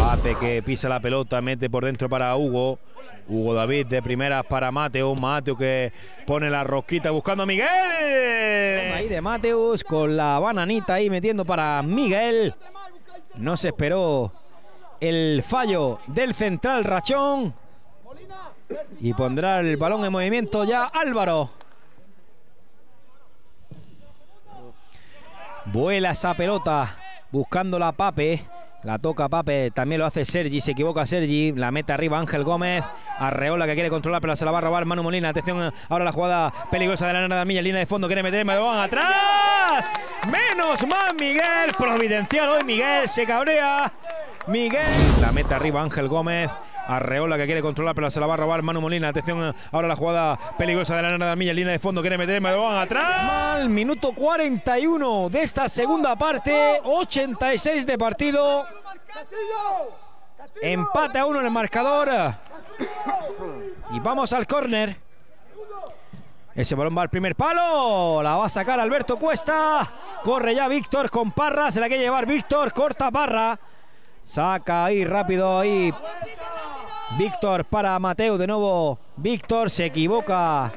Pape que pisa la pelota. Mete por dentro para Hugo. Hugo David de primeras para Mateo. Mateo que pone la rosquita buscando a Miguel. Ahí de Mateus con la bananita ahí metiendo para Miguel. No se esperó el fallo del central Rachón. Y pondrá el balón en movimiento ya Álvaro. Vuela esa pelota buscando la Pape. La toca Pape, también lo hace Sergi. Se equivoca Sergi, la mete arriba Ángel Gómez. Arreola que quiere controlar, pero se la va a robar Manu Molina. Atención, ahora la jugada peligrosa de la Nerja de Armilla. Línea de fondo, quiere meter, me lo van atrás. Menos mal Miguel. Providencial hoy Miguel, se cabrea Miguel. La mete arriba Ángel Gómez. Arreola que quiere controlar, pero se la va a robar Manu Molina. Atención, ahora la jugada peligrosa de la Nerja de Armilla. Línea de fondo, quiere meter, me lo van atrás. Mal, minuto 41 de esta segunda parte. 86 de partido. Empate a 1 en el marcador. Y vamos al córner. Ese balón va al primer palo. La va a sacar Alberto Cuesta. Corre ya Víctor con Parra. Se la quiere llevar Víctor. Corta Parra. Saca ahí rápido ahí Víctor para Mateo. De nuevo Víctor. Se equivoca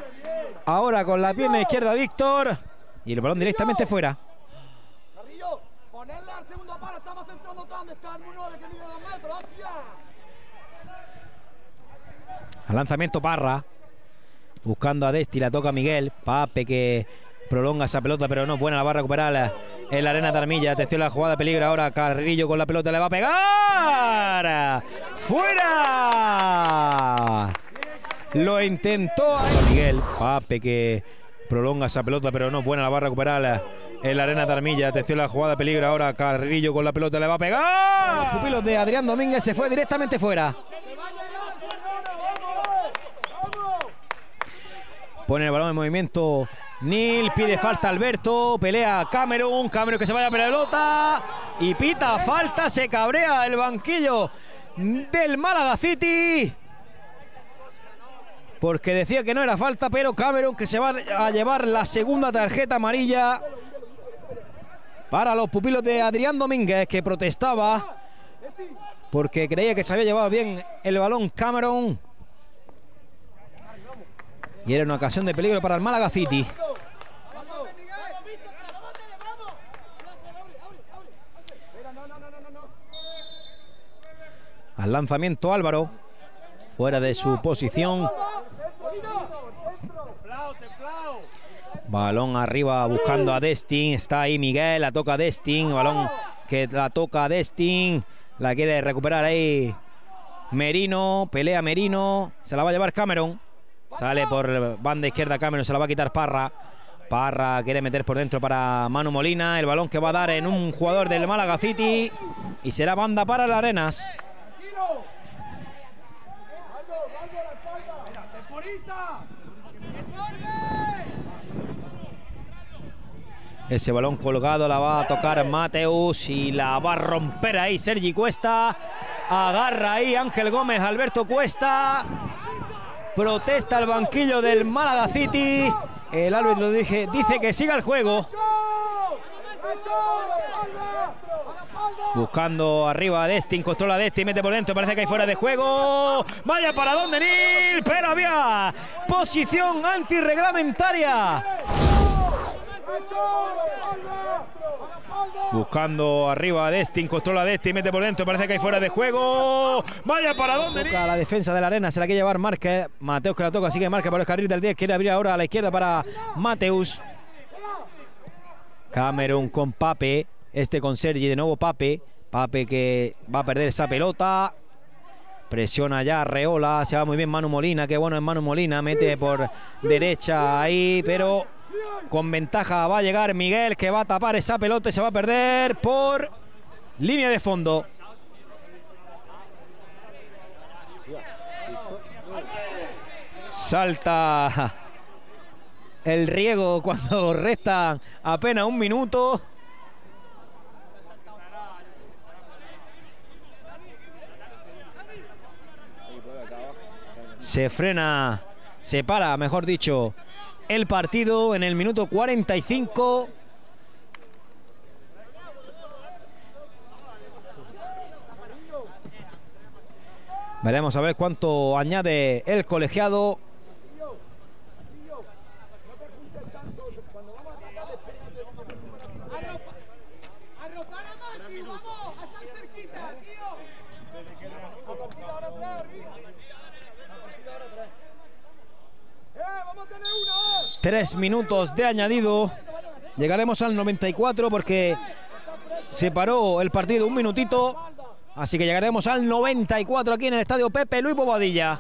ahora con la pierna izquierda Víctor. Y el balón directamente fuera. Al lanzamiento Parra. Buscando a Desti. La toca Miguel. Pape que prolonga esa pelota, pero no es buena. La va a recuperar en la Arena de Armilla. Atención a la jugada de peligro. Ahora Carrillo con la pelota. Le va a pegar. ¡Fuera! Lo intentó Miguel. Pape que prolonga esa pelota, pero no es buena. La va a recuperar en la Arena de Armilla. Atención a la jugada de peligro. Ahora Carrillo con la pelota. Le va a pegar. Los pupilos de Adrián Domínguez. Se fue directamente fuera. Pone el balón en movimiento. Nil pide falta Alberto. Pelea Cameron. Cameron que se vaya a pelota. Y pita falta. Se cabrea el banquillo del Málaga City. Porque decía que no era falta. Pero Cameron que se va a llevar la segunda tarjeta amarilla. Para los pupilos de Adrián Domínguez. Que protestaba. Porque creía que se había llevado bien el balón Cameron. Y era una ocasión de peligro para el Málaga City. Al lanzamiento Álvaro. Fuera de su posición. Balón arriba buscando a Destin. Está ahí Miguel. La toca Destin. Balón que la toca Destin. La quiere recuperar ahí Merino. Pelea Merino. Se la va a llevar Cameron. Sale por banda izquierda Cameron, se la va a quitar Parra. Parra quiere meter por dentro para Manu Molina. El balón que va a dar en un jugador del Málaga City. Y será banda para el Arenas. Ese balón colgado la va a tocar Mateus. Y la va a romper ahí Sergi Cuesta. Agarra ahí Ángel Gómez, Alberto Cuesta. Protesta el banquillo del Málaga City. El árbitro dice que siga el juego. Buscando arriba a Destin. Controla a Destin. Mete por dentro. Parece que hay fuera de juego. Vaya para donde Nil. Pero había posición antirreglamentaria. Buscando arriba a Destin, controla a Destin, mete por dentro, parece que hay fuera de juego. Vaya para dónde. Toca la defensa de la Arena, se la quiere llevar Márquez. Mateus que la toca, sigue Márquez por el carril del 10. Quiere abrir ahora a la izquierda para Mateus. Cameron con Pape, este con Sergi, de nuevo Pape. Pape que va a perder esa pelota. Presiona ya Reola, se va muy bien Manu Molina, qué bueno es Manu Molina, mete por derecha ahí, pero con ventaja va a llegar Miguel, que va a tapar esa pelota y se va a perder por línea de fondo. Salta el riego cuando restan apenas un minuto. Se frena, se para, mejor dicho, el partido en el minuto 45. Veremos a ver cuánto añade el colegiado. Tres minutos de añadido. Llegaremos al 94 porque se paró el partido un minutito. Así que llegaremos al 94 aquí en el estadio Pepe Luis Bobadilla.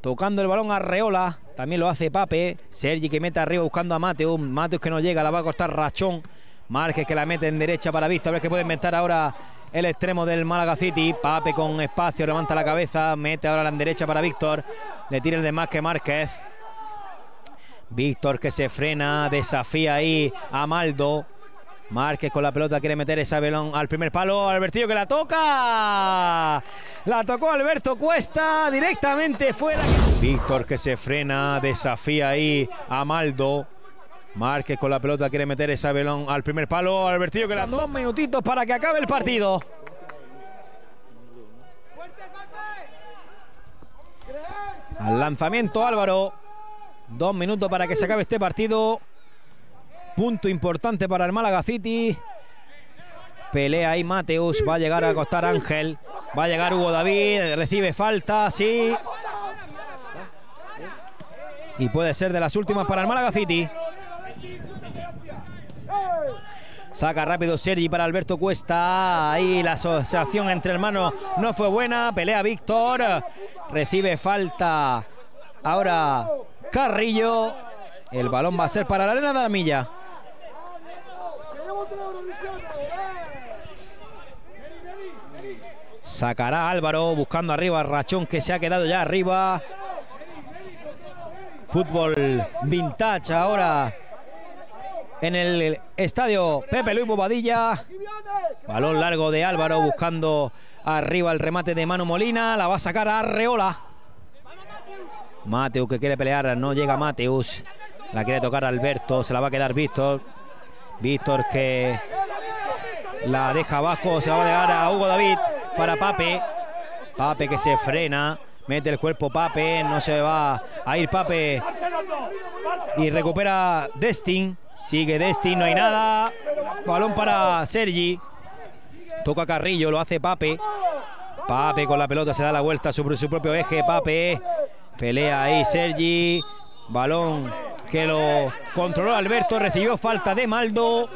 Tocando el balón a Reola. También lo hace Pape. Sergi que mete arriba buscando a Mateus. Mateus que no llega, la va a costar Rachón. Márquez que la mete en derecha para Visto. A ver qué puede inventar ahora el extremo del Málaga City. Pape con espacio, levanta la cabeza. Mete ahora la en derecha para Víctor. Le tira el de más que Márquez. Víctor que se frena, desafía ahí a Maldo. Márquez con la pelota, quiere meter ese balón al primer palo. Albertillo que la toca. La tocó Alberto Cuesta, directamente fuera. Víctor que se frena, desafía ahí a Maldo. Márquez con la pelota, quiere meter ese balón al primer palo. Albertillo que la toca. 2 minutitos para que acabe el partido. Al lanzamiento Álvaro. 2 minutos para que se acabe este partido. Punto importante para el Málaga City. Pelea ahí Mateus. Va a llegar a costar Ángel. Va a llegar Hugo David. Recibe falta. Sí. Y puede ser de las últimas para el Málaga City. Saca rápido Sergi para Alberto Cuesta. Ahí la asociación entre hermanos no fue buena. Pelea Víctor. Recibe falta. Ahora Carrillo. El balón va a ser para la Arena de Armilla. Sacará Álvaro buscando arriba a Rachón, que se ha quedado ya arriba. Fútbol vintage ahora en el estadio Pepe Luis Bobadilla. Balón largo de Álvaro buscando arriba el remate de Manu Molina. La va a sacar a Arreola. Mateus que quiere pelear, no llega Mateus. La quiere tocar Alberto, se la va a quedar Víctor. Víctor que la deja abajo, se la va a llegar a Hugo David para Pape. Pape que se frena, mete el cuerpo Pape, no se va a ir Pape. Y recupera Destin, sigue Destin, no hay nada. Balón para Sergi. Toca Carrillo, lo hace Pape. Pape con la pelota se da la vuelta sobre su propio eje, Pape. Pelea ahí Sergi. Balón que lo controló Alberto. Recibió falta de Maldo.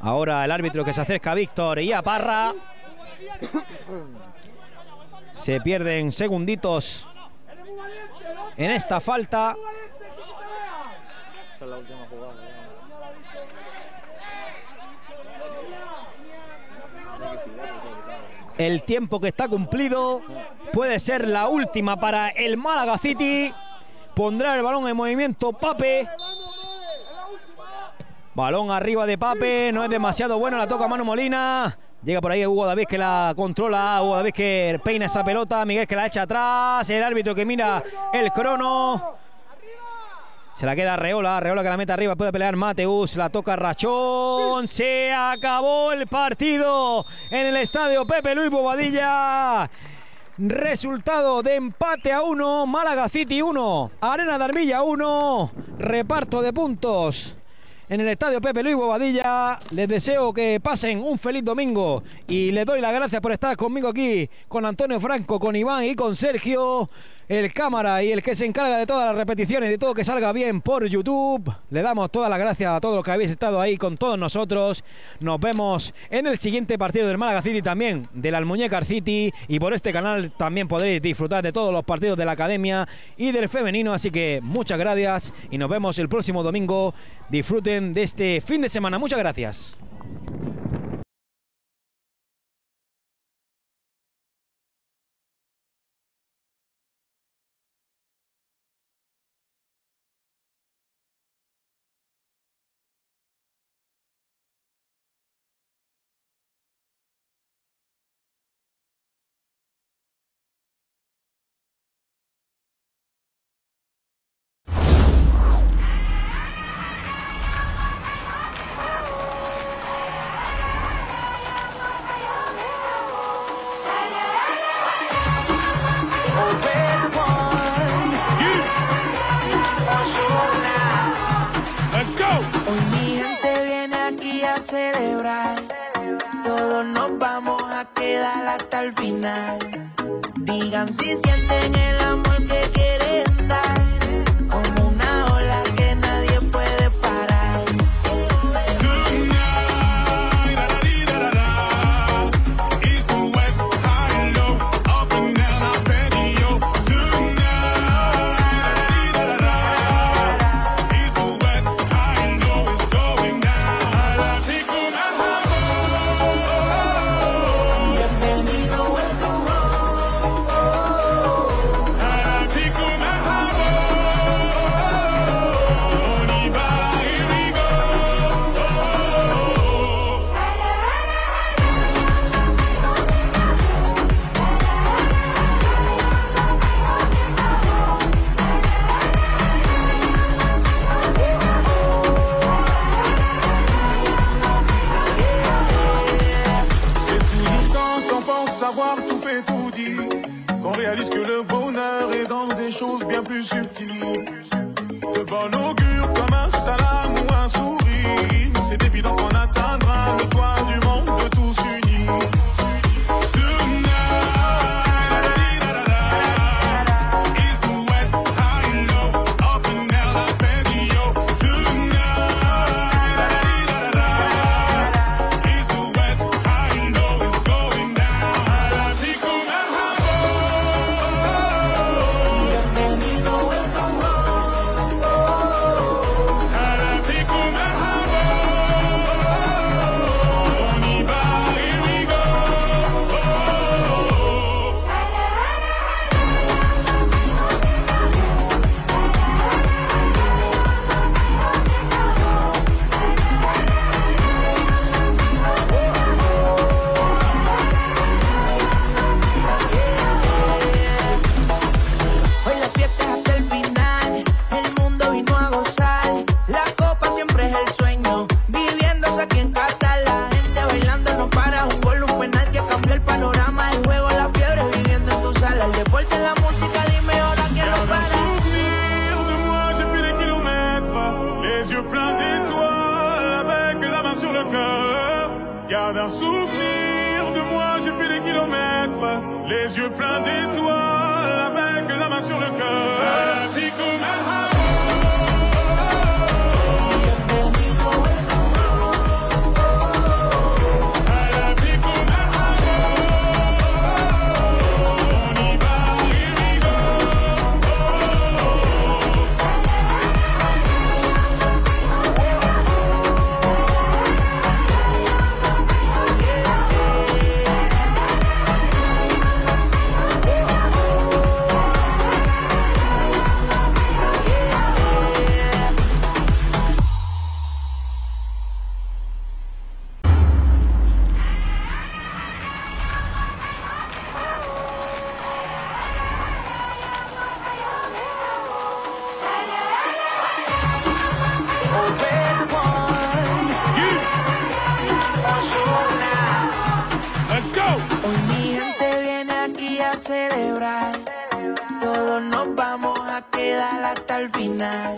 Ahora el árbitro que se acerca a Víctor y a Parra. Se pierden segunditos en esta falta. Esta es la última jugada. El tiempo que está cumplido puede ser la última para el Málaga City. Pondrá el balón en movimiento Pape. Balón arriba de Pape, no es demasiado bueno, la toca Manu Molina. Llega por ahí Hugo David que la controla, Hugo David que peina esa pelota, Miguel que la echa atrás, el árbitro que mira el crono. Se la queda Reola, Reola que la mete arriba, puede pelear Mateus, la toca Rachón. Se acabó el partido en el estadio Pepe Luis Bobadilla. Resultado de empate a 1, Málaga City 1, Arena de Armilla 1, reparto de puntos. en el estadio Pepe Luis Bobadilla. Les deseo que pasen un feliz domingo y les doy las gracias por estar conmigo aquí, con Antonio Franco, con Iván y con Sergio, el cámara y el que se encarga de todas las repeticiones y de todo que salga bien por YouTube. Le damos todas las gracias a todos los que habéis estado ahí con todos nosotros. Nos vemos en el siguiente partido del Málaga City, también del Almuñécar City, y por este canal también podréis disfrutar de todos los partidos de la academia y del femenino. Así que muchas gracias y nos vemos el próximo domingo. Disfruten de este fin de semana. Muchas gracias. Celebrar, todos nos vamos a quedar hasta el final. Digan si sienten el amor que quieren dar, como una ola que nadie puede parar. Tonight, da da da da, East and West, high and low, up and down, I'll pay you. Tonight, da da da da, East and West, high and low, it's going down. Réalise que le bonheur est dans des choses bien plus subtiles. De bon augure comme un salam ou un sourire, c'est évident qu'on atteindra le toit du monde de tous unis. Garde un souvenir de moi, j'ai fait des kilomètres, les yeux pleins d'étoiles, avec la main sur le cœur. Hoy mi gente viene aquí a celebrar, todos nos vamos a quedar hasta el final.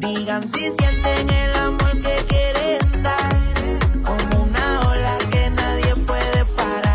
Digan si sienten el amor que quieren dar, como una ola que nadie puede parar.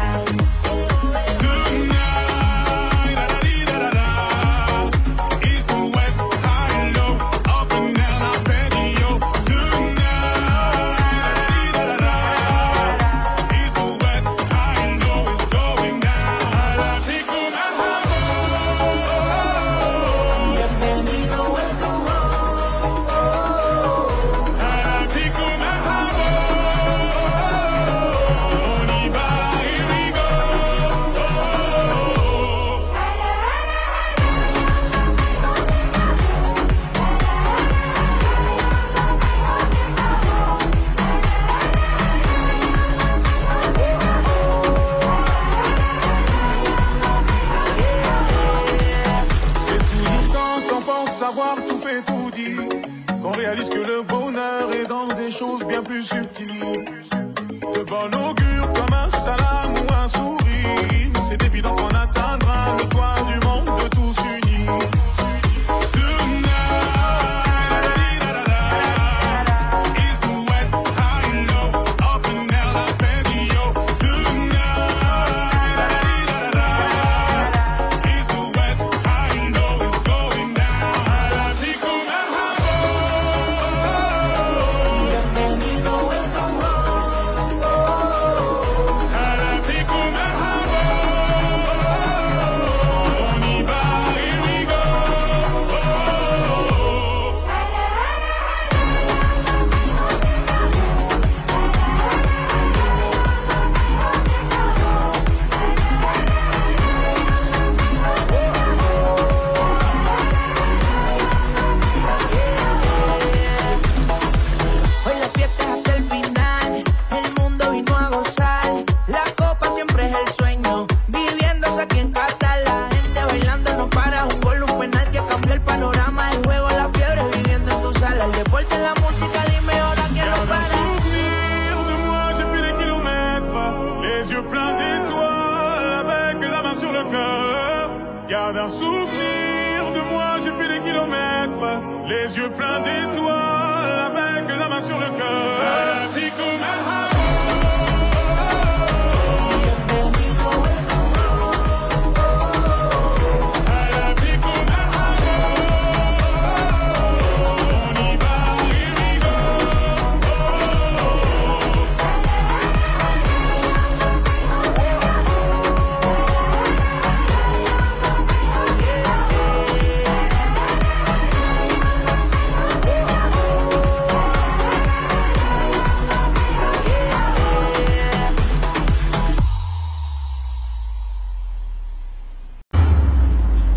Garde un souvenir de moi, j'ai fait des kilomètres, les yeux pleins d'étoiles.